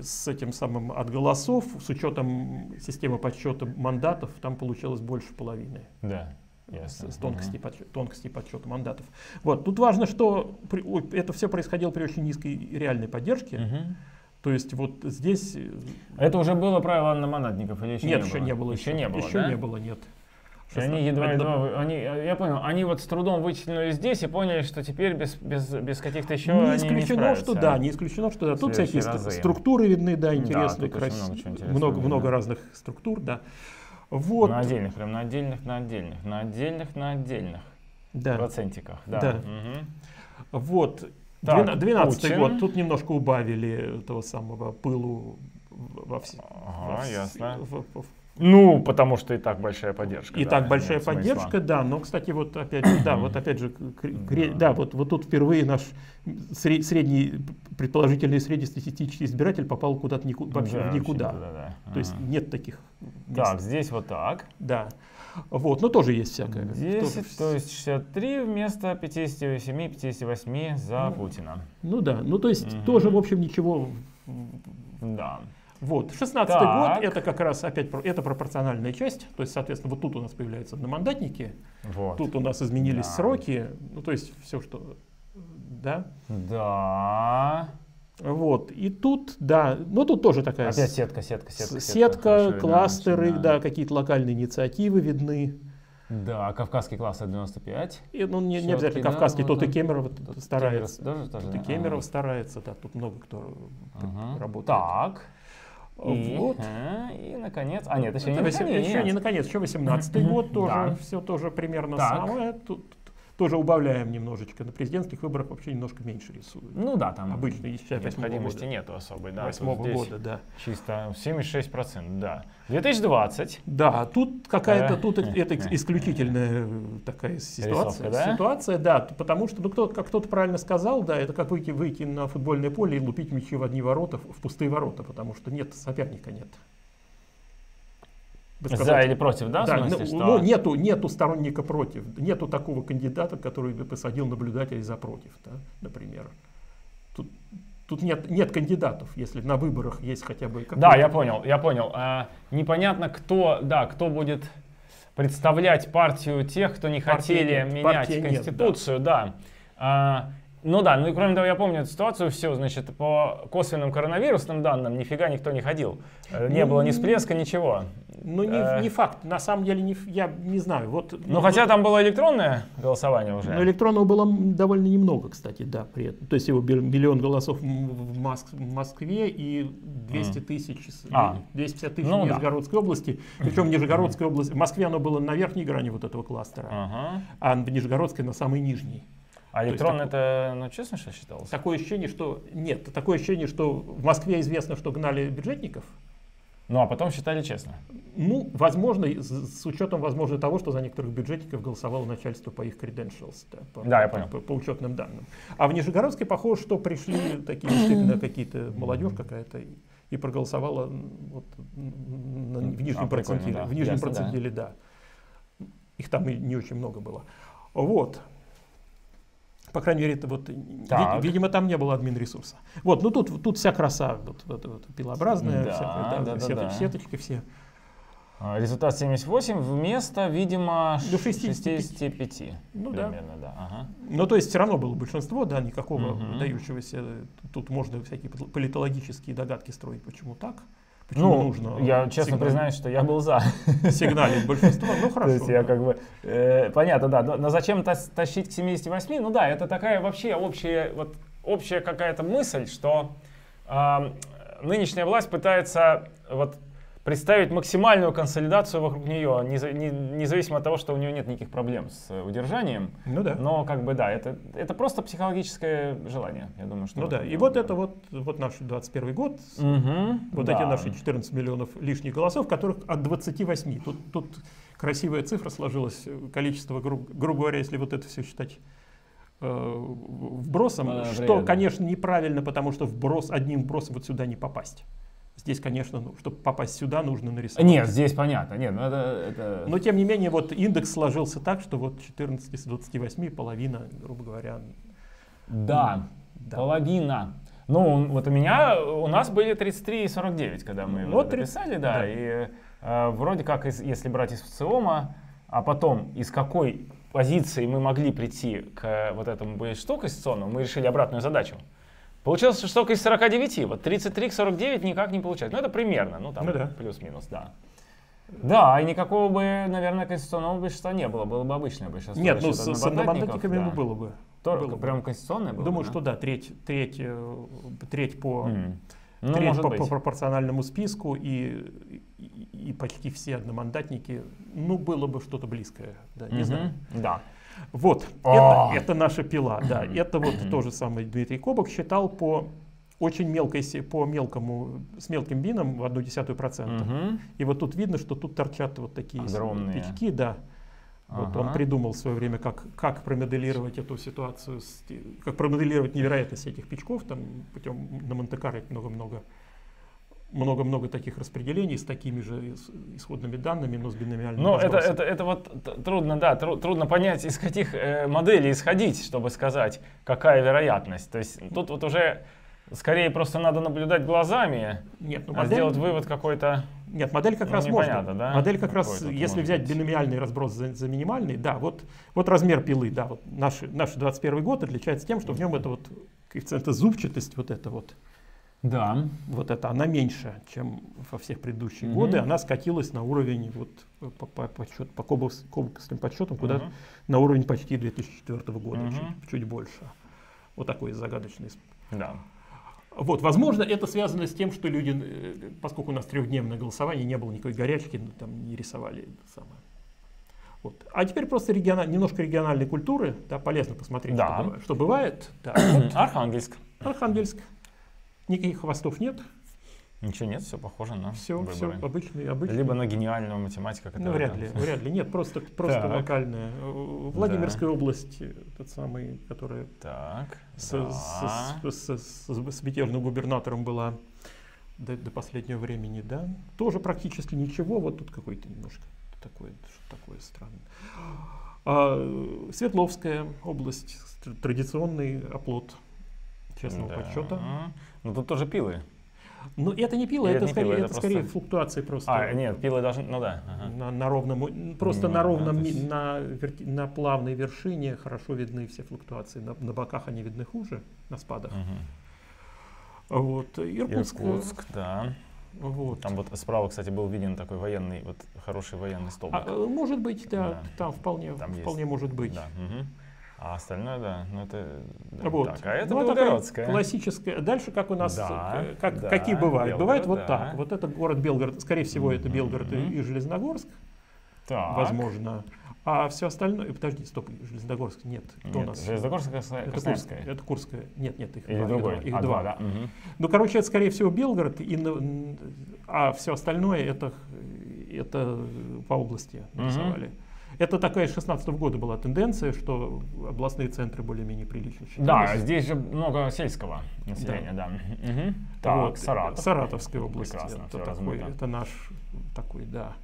с этим самым от голосов. С учетом системы подсчета мандатов там получилось больше половины. Да. Ясно. С тонкостей, угу. подсчет, тонкостей подсчета мандатов. Вот, тут важно, что при, это все происходило при очень низкой реальной поддержке. Угу. То есть вот здесь... Это уже было правило одномандатников или еще нет, не еще было? Не было? Еще, еще не было, еще да? не было, нет. Они едва-едва... Они, я понял, они вот с трудом вычислили здесь и поняли, что теперь без, без, без каких-то еще не исключено, они не что да, не исключено, что да. Тут всякие разы. структуры видны, да, интересные, да, красивые. Много, интересного много, много разных структур, да. Вот. На отдельных, прям на отдельных, на отдельных, на отдельных, на отдельных. да. процентиках. Да. Да. Угу. Вот. двенадцатый год. Тут немножко убавили того самого пылу во все. Ага, во ясно. В, в, в... Ну, потому что и так большая поддержка. И да, так большая поддержка, смысла. Да. Но, кстати, вот опять же, да, вот опять же, да. Да, вот, вот тут впервые наш средний, предположительный среднестатистический избиратель попал куда-то нику, вообще да, в никуда. Вообще, да, да. То а. есть нет таких. Так, мест. Здесь вот так. Да. Вот, но тоже есть всякое. десять, то есть шестьдесят три вместо пятидесяти семи, пятидесяти восьми за ну, Путина. Ну да, ну то есть угу. тоже, в общем, ничего. Да. Вот, шестнадцатый год, это как раз опять это пропорциональная часть, то есть, соответственно, вот тут у нас появляются одномандатники, вот. Тут у нас изменились да. сроки, ну то есть все, что, да? Да. Вот, и тут, да, ну тут тоже такая... Опять сетка, сетка, сетка. Сетка, сетка кластеры, видно, да, какие-то локальные инициативы видны. Да, кавказский класс девяносто пять. И, ну, не, не обязательно кавказский, да, тот да, и Кемеров тот старается. Кемеров, тоже, тот и Кемеров а. старается, да, тут много кто ага. работает. Так. И, вот. а, и наконец, а нет, еще, это не, восем... наконец. еще не наконец, еще восемнадцатый год тоже, да. все тоже примерно так. самое, тут тоже убавляем немножечко, на президентских выборах вообще немножко меньше рисуют. Ну да, там обычно необходимости нету особой, да, восьмого года, да. Чисто семьдесят шесть процентов, да. две тысячи двадцатый. Да, тут какая-то, тут это исключительная такая ситуация, ситуация, да, потому что, ну, как кто-то правильно сказал, да, это как выйти на футбольное поле и лупить мячи в одни ворота, в пустые ворота, потому что нет, соперника нет. Сказать, за или против, да? да смысле, ну, ну, нету, нету сторонника против, нету такого кандидата, который бы посадил наблюдателей за против, да, например. Тут, тут нет, нет кандидатов, если на выборах есть хотя бы... Да, я понял, я понял. А, непонятно, кто, да, кто будет представлять партию тех, кто не партия хотели нет, менять Конституцию, нет, да. да. А, ну да, ну и кроме того, я помню эту ситуацию, все, значит, по косвенным коронавирусным данным нифига никто не ходил. Не ну, было ни всплеска, ничего. Ну не, а, не факт, на самом деле, не, я не знаю. Вот, ну, ну хотя вот, там было электронное голосование уже. Но электронного было довольно немного, кстати, да, при этом. То есть его миллион голосов в, Моск в Москве и двести тысяч, а. двести пятьдесят тысяч ну, в Нижегородской да. области. Причем в Нижегородской области, в Москве оно было на верхней грани вот этого кластера, ага. а в Нижегородской на самой нижней. А электрон это, ну честно, что считалось? Такое ощущение, что нет. Такое ощущение, что в Москве известно, что гнали бюджетников. Ну а потом считали честно. Ну, возможно, с, с учетом, возможно, того, что за некоторых бюджетников голосовало начальство по их credentials. Да, по, да, я понял. По, по учетным данным. А в Нижегородске похоже, что пришли такие действительно какие-то молодежь какая-то и, и проголосовала вот, на, в нижнем а, процентиле. Да. В нижнем ясно, процентиле, да. да. Их там и не очень много было. Вот. По крайней мере, это вот, вид, видимо, там не было админ-ресурса. Вот, ну тут, тут вся краса, вот, вот, вот, пилообразная, да, всякая, да, да, да, сеточ, да. сеточки все. Результат семьдесят восемь вместо, видимо, шестидесяти пяти. Ну, примерно, да. Да. Ага. Ну, то есть все равно было большинство, да, никакого угу. выдающегося. Тут можно всякие политологические догадки строить, почему так. Почему ну, нужно я честно сигнал... признаюсь, что я был за сигналить большинство, ну хорошо. То есть я как бы, э, понятно, да, но, но зачем тащить к семидесяти восьми? Ну да, это такая вообще общая, вот, общая какая-то мысль, что э, нынешняя власть пытается вот, представить максимальную консолидацию вокруг нее, независимо от того, что у нее нет никаких проблем с удержанием. Ну да. Но как бы да, это, это просто психологическое желание, я думаю, что... Ну да, и вот это вот, вот наш двадцать первый год, угу, вот да. эти наши четырнадцать миллионов лишних голосов, которых от двадцати восьми. Тут, тут красивая цифра сложилась, количество, гру, грубо говоря, если вот это все считать э, вбросом, а, что, вредно. Конечно, неправильно, потому что вброс, одним вбросом вот сюда не попасть. Здесь, конечно, ну, чтобы попасть сюда, нужно нарисовать. Нет, здесь понятно. Нет, ну, это, это... Но, тем не менее, вот индекс сложился так, что вот четырнадцать из двадцати восьми, половина, грубо говоря. Да, да. половина. Ну, вот у меня, у нас были тридцать три и сорок девять, когда мы его вот писали, да, да. И э, вроде как, из, если брать из ВЦИОМа, а потом из какой позиции мы могли прийти к вот этому штуку конституционному, мы решили обратную задачу. Получилось, что только из сорока девяти, вот тридцать три к сорока девяти никак не получается. Ну это примерно, ну там ну, да. плюс-минус, да. Да, и никакого бы, наверное, конституционного большинства не было, было бы обычное большинство. Нет, ну с одномандатниками да. было бы. Только было прям бы. Конституционное было Думаю, бы, что да, да треть, треть, треть, по, mm. ну, треть по, по пропорциональному списку и, и, и почти все одномандатники, ну было бы что-то близкое, да, не mm-hmm. знаю. Да. Вот, это, это наша пила, да. Это вот то же самое Дмитрий Кобок считал по очень мелкой, по мелкому, с мелким бином в одну десятую процента. И вот тут видно, что тут торчат вот такие огромные пятьки, да. Вот ага. Он придумал в свое время, как, как промоделировать эту ситуацию, как промоделировать невероятность этих пячков, там путем на Монте-Карло много-много много-много таких распределений с такими же исходными данными, но с биномиальными. Ну, это, это, это вот трудно, да, тру, трудно понять, из каких э, моделей исходить, чтобы сказать, какая вероятность. То есть тут вот уже скорее просто надо наблюдать глазами, Нет, ну, а модель... сделать вывод какой-то. Нет, модель как ну, раз можно. Да? Модель как раз, если взять быть. биномиальный разброс за, за минимальный, да, вот, вот размер пилы, да, вот наш, наш двадцать первый год отличается тем, что в нем это вот коэффициента зубчатость, вот это вот, да, вот это, она меньше, чем во всех предыдущие угу. годы, она скатилась на уровень, вот по, по, подсчет, по кобовским подсчетам, куда угу. на уровень почти две тысячи четвёртого года, угу. чуть, чуть больше. Вот такой загадочный. Да. Вот, возможно, это связано с тем, что люди, поскольку у нас трехдневное голосование, не было никакой горячки, там не рисовали это самое. Вот. А теперь просто региональ... немножко региональной культуры, да, полезно посмотреть, да. что бывает. Что бывает. Да, вот. Архангельск. Архангельск. Никаких хвостов нет. Ничего нет, все похоже на все, выборы. Все обычные, обычные. Либо на гениального математика. Ну, вряд ли, вряд ли. Нет, просто, просто локальная. Владимирская да. область, тот самый, которая так, с, да. с, с, с, с, с мятежным губернатором была до, до последнего времени, да. Тоже практически ничего, вот тут какой-то немножко такое, такое странное. А, Свердловская область, традиционный оплот честного да. подсчета. Но тут тоже пилы. Ну, это не пила, это, это, не скорее, пила, это, это просто... скорее флуктуации просто. А, нет, пила даже, ну да. Ага. На, на ровном, просто ну, на ровном, да, есть... на, верти... на плавной вершине хорошо видны все флуктуации, на, на боках они видны хуже, на спадах. Угу. Вот, Иркутск. Иркутск, да. Вот. Там вот справа, кстати, был виден такой военный, вот хороший военный столбик. А, может быть, да, да. там вполне, там вполне может быть. Да. Угу. А остальное, да, ну это, вот. так, а это ну, Белгородская. Классическая. Дальше как у нас, да, как, да, какие бывают? Белгород, бывает вот да. так. Вот это город Белгород, скорее всего, это Белгород mm-hmm. и Железногорск, так. возможно. А все остальное, подожди, стоп, Железногорск нет. Кто нет. у нас? Железногорск, это Курская. Это Курская. Нет, нет, их Или два. Другой. Их а, два. Да. Угу. Ну, короче, это, скорее всего, Белгород, и, а все остальное это, это по области нарисовали. Угу. Это такая с шестнадцатого года была тенденция, что областные центры более-менее прилично считались. Да, здесь же много сельского населения, да. да. Угу. Так, вот, Саратов. Саратовская область. Прекрасно, это, такой, это наш такой, да.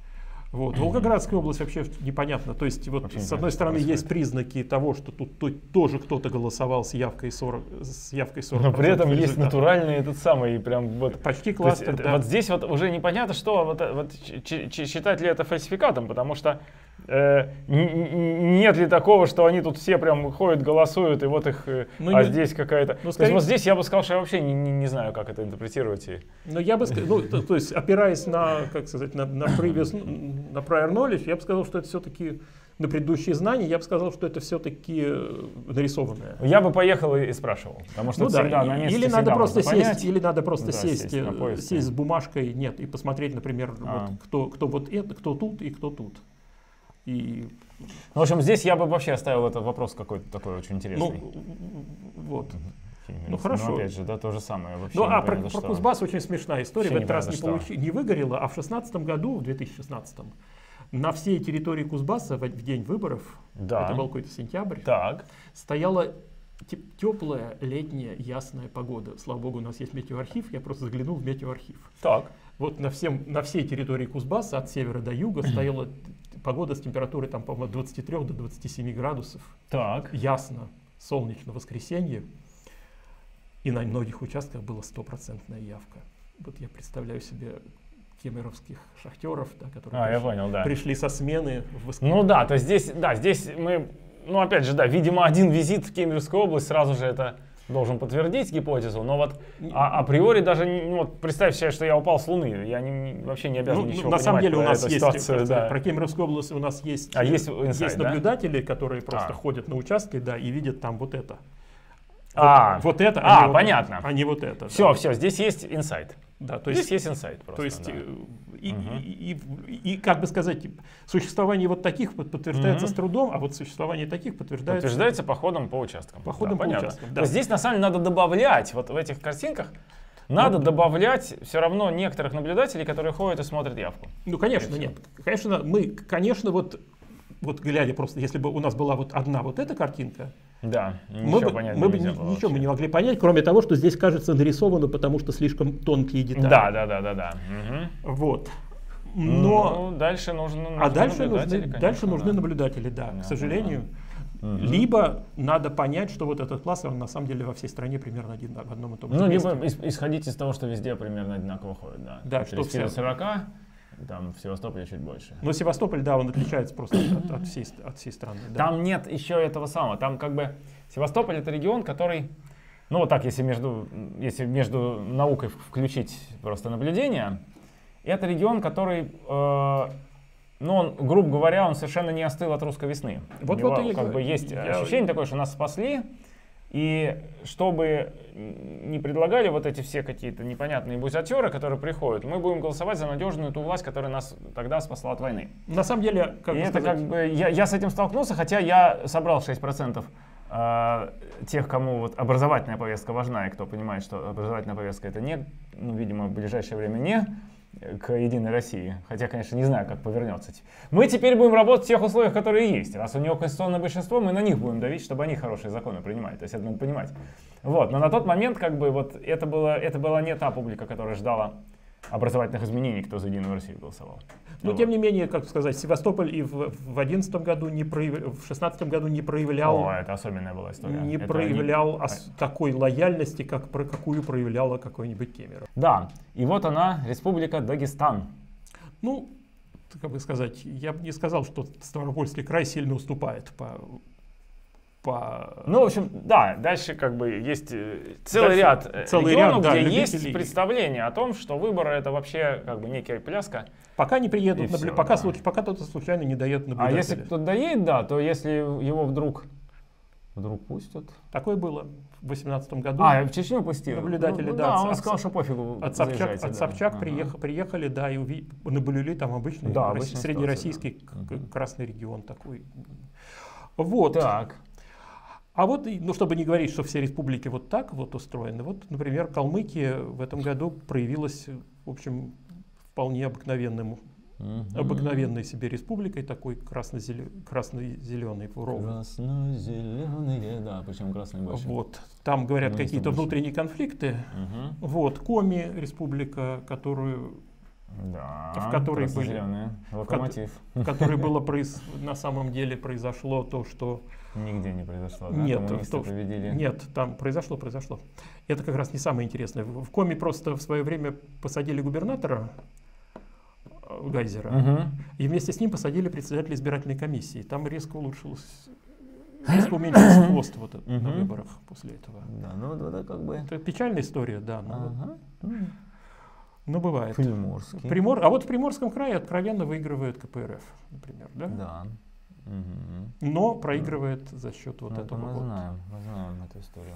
Вот. Волгоградская область вообще непонятно. То есть, вот, с одной стороны, происходит. есть признаки того, что тут, тут тоже кто-то голосовал с явкой сорок процентов. С явкой сорок процентов, но при этом есть натуральный этот самый, прям вот... Почти кластер, есть, да. Вот здесь вот уже непонятно, что, вот, вот, считать ли это фальсификатом, потому что э, нет ли такого, что они тут все прям ходят, голосуют, и вот их... Ну, а не, здесь какая-то... Ну, скорее... То есть, вот здесь я бы сказал, что я вообще не, не, не знаю, как это интерпретировать. И... Ну, я бы сказал, то есть, опираясь на, как сказать, на previous... на prior knowledge, я бы сказал, что это все-таки на предыдущие знания, я бы сказал, что это все-таки нарисованное. Я бы поехал и спрашивал, потому что ну да, всегда на месте. Или надо просто сесть, или надо просто да, сесть, сесть, сесть с бумажкой, нет, и посмотреть, например, а. вот, кто, кто вот это, кто тут и кто тут. И... Ну, в общем, здесь я бы вообще оставил этот вопрос какой-то такой очень интересный. Ну, вот. Химерис. Ну хорошо. Но, опять же, да, то же самое. Ну а про, про Кузбасс очень смешная история. В этот раз не, получ... не выгорело, а в шестнадцатом году, в две тысячи шестнадцатом, на всей территории Кузбасса в день выборов, да. это был какой-то сентябрь, так. стояла теп теплая, летняя, ясная погода. Слава богу, у нас есть метеоархив, я просто заглянул в метеоархив. Так. Вот на, всем, на всей территории Кузбасса, от севера до юга, стояла погода с температурой там, по-моему, от двадцати трёх до двадцати семи градусов. Так. Ясно, солнечно, воскресенье. И на многих участках была стопроцентная явка. Вот я представляю себе кемеровских шахтеров, да, которые а, пришли, я понял, да. пришли со смены в воскресенье. Ну да, то есть здесь, да, здесь мы, ну опять же, да, видимо, один визит в Кемеровскую область сразу же это должен подтвердить гипотезу, но вот а, априори даже, ну, вот представь себе, что я упал с Луны, я не, вообще не обязан ну, ничего на понимать. На самом деле у нас есть, ситуация, да. про Кемеровскую область у нас есть, а есть, инсайд, есть наблюдатели, да? которые просто а. ходят на участке, да, и видят там вот это. Вот, а, вот это, а, а понятно. Вот, а не вот это. Все, да. все, здесь есть инсайт. Да, то есть, есть, есть инсайт просто. То есть, да. и, угу. и, и, и, как бы сказать, существование вот таких подтверждается угу. с трудом, а вот существование таких подтверждается... Подтверждается по ходам по участкам. По ходам да, по понятно. Участкам, да. То есть, здесь, на самом деле, надо добавлять, вот в этих картинках, надо вот. добавлять все равно некоторых наблюдателей, которые ходят и смотрят явку. Ну, конечно, нет. Конечно, мы, конечно, вот, вот глядя просто, если бы у нас была вот одна вот эта картинка, да, мы бы, мы бы ничего мы не могли понять, кроме того, что здесь кажется нарисовано, потому что слишком тонкие детали. Да, да, да, да, да. Угу. Вот. Но ну, дальше нужно. А дальше нужны, конечно, дальше нужны да. наблюдатели, да, да, к сожалению. Да, да. Либо надо понять, что вот этот класс, он на самом деле во всей стране примерно один, в одном и том же ну, месте. Либо исходить из того, что везде примерно одинаково ходят, да. Да, что все сорок. Там в Севастополе чуть больше. Но Севастополь, да, он отличается просто от, от, всей, от всей страны. Да. Там нет еще этого самого. Там как бы Севастополь — это регион, который, ну вот так, если между, если между наукой включить просто наблюдение, это регион, который, э, ну он, грубо говоря, он совершенно не остыл от русской весны. Вот, вот как говорю. бы есть Я... ощущение такое, что нас спасли. И чтобы не предлагали вот эти все какие-то непонятные бузятеры, которые приходят, мы будем голосовать за надежную ту власть, которая нас тогда спасла от войны. На самом деле, как, это как бы, я, я с этим столкнулся, хотя я собрал шесть процентов э, тех, кому вот образовательная повестка важна, и кто понимает, что образовательная повестка это не, ну, видимо, в ближайшее время не, к Единой России. Хотя, конечно, не знаю, как повернется. Мы теперь будем работать в тех условиях, которые есть. Раз у него конституционное большинство, мы на них будем давить, чтобы они хорошие законы принимали. То есть это надо понимать. Вот. Но на тот момент, как бы, вот это было, это была не та публика, которая ждала образовательных изменений, кто за Единую Россию голосовал. Но, ну, тем не менее, как сказать, Севастополь и в две тысячи одиннадцатом году, не проявля... в шестнадцатом году не проявлял... О, это особенная была история. Не это проявлял они... ос... такой лояльности, как про какую проявляла какой-нибудь Кемерово. Да, и вот она, Республика Дагестан. Ну, как бы сказать, я бы не сказал, что Ставропольский край сильно уступает по... По... Ну, в общем, да, дальше как бы есть целый дальше, ряд целый регионов, ряд, да, где есть представление о том, что выборы это вообще как бы некая пляска. Пока не приедут, наблю... все, пока, да. случ... пока кто-то случайно не доедет наблюдателя. А если кто-то доедет, да, то если его вдруг, вдруг пустят. Такое было в две тысячи восемнадцатом году. А, в Чечню пустили. Наблюдатели, ну, да. да от... он сказал, что пофигу. От Собчак, да. от Собчак ага. приех... приехали, да, и уви... наблюли там обычный да, рос... обычный среднероссийский да. красный регион такой. Вот. Так. А вот, ну, чтобы не говорить, что все республики вот так вот устроены, вот, например, Калмыкия в этом году проявилась, в общем, вполне обыкновенным, угу. обыкновенной себе республикой, такой красно-зеленый, красно-зеленый, красно-зеленый, да, причем красный больше. Вот, там, говорят, какие-то внутренние конфликты, угу. вот, Коми, республика, которую... Да, в которой были, локомотив. В которой было произ... на самом деле произошло то, что нигде не произошло. Да? Нет, то, победили. Нет, там произошло, произошло. Это как раз не самое интересное. В Коми просто в свое время посадили губернатора Гайзера, угу. и вместе с ним посадили председателя избирательной комиссии. Там резко улучшилось. Резко уменьшился хвост вот этот, угу. на выборах после этого. Да, ну это как бы. Это печальная история, да. Ага. Ну, бывает. Приморский. Примор... А вот в Приморском крае откровенно выигрывает КПРФ, например, да? Да. Угу. Но проигрывает за счет вот ну, этого. Мы года. знаем, мы знаем эту историю.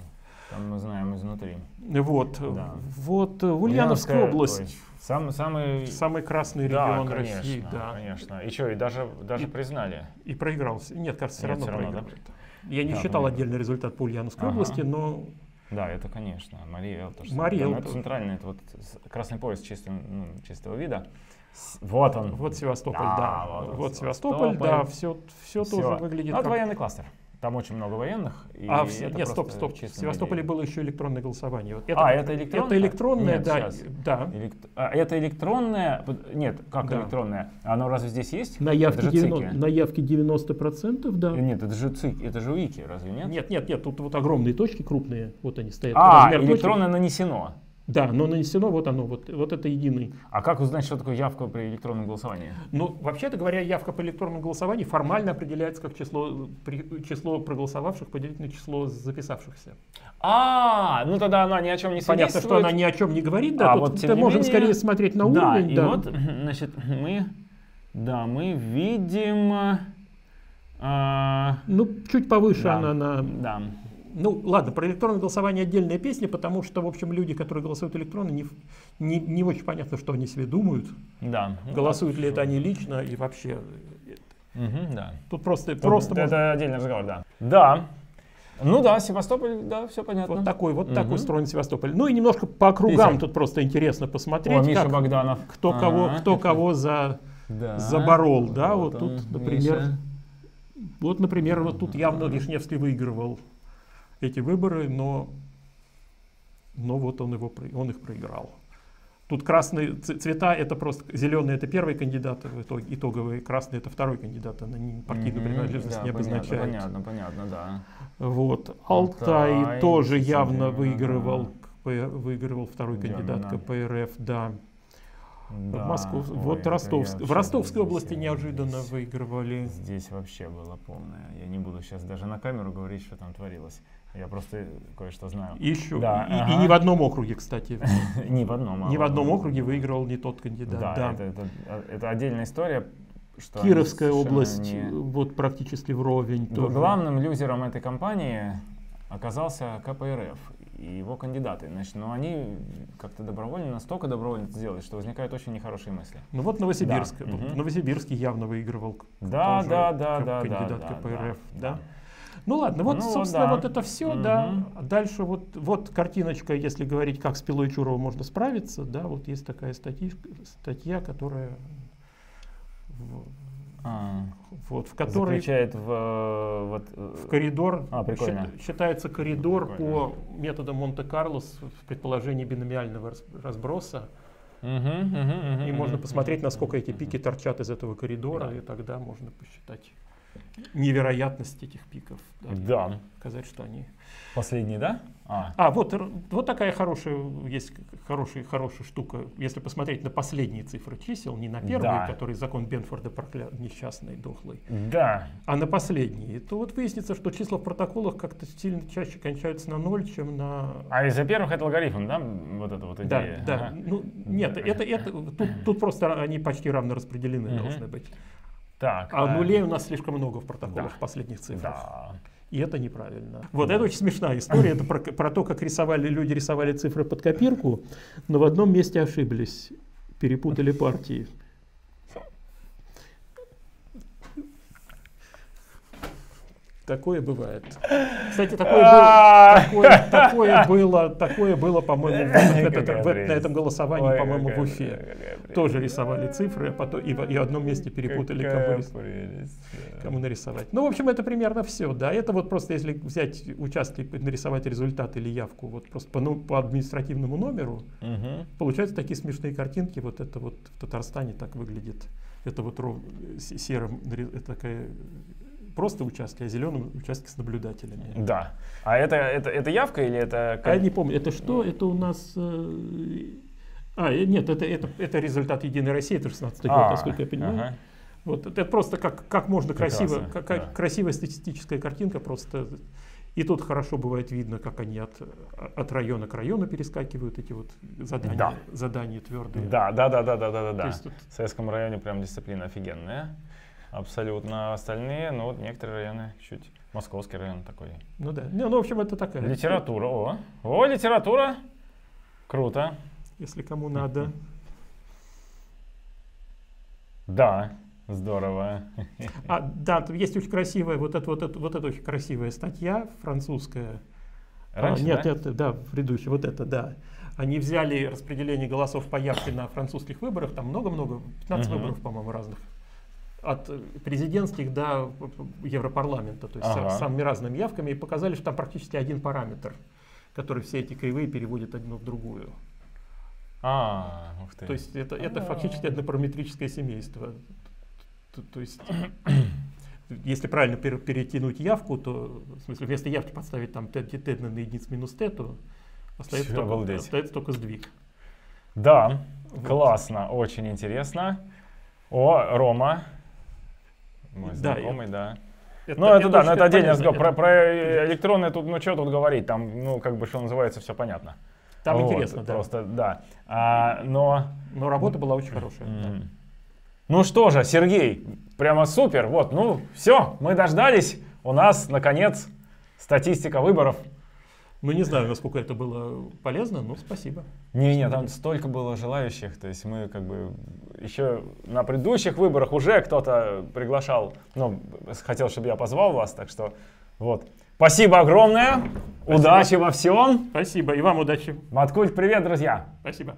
Там мы знаем изнутри. Вот, да. вот Ульяновская область. Ой, сам, самый... самый красный да, регион конечно, России. Да, конечно. И что, и даже, даже и, признали. И проигрался. Нет, кажется, Нет, все равно, все равно проигрывает. Да? Я не да, считал мы... отдельный результат по Ульяновской ага. области, но... Да, это, конечно, Мария, то, что Мария там, это центральный, это вот красный пояс чисто, ну, чистого вида. Вот он. Вот Севастополь, да. да. Вот, вот, вот Севастополь, Севастополь, да, все, все, все. тоже выглядит. Это как... военный кластер. Там очень много военных. И а, это нет, стоп, стоп. В Севастополе было еще электронное голосование. Вот это, а, это электронное? Это электронное, нет, да. да. Элект... А, это электронное, нет, как да. электронное? Оно разве здесь есть? На явке, девяносто процентов, да. Нет, это же ЦИК, это же УИКи, разве нет? Нет, нет, нет, тут вот огромные точки, крупные, вот они стоят. А, электронное точки. нанесено. Да, но нанесено вот оно, вот, вот это единый. А как узнать, что такое явка при электронном голосовании? Ну, вообще-то говоря, явка по электронному голосованию формально определяется как число, при, число проголосовавших, поделить на число записавшихся. А, ну тогда она ни о чем не свидетельствует. Понятно, что она ни о чем не говорит, да, а тут вот, мы можем менее... скорее смотреть на да, уровень. И да, и вот, значит, мы, да, мы видим... А... Ну, чуть повыше да, она на... Да. Ну, ладно, про электронное голосование отдельная песня, потому что, в общем, люди, которые голосуют электронно, не, не, не очень понятно, что они себе думают. Да. Голосуют да, ли это они лично и вообще... Угу, да. Тут просто... Тут просто это можно... отдельный разговор, да. Да. Ну да, Севастополь, да, все понятно. Вот такой, вот угу. такой устроен Севастополь. Ну и немножко по округам Питер. Тут просто интересно посмотреть. О, Миша как, Богданов. Кто а-а-а. кого, кто кого за, да. заборол, вот да, вот, вот тут, например... Миша. Вот, например, вот тут явно Вишневский выигрывал эти выборы, но, но вот он, его, он их проиграл. Тут красные цвета, это просто зеленые, это первый кандидат, итоговые красные, это второй кандидат, они партийную принадлежность да, не обозначают. Понятно, понятно, да. Вот. Алтай, Алтай тоже явно да, выигрывал, да. выигрывал второй кандидат да, КПРФ, да. Да, в Москву, вот Ростовск, в Ростовской области здесь, неожиданно здесь, выигрывали. Здесь вообще было полное. Я не буду сейчас даже на камеру говорить, что там творилось. Я просто кое-что знаю. Еще. Да, и, ага. и, и не в одном округе, кстати. Не в одном. Не в одном округе выиграл не тот кандидат. Да, это отдельная история. Кировская область вот практически вровень. Главным люзером этой кампании оказался КПРФ. И его кандидаты, значит, но они как-то добровольно, настолько добровольно это делают, что возникают очень нехорошие мысли. Ну вот Новосибирск, да. угу. Новосибирский явно выигрывал да, тоже да, да, да, кандидат да, КПРФ, да. да. Ну ладно, вот, ну, собственно, да. вот это все, угу. да. Дальше вот, вот картиночка, если говорить, как с пилой Чурова можно справиться, да, вот есть такая статья, статья которая... А, вот, в который заключает в, вот, в коридор, а, счит, считается коридор прикольно. по методу Монте-Карло в предположении биномиального разброса. Угу, угу, угу, и угу, можно угу, посмотреть, насколько угу, эти пики угу. торчат из этого коридора, да. и тогда можно посчитать невероятность этих пиков. Да, да. Сказать, что они... Последний, да? А, а вот, вот такая хорошая, есть хорошая, хорошая штука. Если посмотреть на последние цифры чисел, не на первые, да. которые закон Бенфорда прокля... несчастный, дохлый, да. а на последние, то вот выяснится, что числа в протоколах как-то сильно чаще кончаются на ноль, чем на... А из-за первых это логарифм, да? Вот это вот идея. Да, да. Ага. Ну, нет, да. это, это, тут, тут просто они почти равно распределены угу. должны быть. Так, а нулей у нас слишком много в протоколах да. последних цифр. Да. И это неправильно. Вот да. это очень смешная история. Это про, про то, как рисовали, люди рисовали цифры под копирку, но в одном месте ошиблись. Перепутали партии. Такое бывает. Кстати, такое было, такое, такое было, такое было, по-моему, на этом голосовании, по-моему, в Уфе. Тоже рисовали цифры, а потом и в, и в одном месте перепутали, кому, кому нарисовать. Ну, в общем, это примерно все, да. Это вот просто, если взять участки, нарисовать результат или явку, вот просто по, ну, по административному номеру, угу. получаются такие смешные картинки. Вот это вот в Татарстане так выглядит. Это вот ров, серым, это такая... Просто участки, а зеленые участки с наблюдателями. Да. А это, это, это явка или это... А я не помню. Это что? Это у нас... А, нет, это, это, это результат Единой России, это шестнадцатый год, насколько я понимаю. Ага. Вот. Это просто как, как можно красиво, как, да. красивая статистическая картинка просто... И тут хорошо бывает видно, как они от, от района к району перескакивают, эти вот задания, да. задания твердые. Да, да, да, да, да, да, да. Тут... В советском районе прям дисциплина офигенная. Абсолютно остальные, но вот некоторые районы чуть. Московский район такой. Ну да. Ну, ну в общем, это такая. Литература. О, о, литература. Круто. Если кому надо. Да, здорово. А, да, есть очень красивая, вот эта вот, это, вот это очень красивая статья французская. Раньше, а, нет, да? это, да, предыдущая, вот это, да. Они взяли распределение голосов по явке на французских выборах, там много-много, пятнадцать угу. выборов, по-моему, разных. От президентских до Европарламента, то есть ага. с самыми разными явками, и показали, что там практически один параметр, который все эти кривые переводит одну в другую. А, ух ты. То есть это, это а -а -а. фактически однопараметрическое семейство. То, то есть, если правильно пер перетянуть явку, то, в смысле, вместо явки подставить там t, t, t на единиц минус t, то остается, только, остается только сдвиг. Да, вот. Классно, очень интересно. О, Рома. Мой знакомый, да. Это, ну, это, это да, но это отдельно. Понятно, про, про электронные тут, ну, что тут говорить, там, ну, как бы, что называется, все понятно. Там вот, интересно, да. Просто, да. А, но... но работа была очень хорошая. Mm-hmm. да. Ну что же, Сергей, прямо супер, вот, ну, все, мы дождались, у нас, наконец, статистика выборов. Ну, не знаю, насколько это было полезно, но спасибо. Не-не, там столько было желающих. То есть мы как бы еще на предыдущих выборах уже кто-то приглашал, ну, хотел, чтобы я позвал вас, так что вот. Спасибо огромное, спасибо. Удачи во всем. Спасибо, и вам удачи. Маткульт, привет, друзья. Спасибо.